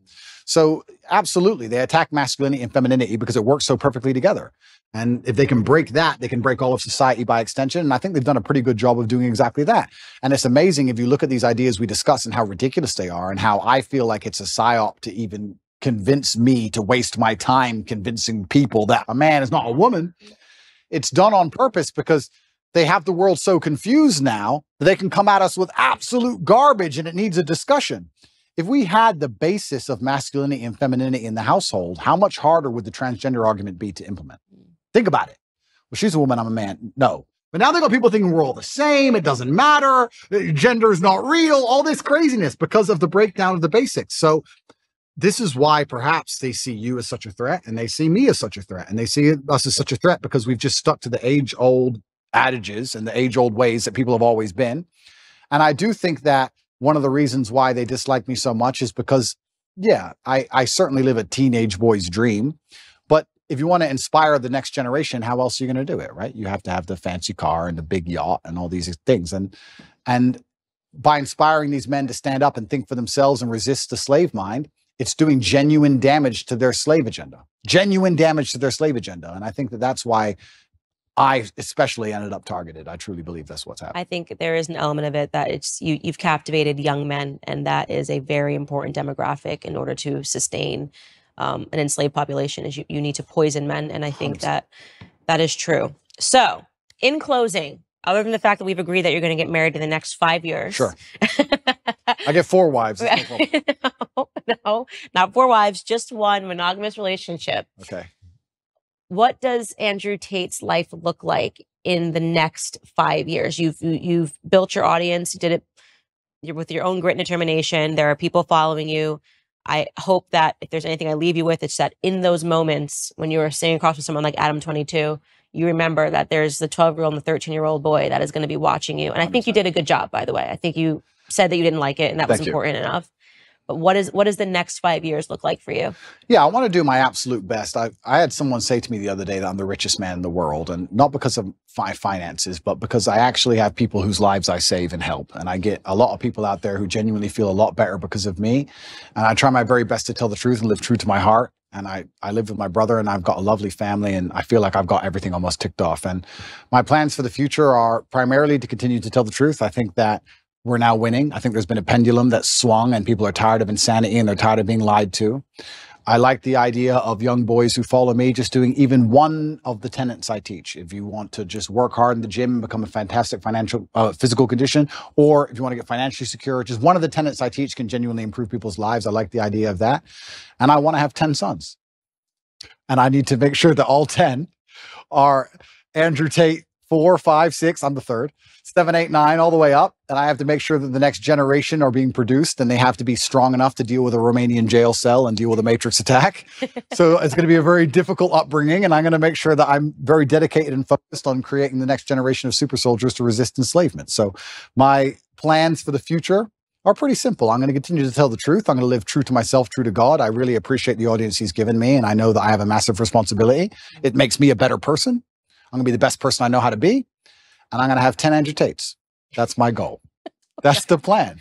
So absolutely, they attack masculinity and femininity because it works so perfectly together. And if they can break that, they can break all of society by extension. And I think they've done a pretty good job of doing exactly that. And it's amazing if you look at these ideas we discuss and how ridiculous they are and how I feel like it's a psyop to even convince me to waste my time convincing people that a man is not a woman. It's done on purpose because they have the world so confused now that they can come at us with absolute garbage and it needs a discussion. If we had the basis of masculinity and femininity in the household, how much harder would the transgender argument be to implement? Think about it. Well, she's a woman, I'm a man. No. But now they've got people thinking we're all the same. It doesn't matter. Gender is not real. All this craziness because of the breakdown of the basics. So this is why perhaps they see you as such a threat and they see me as such a threat and they see us as such a threat, because we've just stuck to the age-old adages and the age-old ways that people have always been. And I do think that one of the reasons why they dislike me so much is because, yeah, I, I certainly live a teenage boy's dream. If you want to inspire the next generation, how else are you going to do it, right? You have to have the fancy car and the big yacht and all these things. And, and by inspiring these men to stand up and think for themselves and resist the slave mind, it's doing genuine damage to their slave agenda, genuine damage to their slave agenda. And I think that that's why I especially ended up targeted. I truly believe that's what's happening. I think there is an element of it that it's you, you've captivated young men, and that is a very important demographic in order to sustain Um, an enslaved population. Is you, you need to poison men. And I think that that is true. So in closing, other than the fact that we've agreed that you're going to get married in the next five years. Sure. I get four wives. No, no, not four wives, just one monogamous relationship. Okay. What does Andrew Tate's life look like in the next five years? You've, you've built your audience. You did it you're with your own grit and determination. There are people following you. I hope that if there's anything I leave you with, it's that in those moments when you are sitting across with someone like Adam Twenty Two, you remember that there's the twelve-year-old and the thirteen-year-old boy that is going to be watching you. And I think you did a good job, by the way. I think you said that you didn't like it, and that was important enough. But what is what does the next five years look like for you? Yeah, I want to do my absolute best. I, I had someone say to me the other day that I'm the richest man in the world, and not because of my finances, but because I actually have people whose lives I save and help. And I get a lot of people out there who genuinely feel a lot better because of me. And I try my very best to tell the truth and live true to my heart. And I, I live with my brother, and I've got a lovely family, and I feel like I've got everything almost ticked off. And my plans for the future are primarily to continue to tell the truth. I think that we're now winning. I think there's been a pendulum that swung, and people are tired of insanity and they're tired of being lied to. I like the idea of young boys who follow me just doing even one of the tenets I teach. If you want to just work hard in the gym and become a fantastic financial, uh, physical condition, or if you want to get financially secure, just one of the tenets I teach can genuinely improve people's lives. I like the idea of that. And I want to have ten sons. And I need to make sure that all ten are Andrew Tate, four, five, six, I'm the third, seven, eight, nine, all the way up. And I have to make sure that the next generation are being produced, and they have to be strong enough to deal with a Romanian jail cell and deal with a matrix attack. So it's going to be a very difficult upbringing. And I'm going to make sure that I'm very dedicated and focused on creating the next generation of super soldiers to resist enslavement. So my plans for the future are pretty simple. I'm going to continue to tell the truth. I'm going to live true to myself, true to God. I really appreciate the audience he's given me. And I know that I have a massive responsibility. It makes me a better person. I'm going to be the best person I know how to be, and I'm going to have ten Andrew Tates. That's my goal. That's the plan.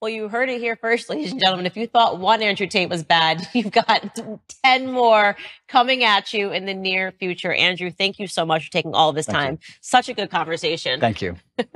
Well, you heard it here first, ladies and gentlemen. If you thought one Andrew Tate was bad, you've got ten more coming at you in the near future. Andrew, thank you so much for taking all this time. Such a good conversation. Thank you.